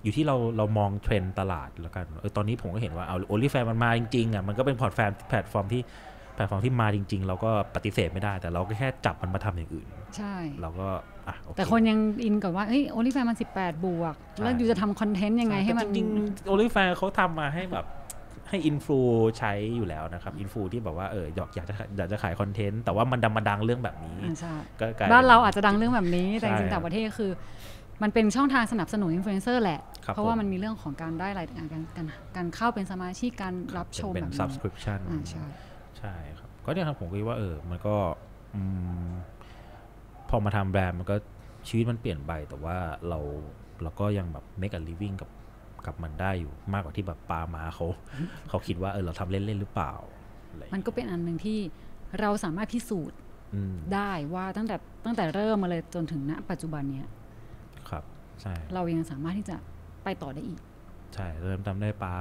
อยู่ที่เรามองเทรนด์ตลาดแล้วกันตอนนี้ผมก็เห็นว่าเอาโอลิแฟนมันมาจริงๆมันก็เป็นแพลตฟอร์มที่มาจริงๆเราก็ปฏิเสธไม่ได้แต่เราก็แค่จับมันมาทำอย่างอื่นใช่เราก็แต่คนยังอินกับว่าเฮ้ยโอลิแฟนมัน18+แล้วอยู่จะทำคอนเทนต์ยังไงให้มันจริงโอลิแฟนเขาทำมาให้แบบให้อินฟลูใช้อยู่แล้วนะครับอินฟลูที่แบบว่าอยากจะขายคอนเทนต์แต่ว่ามันดังเรื่องแบบนี้ก็กลายบ้านเราอาจจะดังเรื่องแบบนี้แต่จริงต่างประเทศคือมันเป็นช่องทางสนับสนุนอินฟลูเอนเซอร์แหละเพราะว่ามันมีเรื่องของการได้รายได้การเข้าเป็นสมาชิกการรับชมแบบ subscription ใช่ครับก็เนี่ยครับผมคิดว่ามันก็พอมาทำแบรนด์มันก็ชีวิตมันเปลี่ยนไปแต่ว่าเราก็ยังแบบ make a living กับมันได้อยู่มากกว่าที่แบบปามาเขาคิดว่าเราทำเล่นๆหรือเปล่ามันก็เป็นอันหนึ่งที่เราสามารถพิสูจน์ ได้ว่าตั้งแต่เริ่มมาเลยจนถึงณปัจจุบันเนี้ยครับใช่เรายังสามารถที่จะไปต่อได้อีกใช่เริ่มจำได้ป้า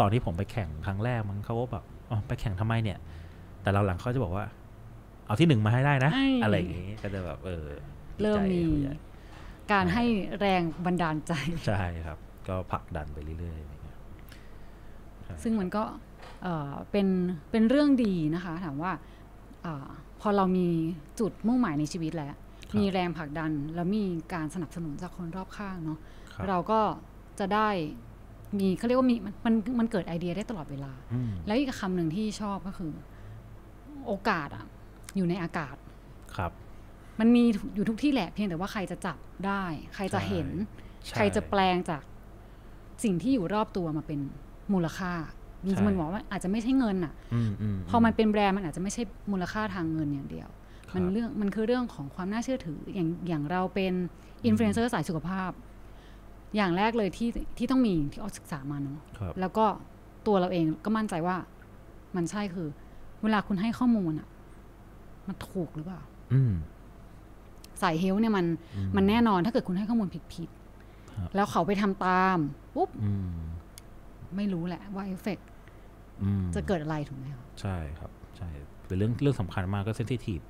ตอนที่ผมไปแข่งครั้งแรกมันเขาก็แบบอ๋อไปแข่งทำไมเนี่ยแต่เราหลังเขาจะบอกว่าเอาที่หนึ่งมาให้ได้นะ อะไรอย่างนี้ก็จะแบบเริ่มมีการให้แรงบันดาลใจใช่ครับก็ผลักดันไปเรื่อยๆซึ่งมันก็เป็นเรื่องดีนะคะถามว่าพอเรามีจุดมุ่งหมายในชีวิตแล้วมีแรงผลักดันแล้วมีการสนับสนุนจากคนรอบข้างเนาะเราก็จะได้มีเขาเรียกว่ามีมันเกิดไอเดียได้ตลอดเวลาแล้วอีกคำหนึ่งที่ชอบก็คือโอกาสอ่ะอยู่ในอากาศครับมันมีอยู่ทุกที่แหละเพียงแต่ว่าใครจะจับได้ใครจะเห็นใครจะแปลงจากสิ่งที่อยู่รอบตัวมาเป็นมูลค่าจริงๆมันบอกว่าอาจจะไม่ใช่เงินอ่ะพอมันเป็นแบรนด์มันอาจจะไม่ใช่มูลค่าทางเงินอย่างเดียวมันคือเรื่องของความน่าเชื่อถืออย่างเราเป็นอินฟลูเอนเซอร์สายสุขภาพอย่างแรกเลยที่ต้องมีที่ออกศึกษามาเนาะแล้วก็ตัวเราเองก็มั่นใจว่ามันใช่คือเวลาคุณให้ข้อมูลอ่ะมันถูกหรือเปล่าสายเฮลท์เนี่ยมันแน่นอนถ้าเกิดคุณให้ข้อมูลผิดๆแล้วเขาไปทำตามปุ๊บไม่รู้แหละว่าเอฟเฟกต์จะเกิดอะไรถูกไหมครับใช่ครับใช่เป็นเรื่องสำคัญมากก็เซนซิทีฟ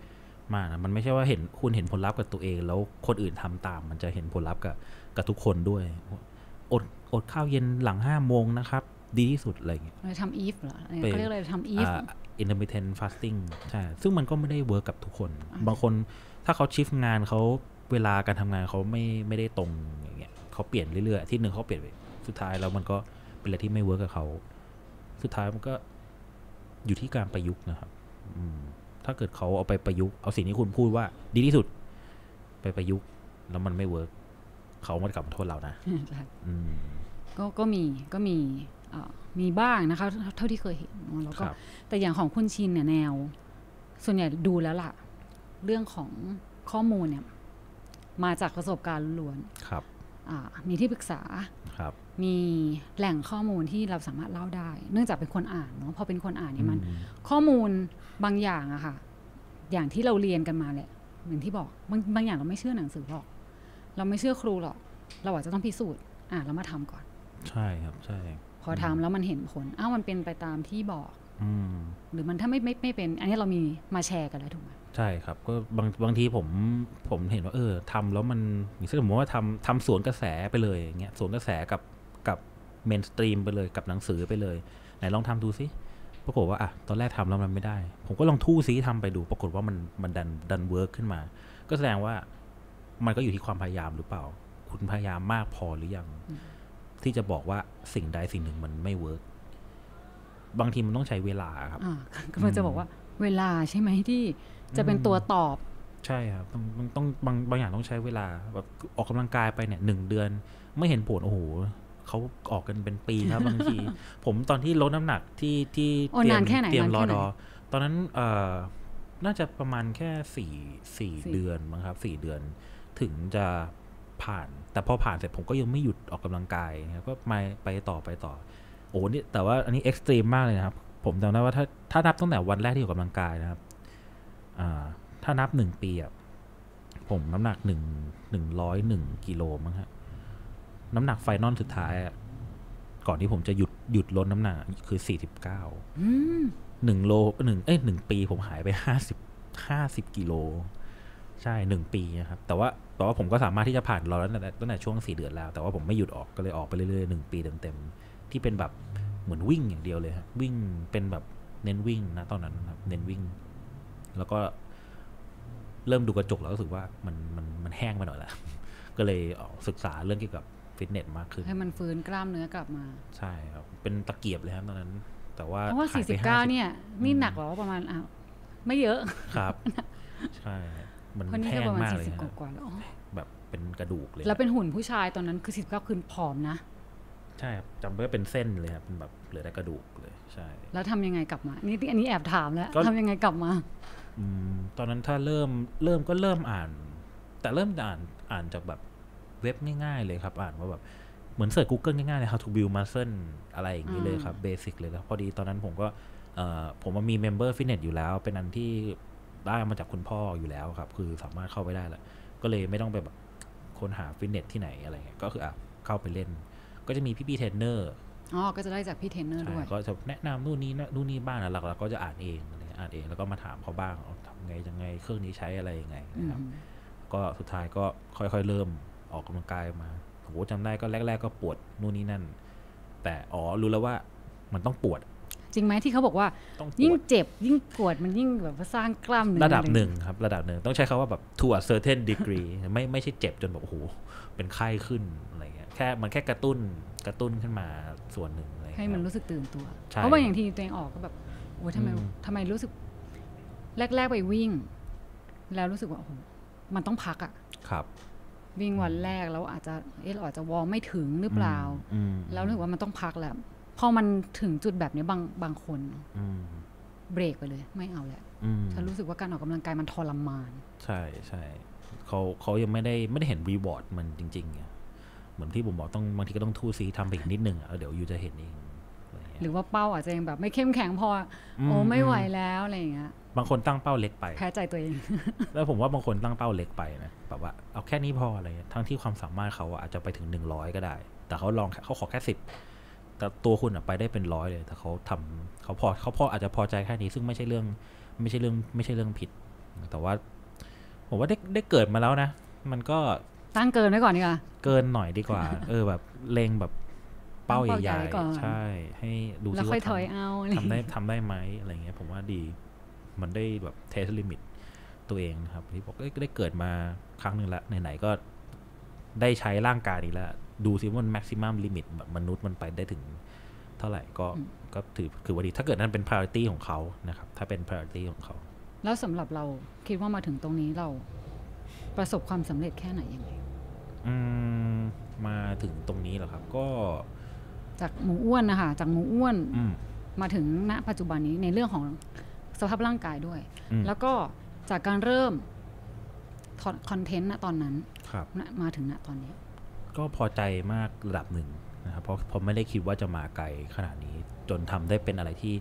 มากนะมันไม่ใช่ว่าคุณเห็นผลลัพธ์กับตัวเองแล้วคนอื่นทำตามมันจะเห็นผลลัพธ์กับทุกคนด้วยอดข้าวเย็นหลัง5 โมงนะครับดีที่สุดอะไรอย่างเงี้ยทำอีฟเหรอเขาเรียกอะไรทำอีฟintermittent fasting ใช่ซึ่งมันก็ไม่ได้เวิร์กกับทุกคนบางคนถ้าเขาชิฟงานเขาเวลาการทำงานเขาไม่ได้ตรงอย่างเงี้ยเขาเปลี่ยนเรื่อยๆที่หนึ่งเขาเปลี่ยนไปสุดท้ายแล้วมันก็เป็นอะไรที่ไม่เวิร์กกับเขาสุดท้ายมันก็อยู่ที่การประยุกต์นะครับถ้าเกิดเขาเอาไปประยุกต์เอาสิ่งที่คุณพูดว่าดีที่สุดไปประยุกต์แล้วมันไม่เวิร์กเขาไม่กลับมาโทษเรานะก็มีบ้างนะคะเท่าที่เคยเห็นแล้วก็แต่อย่างของคุณชินเนี่ยแนวส่วนใหญ่ดูแล้วล่ะเรื่องของข้อมูลเนี่ยมาจากประสบการณ์ล้วนมีที่ปรึกษามีแหล่งข้อมูลที่เราสามารถเล่าได้เนื่องจากเป็นคนอ่านเนาะพอเป็นคนอ่านเนี่ยมันข้อมูลบางอย่างอะค่ะอย่างที่เราเรียนกันมาแหละอย่างที่บอกบางอย่างเราไม่เชื่อหนังสือหรอกเราไม่เชื่อครูหรอกเราอาจจะต้องพิสูจน์เรามาทำก่อนใช่ครับใช่พอทำแล้วมันเห็นผลมันเป็นไปตามที่บอกหรือมันถ้าไม่เป็นอันนี้เรามีมาแชร์กันแล้วถูกไหมใช่ครับก็บางทีผมเห็นว่าทำแล้วมันอย่างสมมติว่าทำสวนกระแสไปเลยอย่างเงี้ยสวนกระแสกับเมนสตรีมไปเลยกับหนังสือไปเลยไหนลองทำดูซิปรากฏว่าตอนแรกทำแล้วมันไม่ได้ผมก็ลองทู่ซีทำไปดูปรากฏว่ามันดันเวิร์กขึ้นมาก็แสดงว่ามันก็อยู่ที่ความพยายามหรือเปล่าคุณพยายามมากพอหรือยังที่จะบอกว่าสิ่งใดสิ่งหนึ่งมันไม่เวิร์กบางทีมันต้องใช้เวลาครับก็มันจะบอกว่าเวลาใช่ไหมที่จะเป็นตัวตอบใช่ครับมันต้องบางอย่างต้องใช้เวลาแบบออกกำลังกายไปเนี่ย1 เดือนไม่เห็นผลโอ้โหเขาออกกันเป็นปีครับบางที ผมตอนที่ลดน้ำหนักที่เตรียมรอดอตอนนั้นน่าจะประมาณแค่สี่เดือนมั้งครับ4 เดือนถึงจะผ่านแต่พอผ่านเสร็จผมก็ยังไม่หยุดออกกำลังกายนะครับก็ไปต่อโอ้นี่แต่ว่าอันนี้เอ็กซ์ตรีมมากเลยนะครับผมจำได้ว่าถ้านับตั้งแต่วันแรกที่ออกกำลังกายนะครับถ้านับ1 ปีอ่ะผมน้ำหนัก101 กิโลมั้งฮะน้ำหนักไฟนอลสุดท้ายก่อนที่ผมจะหยุดลดน้ำหนักคือ491ปีผมหายไป50 กิโลใช่1 ปีนะครับแต่ว่าผมก็สามารถที่จะผ่านรอดตั้งแต่ช่วง4 เดือนแล้วแต่ว่าผมไม่หยุดออกก็เลยออกไปเรื่อยๆ1 ปีเต็มๆที่เป็นแบบเหมือนวิ่งอย่างเดียวเลยฮะวิ่งเป็นแบบเน้นวิ่งนะตอนนั้นครับเน้นวิ่งแล้วก็เริ่มดูกระจกแล้วรู้สึกว่ามันแห้งไปหน่อยแล้วก็เลยศึกษาเรื่องเกี่ยวกับฟิตเนสมากขึ้นให้มันฟื้นกล้ามเนื้อกลับมาใช่ครับเป็นตะเกียบเลยครับตอนนั้นแต่ว่า49เนี่ยนี่หนักกว่าประมาณไม่เยอะครับใช่มันแพงมากเลยแบบเป็นกระดูกเลยแล้วเป็นหุ่นผู้ชายตอนนั้นคือ49คืนผอมนะใช่จำได้เป็นเส้นเลยครับเป็นแบบเหลือแต่กระดูกเลยใช่แล้วทำยังไงกลับมานี่อันนี้แอบถามแล้วทำยังไงกลับมาตอนนั้นถ้าเริ่มอ่านแต่เริ่มอ่านจากแบบเว็บง่ายๆเลยครับอ่านว่าแบบเหมือนเสิร์ช Google ง่ายๆเลย how to build muscle อะไรอย่างนี้เลยครับเบสิกเลยครับพอดีตอนนั้นผมก็ผมมีเมมเบอร์ฟิตเนสอยู่แล้วเป็นอันที่ ได้มาจากคุณพ่ออยู่แล้วครับคือสามารถเข้าไปได้แล้วก็เลยไม่ต้องไปแบบค้นหาฟิตเนสที่ไหนอะไรเงี้ยก็คือเข้าไปเล่นก็จะมีพี่ๆเทรนเนอร์อ๋อก็จะได้จากพี่เทรนเนอร์ด้วยก็จะแนะนำนู่นนี่บ้างนะหลักๆก็จะอ่านเองแล้วก็มาถามเขาบ้างทำไงยังไงเครื่องนี้ใช้อะไรยังไงนะครับก็สุดท้ายก็ค่อยๆเริ่มออกกำลังกายมาโหจำได้ก็แรกๆก็ปวดนู่นนี่นั่นแต่อ๋อรู้แล้วว่ามันต้องปวดจริงไหมที่เขาบอกว่ายิ่งเจ็บยิ่งปวดมันยิ่งแบบสร้างกล้ามเนื้อระดับหนึ่งครับระดับหนึ่งต้องใช้คำว่าแบบ to a certain degree ไม่ใช่เจ็บจนแบบโอ้โหเป็นไข้ขึ้นอะไรเงี้ยแค่มันแค่กระตุ้นขึ้นมาส่วนหนึ่งอะไรให้มันรู้สึกตื่นตัวเพราะว่าอย่างที่ตัวเองออกก็แบบโอ้ทำไมรู้สึกแรกไปวิ่งแล้วรู้สึกว่าโอ้โหมันต้องพักอ่ะครับวิ่งวันแรกแล้วอาจจะวอร์มไม่ถึงหรือเปล่าแล้วรู้สึกว่ามันต้องพักแหละพอมันถึงจุดแบบนี้บางคนเบรกไปเลยไม่เอาแหละฉันรู้สึกว่าการออกกำลังกายมันทรมานใช่เขายังไม่ได้เห็นรีวอร์ดมันจริงๆเหมือนที่ผมบอกต้องบางทีก็ต้องทู่ซีทำไปอีกนิดนึงเดี๋ยวยูจะเห็นเองหรือว่าเป้าอาจจะยังแบบไม่เข้มแข็งพอโอ้ไม่ไหวแล้วอะไรอย่างเงี้ยบางคนตั้งเป้าเล็กไปแพ้ใจตัวเองแล้วผมว่าบางคนตั้งเป้าเล็กไปนะแบบว่าเอาแค่นี้พออะไรทั้งที่ความสามารถเขาอาจจะไปถึง100ก็ได้แต่เขาลองเขาขอแค่10แต่ตัวคุณไปได้เป็น100เลยแต่เขาทำเขาพออาจจะพอใจแค่นี้ซึ่งไม่ใช่เรื่องผิดแต่ว่าผมว่าได้เกิดมาแล้วนะมันก็ตั้งเกินไว้ก่อนดีกว่าเกินหน่อยดีกว่าแบบเลงแบบเป้าใหญ่ๆใช่ให้ดูซิว่าทำได้ไหมอะไรเงี้ยผมว่าดีมันได้แบบเทสลิมิตตัวเองครับที่บอกได้เกิดมาครั้งหนึ่งละไหนๆก็ได้ใช้ร่างกายนี้แล้วดูซิว่าแม็กซิมัมลิมิตมนุษย์มันไปได้ถึงเท่าไหร่ก็ถือว่าดีถ้าเกิดนั่นเป็น priority ของเขานะครับถ้าเป็น priority ของเขาแล้วสำหรับเราคิดว่ามาถึงตรงนี้เราประสบความสำเร็จแค่ไหนยังไงมาถึงตรงนี้เหรอครับก็จากหมูอ้วนนะคะจากหมูอ้วนมาถึงณปัจจุบันนี้ในเรื่องของสภาพร่างกายด้วยแล้วก็จากการเริ่มถอดคอนเทนต์ณตอนนั้นมาถึงณตอนนี้ก็พอใจมากระดับหนึ่งนะครับเพราะไม่ได้คิดว่าจะมาไกลขนาดนี้จนทำได้เป็นอะไรที่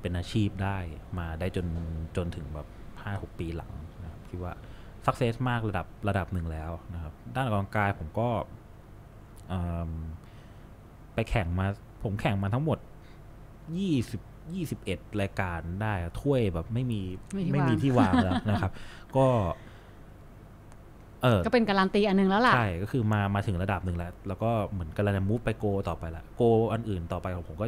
เป็นอาชีพได้มาได้จนถึงแบบ 5-6 ปีหลังนะครับคิดว่าสักเซสมากระดับหนึ่งแล้วนะครับด้านออกกำลังกายผมก็ไปแข่งมาผมแข่งมาทั้งหมด21รายการได้ถ้วยแบบไม่มีที่วางแล้วนะครับก็เป็นการันตีอันนึงแล้วล่ะใช่ก็คือมาถึงระดับหนึ่งแล้วก็เหมือนการันตีมูฟไปโกต่อไปละโกอันอื่นต่อไปของผมก็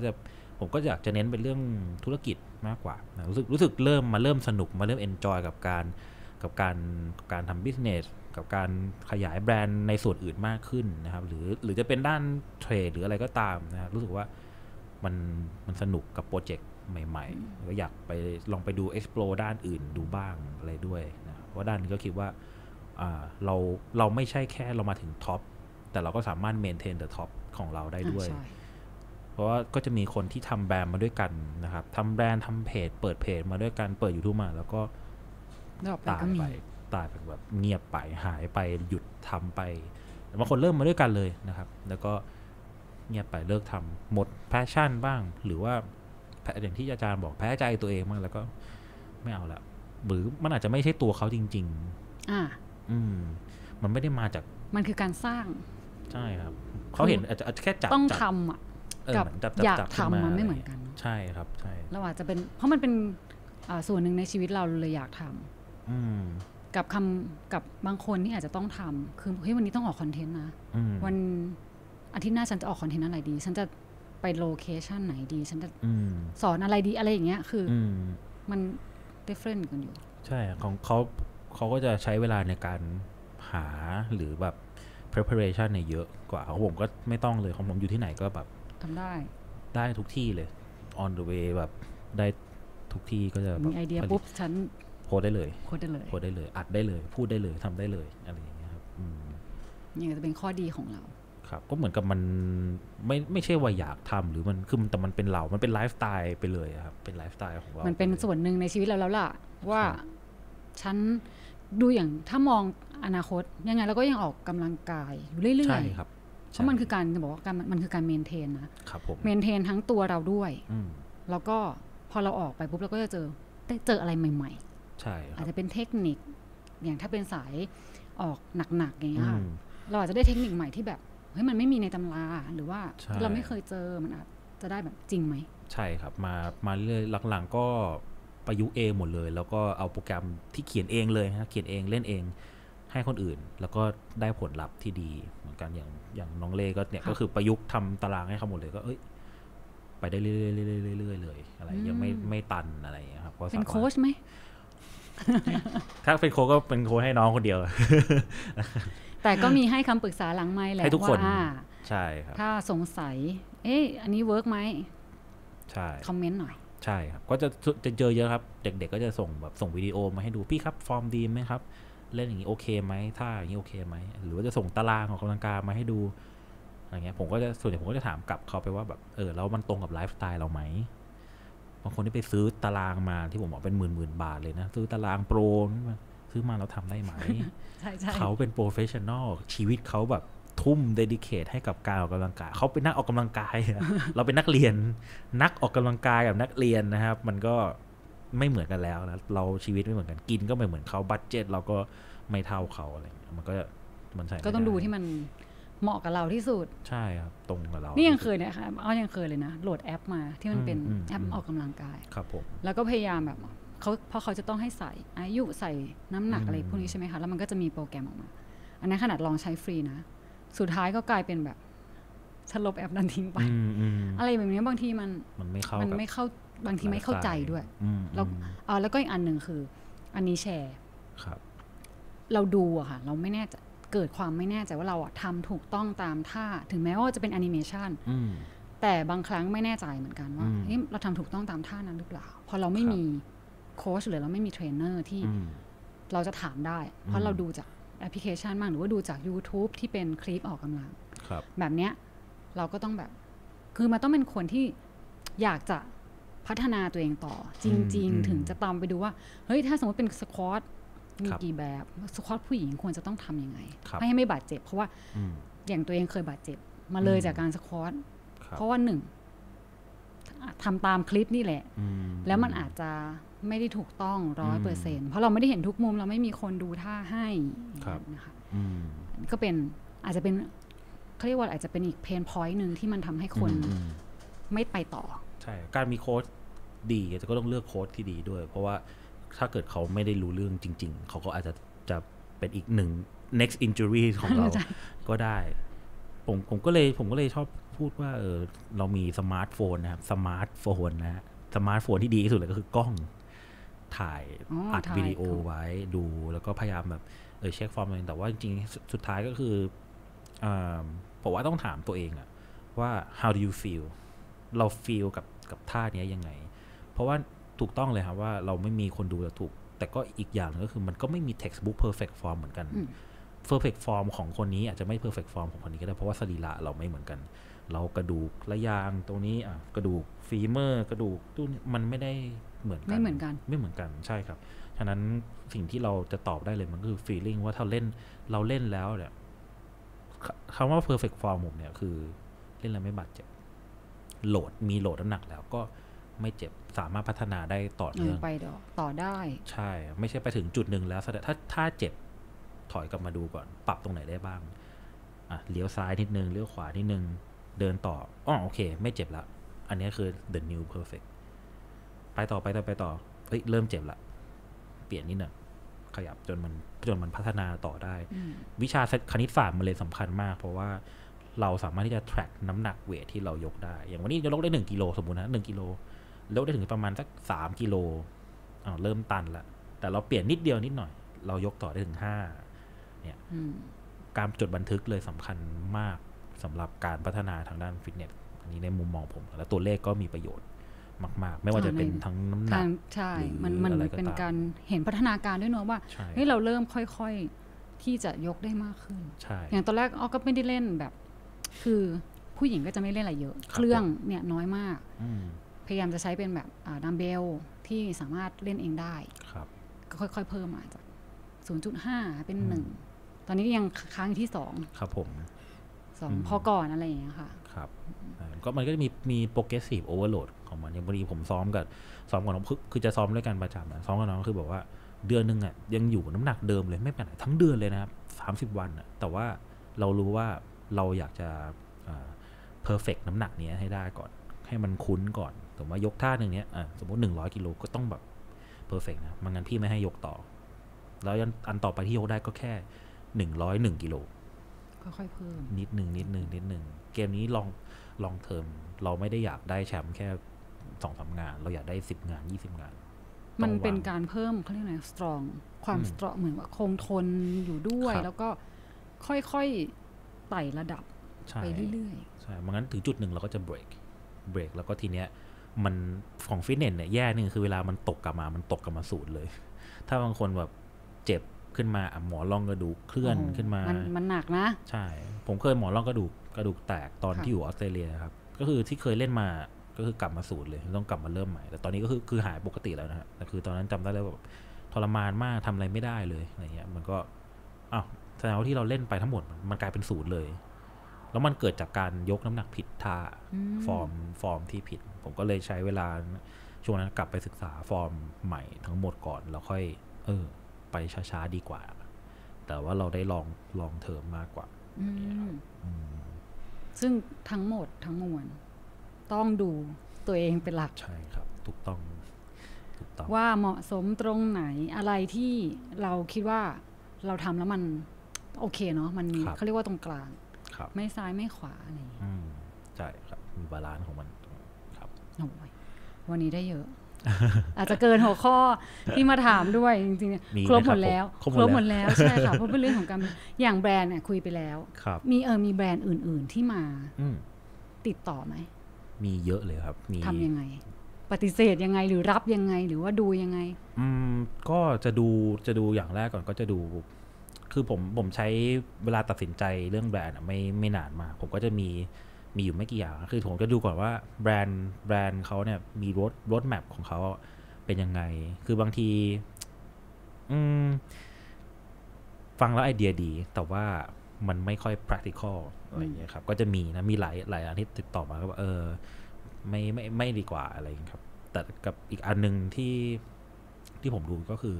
อยากจะเน้นเป็นเรื่องธุรกิจมากกว่านะรู้สึกเริ่มสนุกมาเริ่มเอนจอยกับการทำบิสเนสกับการขยายแบรนด์ในส่วนอื่นมากขึ้นนะครับหรือจะเป็นด้านเทรดหรืออะไรก็ตามนะครับรู้สึกว่ามันสนุกกับโปรเจกต์ใหม่ๆก็อยากไปลองไปดู explore ด้านอื่นดูบ้างอะไรด้วยนะเพราะด้านนี้ก็คิดว่าเราไม่ใช่แค่เรามาถึงท็อปแต่เราก็สามารถ maintain the top ของเราได้ด้วยเพราะว่าก็จะมีคนที่ทำแบรนด์มาด้วยกันนะครับทำแบรนด์ทำเพจเปิดเพจมาด้วยกันเปิด YouTube มาแล้วก็ตายไปแบบเงียบไปหายไปหยุดทำไปบางคนเริ่มมาด้วยกันเลยนะครับแล้วก็เงียบไปเลิกทำหมดแพชชั่นบ้างหรือว่าอย่างที่อาจารย์บอกแพ้ใจตัวเองบ้างแล้วก็ไม่เอาละหรือมันอาจจะไม่ใช่ตัวเขาจริงๆมันไม่ได้มาจากมันคือการสร้างใช่ครับเขาเห็นอาจจะแค่จับต้องทำอ่ะกับอยากทำมันไม่เหมือนกันใช่ครับใช่เราอาจจะเป็นเพราะมันเป็นส่วนหนึ่งในชีวิตเราเลยอยากทำกับคำกับบางคนที่อาจจะต้องทำคือเฮ้ยวันนี้ต้องออกคอนเทนต์นะวันอาทิตย์หน้าฉันจะออกคอนเทนต์อะไรดีฉันจะไปโลเคชั่นไหนดีฉันจะสอนอะไรดีอะไรอย่างเงี้ยคือมัน different กันอยู่ใช่ของเขาก็จะใช้เวลาในการหาหรือแบบ preparation เนี่ยเยอะกว่าของผมก็ไม่ต้องเลยของผมอยู่ที่ไหนก็แบบทำได้ทุกที่เลย on the way แบบได้ทุกที่ก็จะมีไอเดียปุ๊บฉันโพสได้เลยอัดได้เลยพูดได้เลยทำได้เลยอะไรอย่างเงี้ยครับนี่ก็จะเป็นข้อดีของเราครับก็เหมือนกับมันไม่ใช่ว่าอยากทำหรือมันคือแต่มันเป็นเรามันเป็นไลฟ์สไตล์ไปเลยครับเป็นไลฟ์สไตล์ของเรามันเป็นส่วนหนึ่งในชีวิตเราแล้วล่ะว่าฉันดูอย่างถ้ามองอนาคตยังไงเราก็ยังออกกำลังกายอยู่เรื่อยๆครับเพราะมันคือการจะบอกว่ามันคือการเมนเทนนะครับผมเมนเทนทั้งตัวเราด้วยแล้วก็พอเราออกไปปุ๊บเราก็จะเจออะไรใหม่ ใช่อาจจะเป็นเทคนิคอย่างถ้าเป็นสายออกหนักๆอย่างเงี้ยเราอาจจะได้เทคนิคใหม่ที่แบบเฮ้ยมันไม่มีในตำราหรือว่าเราไม่เคยเจอมันอาจจะได้แบบจริงไหมใช่ครับมาเรื่อยหลังๆก็ประยุกต์เองหมดเลยแล้วก็เอาโปรแกรมที่เขียนเองเลยนะเขียนเองเล่นเองให้คนอื่นแล้วก็ได้ผลลัพธ์ที่ดีเหมือนกันอย่างน้องเล่ก็เนี่ยก็คือประยุกต์ทำตารางให้เขาหมดเลยก็เอ้ยไปได้เรื่อยๆเลยอะไรยังไม่ตันอะไรอย่างเงี้ยครับเป็นโค้ชไหมถ้าเป็นโค้ชก็เป็นโค้ชให้น้องคนเดียวแต่ก็มีให้คำปรึกษาหลังไมค์แหละว่าใช่ครับถ้าสงสัยเอ๊ะอันนี้เวิร์กไหมใช่คอมเมนต์หน่อยใช่ครับก็จะเจอเยอะครับเด็กๆก็จะส่งแบบส่งวิดีโอมาให้ดูพี่ครับฟอร์มดีไหมครับเล่นอย่างนี้โอเคไหมถ้าอย่างนี้โอเคไหมหรือว่าจะส่งตารางของกำลังกายมาให้ดูอะไรเงี้ยผมก็จะส่วนใหญ่ผมก็จะถามกลับเขาไปว่าแบบแล้วมันตรงกับไลฟ์สไตล์เราไหมบางคนที่ไปซื้อตารางมาที่ผมบอกเป็นหมื่นบาทเลยนะซื้อตารางโปรซื้อมาแล้วทำได้ไหม เขาเป็นโปรเฟชชั่นอลชีวิตเขาแบบทุ่มเดดิเคทให้กับการออกกำลังกายเขาเป็นนักออกกำลังกาย เราเป็นนักเรียนนักออกกำลังกายกับนักเรียนนะครับมันก็ไม่เหมือนกันแล้วนะเราชีวิตไม่เหมือนกันกินก็ไม่เหมือนเขาบัดเจ็ตเราก็ไม่เท่าเขาอะไรอย่างเงี้ยมันใช่ก็ต้องดูที่มันเหมาะกับเราที่สุดใช่ครับตรงกับเรานี่ยังเคยนะคะยังเคยเลยนะโหลดแอปมาที่มันเป็นแอปออกกำลังกายครับผมแล้วก็พยายามแบบเพราะเขาจะต้องให้ใส่อายุใส่น้ำหนักอะไรพวกนี้ใช่ไหมคะแล้วมันก็จะมีโปรแกรมออกมาอันนั้นขนาดลองใช้ฟรีนะสุดท้ายก็กลายเป็นแบบฉลบแอปนั้นทิ้งไป อะไรแบบนี้บางทีมันไม่เข้าบางทีไม่เข้าใจด้วยแล้วก็อีกอันหนึ่งคืออันนี้แชร์เราดูอะค่ะเราไม่แน่ใจเกิดความไม่แน่ใจว่าเราอะทำถูกต้องตามท่าถึงแม้ว่าจะเป็นแอนิเมชันแต่บางครั้งไม่แน่ใจเหมือนกันว่าเราทำถูกต้องตามท่านั้นหรือเปล่าพอเราไม่มีโค้ชหรือเราไม่มีเทรนเนอร์ที่เราจะถามได้เพราะเราดูจากแอปพลิเคชันบ้างหรือว่าดูจาก YouTube ที่เป็นคลิปออกกำลังแบบเนี้ยเราก็ต้องแบบคือมันต้องเป็นคนที่อยากจะพัฒนาตัวเองต่อจริงๆถึงจะตามไปดูว่าเฮ้ยถ้าสมมติเป็นสควอตมีกี่แบบสควอตผู้หญิงควรจะต้องทำยังไงให้ไม่บาดเจ็บเพราะว่าอย่างตัวเองเคยบาดเจ็บมาเลยจากการสควอตเพราะว่าหนึ่งทำตามคลิปนี่แหละแล้วมันอาจจะไม่ได้ถูกต้อง 100% เพราะเราไม่ได้เห็นทุกมุมเราไม่มีคนดูท่าให้นะคะก็เป็นอาจจะเป็นเขาเรียกว่าอาจจะเป็นอีกเพนพอยต์หนึ่งที่มันทำให้คนไม่ไปต่อใช่การมีโค้ชดีแต่ก็ต้องเลือกโค้ชที่ดีด้วยเพราะว่าถ้าเกิดเขาไม่ได้รู้เรื่องจริงๆเขาก็อาจจะเป็นอีกหนึ่ง next injury ของเราก็ได้ผมก็เลยชอบพูดว่าเรามีสมาร์ทโฟนนะครับสมาร์ทโฟนนะฮะสมาร์ทโฟนที่ดีที่สุดเลยก็คือกล้องถ่ายอัดวิดีโอไว้ดูแล้วก็พยายามแบบเช็คฟอร์มอะไรแต่ว่าจริงๆสุดท้ายก็คือผมว่าต้องถามตัวเองอะว่า how do you feel เรา feel กับท่านี้ยังไงเพราะว่าถูกต้องเลยครับว่าเราไม่มีคนดูเราถูกแต่ก็อีกอย่างก็คือมันก็ไม่มี textbook perfect form เหมือนกัน perfect form ของคนนี้อาจจะไม่ perfect form ของคนนี้ก็ได้เพราะว่าสรีระเราไม่เหมือนกันเรากระดูกระยางตรงนี้กระดูกฟีเมอร์กระดูกตู้มันไม่ได้เหมือนกันไม่เหมือนกันใช่ครับฉะนั้นสิ่งที่เราจะตอบได้เลยมันคือ feeling ว่าถ้าเราเล่นแล้วเนี่ยคำว่า perfect form ผมเนี่ยคือเล่นแล้วไม่บาดเจ็บโหลดมีโหลดน้ำหนักแล้วก็ไม่เจ็บสามารถพัฒนาได้ต่อเนื่องไปต่อได้ใช่ไม่ใช่ไปถึงจุดหนึ่งแล้วถ้าเจ็บถอยกลับมาดูก่อนปรับตรงไหนได้บ้างเลี้ยวซ้ายนิดนึงเลี้ยวขวานิดนึงเดินต่อโอเคไม่เจ็บละอันนี้คือ the new perfect ไปต่อเฮ้ยเริ่มเจ็บละเปลี่ยนนิดหน่อยขยับจนมันพัฒนาต่อได้วิชาคณิตศาสตร์มันเลยสำคัญมากเพราะว่าเราสามารถที่จะ track น้ำหนักเวทที่เรายกได้อย่างวันนี้จะยกได้1 กิโลสมมุตินะ1 กิโลยกได้ถึงประมาณสัก3 กิโลเริ่มตันละแต่เราเปลี่ยนนิดเดียวนิดหน่อยเรายกต่อได้ถึง5เนี่ยการจดบันทึกเลยสำคัญมากสำหรับการพัฒนาทางด้านฟิตเนสอันนี้ในมุมมองผมและตัวเลขก็มีประโยชน์มากๆไม่ว่าจะเป็นทั้งน้ำหนักใช่มันเป็นการเห็นพัฒนาการด้วยเนาะว่าเฮ้ยเราเริ่มค่อยๆที่จะยกได้มากขึ้นอย่างตอนแรกก็ไม่ได้เล่นแบบคือผู้หญิงก็จะไม่เล่นอะไรเยอะเครื่องเนี่ยน้อยมากพยายามจะใช้เป็นแบบดัมเบลที่สามารถเล่นเองได้ก็ค่อยๆเพิ่มมาจาก 0.5 เป็น 1 ตอนนี้ยังค้างที่2ครับผมพอก่อนอะไรอย่างเงี้ยค่ะครับก็มันก็จะมี progressive overload ของมันอย่างพอดีผมซ้อมกับน้องคือจะซ้อมด้วยกันประจำนะซ้อมกับน้องคือบอกว่า เดือนหนึ่งอ่ะยังอยู่กับน้ำหนักเดิมเลยไม่ไปไหนทั้งเดือนเลยนะครับ30 วันอ่ะแต่ว่าเรารู้ว่าเราอยากจะเพอร์เฟกต์น้ำหนักเนี้ยให้ได้ก่อนให้มันคุ้นก่อนสมมติว่ายกท่าหนึ่งเนี้ยสมมติ100 กิโลก็ต้องแบบเพอร์เฟกต์นะไม่งั้นพี่ไม่ให้ยกต่อแล้วอันต่อไปที่ยกได้ก็แค่101 กิโลค่อยๆเพิ่มนิดนึงเกมนี้ลองเทอมเราไม่ได้อยากได้แชมป์แค่ 2-3 งานเราอยากได้10 งาน 20 งานมันเป็นการเพิ่มเขาเรียกอะไรสตรองความสตรองเหมือนว่าคงทนอยู่ด้วยแล้วก็ค่อยๆไต่ระดับไปเรื่อยๆใช่เพราะงั้นถึงจุดหนึ่งเราก็จะเบรกแล้วก็ทีเนี้ยมันของฟิตเนสเนี่ยแย่นึงคือเวลามันตกกลับมาสูตรเลยถ้าบางคนแบบเจ็บขึ้นมาหมอนรองกระดูกเคลื่อนขึ้นมามันหนักนะใช่ผมเคยหมอนรองกระดูกแตกตอนที่อยู่ออสเตรเลียครับก็คือที่เคยเล่นมาก็คือกลับมาสูตรเลยต้องกลับมาเริ่มใหม่แต่ตอนนี้ก็คือหายปกติแล้วนะฮะแต่คือตอนนั้นจำได้เลยแบบทรมานมากทำอะไรไม่ได้เลยอะไรเงี้ยมันก็อ้าวแสดงว่าที่เราเล่นไปทั้งหมดมันกลายเป็นสูตรเลยแล้วมันเกิดจากการยกน้ำหนักผิดท่าฟอร์มที่ผิดผมก็เลยใช้เวลาช่วงนั้นกลับไปศึกษาฟอร์มใหม่ทั้งหมดก่อนแล้วค่อยไปช้าๆดีกว่าแต่ว่าเราได้ลองเทอมมากกว่าซึ่งทั้งหมดทั้งมวลต้องดูตัวเองเป็นหลักใช่ครับถูกต้องว่าเหมาะสมตรงไหนอะไรที่เราคิดว่าเราทำแล้วมันโอเคเนาะมันเขาเรียกว่าตรงกลางไม่ซ้ายไม่ขวาอะไรอย่างเงี้ยใช่ครับมีบาลานซ์ของมันครับวันนี้ได้เยอะ อาจจะเกินหัวข้อที่มาถามด้วยจริงๆครบหมดแล้วใช่ค่ะเพราะเป็นเรื่องของการอย่างแบรนด์เนี่ยคุยไปแล้วมีมีแบรนด์อื่นๆที่มาติดต่อไหมมีเยอะเลยครับมีทำยังไงปฏิเสธยังไงหรือรับยังไงหรือว่าดูยังไงก็จะดูอย่างแรกก่อนก็จะดูคือผมใช้เวลาตัดสินใจเรื่องแบรนด์ไม่นานมากผมก็จะมีอยู่ไม่กี่อย่างคือผมจะดูก่อนว่าแบรนด์เขาเนี่ยมีroad map ของเขาเป็นยังไงคือบางทีฟังแล้วไอเดียดีแต่ว่ามันไม่ค่อย practical อะไรอย่างเงี้ยครับก็จะมีนะมีหลายอันที่ติดต่อมาก็แบบไม่ดีกว่าอะไรอย่างเงี้ยครับแต่กับอีกอันนึงที่ผมดูก็คือ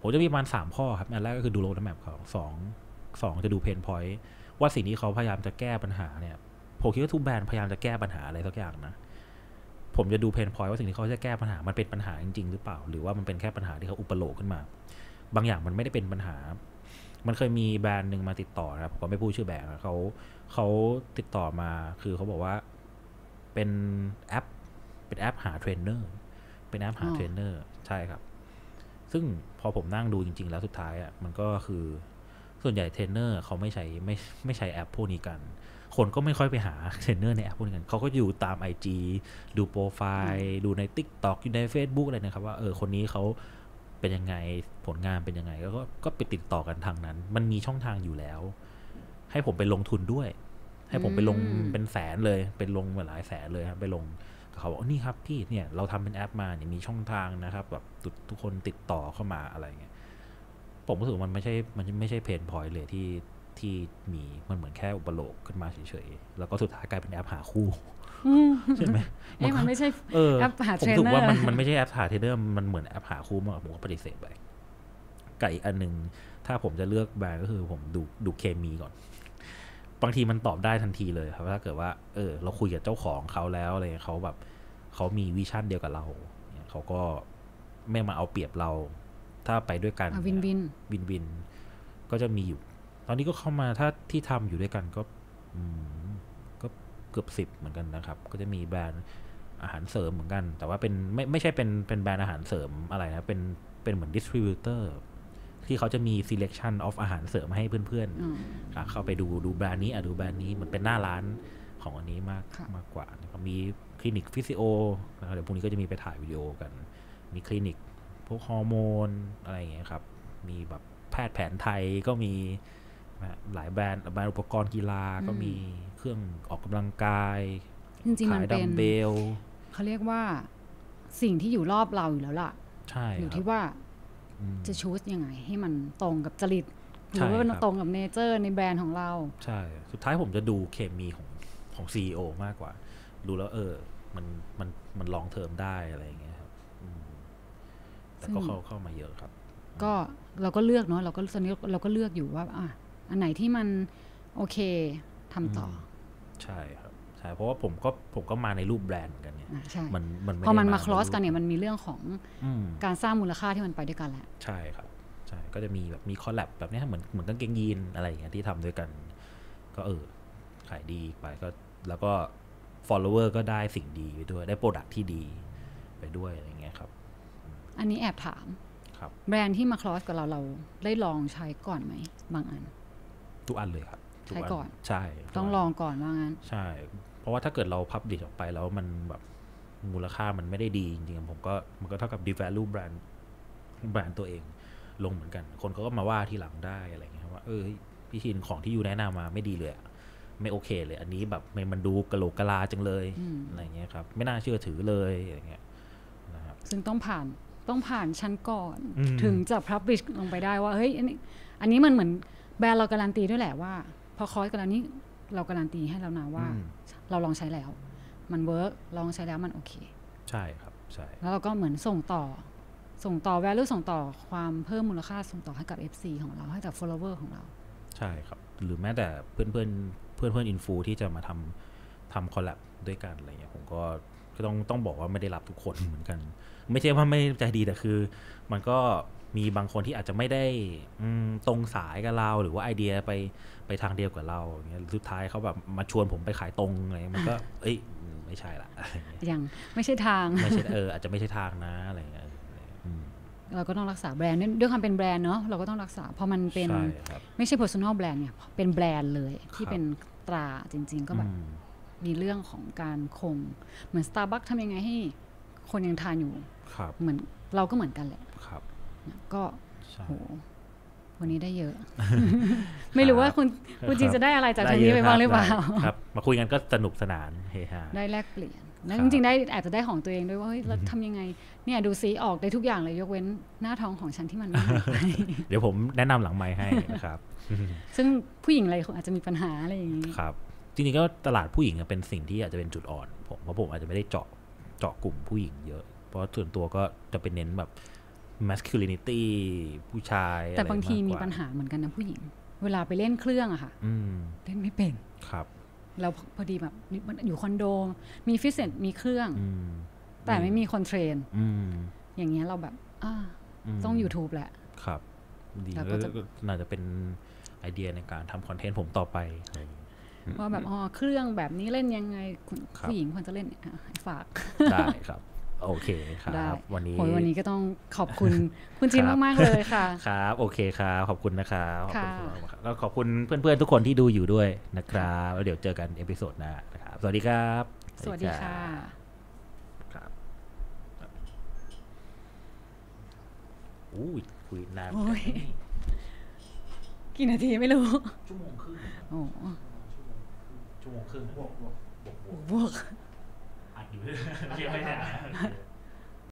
ผมจะมีประมาณ3ข้อครับอันแรกก็คือดูโรดแมปเขาสองจะดูเพนพอยต์ว่าสิ่งที่เขาพยายามจะแก้ปัญหาเนี่ยผมคิดว่าทุกแบรนด์พยายามจะแก้ปัญหาอะไรสักอย่างนะผมจะดูเพนพอยต์ว่าสิ่งที่เขาจะแก้ปัญหามันเป็นปัญหาจริงๆหรือเปล่าหรือว่ามันเป็นแค่ปัญหาที่เขาอุปโลกขึ้นมาบางอย่างมันไม่ได้เป็นปัญหามันเคยมีแบรนด์หนึ่งมาติดต่อนะครับผมไม่พูดชื่อแบรนด์เขาติดต่อมาคือเขาบอกว่าเป็นแอปหาเทรนเนอร์ใช่ครับซึ่งพอผมนั่งดูจริงๆแล้วสุดท้ายอ่ะมันก็คือส่วนใหญ่เทรนเนอร์เขาไม่ใช้แอปพวกนี้กันคนก็ไม่ค่อยไปหาเทรนเนอร์ในแอปพวกนี้กันเขาก็อยู่ตาม IG ดูโปรไฟล์ดูใน TikTok อยู่ใน Facebook อะไรนะครับว่าคนนี้เขาเป็นยังไงผลงานเป็นยังไงก็ไปติดต่อกันทางนั้นมันมีช่องทางอยู่แล้วให้ผมไปลงทุนด้วยให้ผมไปลงเป็นแสนเลยเป็นลงหลายแสนเลยครับไปลงเขาบอกนี่ครับพี่เนี่ยเราทำเป็นแอปมาเนี่ยมีช่องทางนะครับแบบทุกคนติดต่อเข้ามาอะไรเงี้ยผมรู้สึกมันไม่ใช่เพนพอยต์เลยที่มีมันเหมือนแค่อุปโลกขึ้นมาเฉยๆแล้วก็สุดท้ายกลายเป็นแอปหาคู่ใช่ไหมมันไม่ใช่แอปหาเทรนเนอร์ผมรู้สึกว่ามันไม่ใช่แอปหาเทรนเนอร์มันเหมือนแอปหาคู่มากผมก็ปฏิเสธไปกับอีกอันนึงถ้าผมจะเลือกแบรนด์ก็คือผมดูเคมีก่อนบางทีมันตอบได้ทันทีเลยครับถ้าเกิดว่าเราคุยกับเจ้าของเขาแล้วอะไรเขาแบบเขามีวิชั่นเดียวกับเราเขาก็ไม่มาเอาเปรียบเราถ้าไปด้วยกันวินวินก็จะมีอยู่ตอนนี้ก็เข้ามาถ้าที่ทำอยู่ด้วยกันก็เกือบ10เหมือนกันนะครับก็จะมีแบรนด์อาหารเสริมเหมือนกันแต่ว่าเป็นไม่ใช่เป็นแบรนด์อาหารเสริมอะไรนะเป็นเหมือนดิสทริบิวเตอร์ที่เขาจะมี selection of อาหารเสริมให้เพื่อนๆเข้าไปดูแบรนด์นี้ดูแบรนด์นี้เหมือนเป็นหน้าร้านของอันนี้มากกว่านะครับมีคลินิกฟิสิโอเดี๋ยวพรุ่งนี้ก็จะมีไปถ่ายวิดีโอกันมีคลินิกพวกฮอร์โมนอะไรอย่างเงี้ยครับมีแบบแพทย์แผนไทยก็มีหลายแบรนด์อุปกรณ์กีฬาก็มีเครื่องออกกำลังกายขายดัมเบลเขาเรียกว่าสิ่งที่อยู่รอบเราอยู่แล้วล่ะใช่อยู่ที่ว่าจะชูสยังไงให้มันตรงกับจริตหรือว่ามันตรงกับเนเจอร์ในแบรนด์ของเราใช่สุดท้ายผมจะดูเคมีของ CEO มากกว่าดูแล้วมันลองเทอมได้อะไรอย่างเงี้ยครับแต่ก็เข้ามาเยอะครับ ก็เราก็เลือกเนาะเราก็ตอนนี้เราก็เลือกอยู่ว่าอันไหนที่มันโอเคทำต่อใช่ครับใช่เพราะว่าผมก็มาในรูปแบรนด์กันเนี่ยมันพอมันมาคลอสกันเนี่ยมันมีเรื่องของการสร้างมูลค่าที่มันไปด้วยกันแหละใช่ครับใช่ก็จะมีแบบมีคอลแลบแบบนี้เหมือนกางเกงยีนอะไรอย่างเงี้ยที่ทำด้วยกันก็ขายดีไปก็แล้วก็ follower ก็ได้สิ่งดีไปด้วยได้โปรดักที่ดีไปด้วยอะไรเงี้ยครับอันนี้แอบถามครับแบรนด์ที่มาคลอสกับเราได้ลองใช้ก่อนไหมบางอันทุกอันเลยครับใช้ก่อนใช่ต้องลองก่อนว่างั้นใช่เพราะว่าถ้าเกิดเราพับดิสออกไปแล้วมันแบบมูลค่ามันไม่ได้ดีจริงๆมันก็เท่ากับ devalue brand ตัวเองลงเหมือนกันคนเขาก็มาว่าทีหลังได้อะไรเงี้ยว่าพี่ชินของที่ยูแนะนำมาไม่ดีเลยไม่โอเคเลยอันนี้แบบมันดูกะโหลกกะลาจังเลยอะไรเงี้ยครับไม่น่าเชื่อถือเลยอะไรเงี้ยนะครับซึ่งต้องผ่านชั้นก่อนถึงจะพับลิชลงไปได้ว่าเฮ้ยอันนี้มันเหมือนแบรนด์เราการันตีด้วยแหละว่าพอคอร์สกันแล้วนี้เราการันตีให้เรานะว่าเราลองใช้แล้วมันเวิร์กลองใช้แล้วมันโอเคใช่ครับใช่แล้วเราก็เหมือนส่งต่อ value ส่งต่อความเพิ่มมูลค่าส่งต่อให้กับ FC ของเราให้กับ follower ของเราใช่ครับหรือแม้แต่เพื่อนอินฟูที่จะมาทำคอลแลบด้วยกันอะไรเงี้ยผมก็ต้องบอกว่าไม่ได้รับทุกคนเหมือนกันไม่ใช่ว่าไม่ใจดีแต่คือมันก็มีบางคนที่อาจจะไม่ได้ตรงสายกับเราหรือว่าไอเดียไปทางเดียวกับเราอย่างเงี้ยสุดท้ายเขาแบบมาชวนผมไปขายตรงอะไรมันก็ไม่ใช่ละยังไม่ใช่ทางไม่ใช่อาจจะไม่ใช่ทางนะอะไรเงี้ยเราก็ต้องรักษาแบรนด์ด้วยความเป็นแบรนด์เนาะเราก็ต้องรักษาเพราะมันเป็นไม่ใช่ personal brand เนี่ยเป็นแบรนด์เลยที่เป็นตราจริงๆก็แบบมีเรื่องของการคงเหมือน Starbucks ทำยังไงให้คนยังทานอยู่เหมือนเราก็เหมือนกันแหละก็โหวันนี้ได้เยอะไม่รู้ว่าคุณจีนจะได้อะไรจากทางนี้ไปบ้างหรือเปล่าครับมาคุยกันก็สนุกสนานเฮฮาได้แลกเปลี่ยนแล้วจริงๆได้อาจจะได้ของตัวเองด้วยว่าเฮ้ยเราทำยังไงเนี่ยดูซีออกได้ทุกอย่างเลยยกเว้นหน้าท้องของฉันที่มันไม่ได้เดี๋ยวผมแนะนำหลังไมค์ให้นะครับซึ่งผู้หญิงอะไรอาจจะมีปัญหาอะไรอย่างนี้ครับจริงๆก็ตลาดผู้หญิงเป็นสิ่งที่อาจจะเป็นจุดอ่อนผมอาจจะไม่ได้เจาะกลุ่มผู้หญิงเยอะเพราะส่วนตัวก็จะเป็นเน้นแบบmasculinity ผู้ชายแต่บางทีมีปัญหาเหมือนกันนะผู้หญิงเวลาไปเล่นเครื่องอะค่ะเล่นไม่เป็นครับเราพอดีแบบอยู่คอนโดมีฟิตเนสมีเครื่องแต่ไม่มีคนเทรนอย่างเงี้ยเราแบบต้อง YouTube แหละครับดีแล้วก็น่าจะเป็นไอเดียในการทำคอนเทนต์ผมต่อไปว่าแบบเครื่องแบบนี้เล่นยังไงผู้หญิงควรจะเล่นฝากได้ครับโอเคครับวันนี้ก็ต้องขอบคุณคุณจินมากๆเลยค่ะครับโอเคครับขอบคุณนะครับแล้วขอบคุณเพื่อนๆทุกคนที่ดูอยู่ด้วยนะครับแล้วเดี๋ยวเจอกันเอพิโซดหน้านะครับสวัสดีครับสวัสดีค่ะครับคุยนานกี่นาทีไม่รู้1 ชั่วโมงครึ่งโอ้1 ชั่วโมงครึ่งบวกอัดอยู่เรื่อยๆ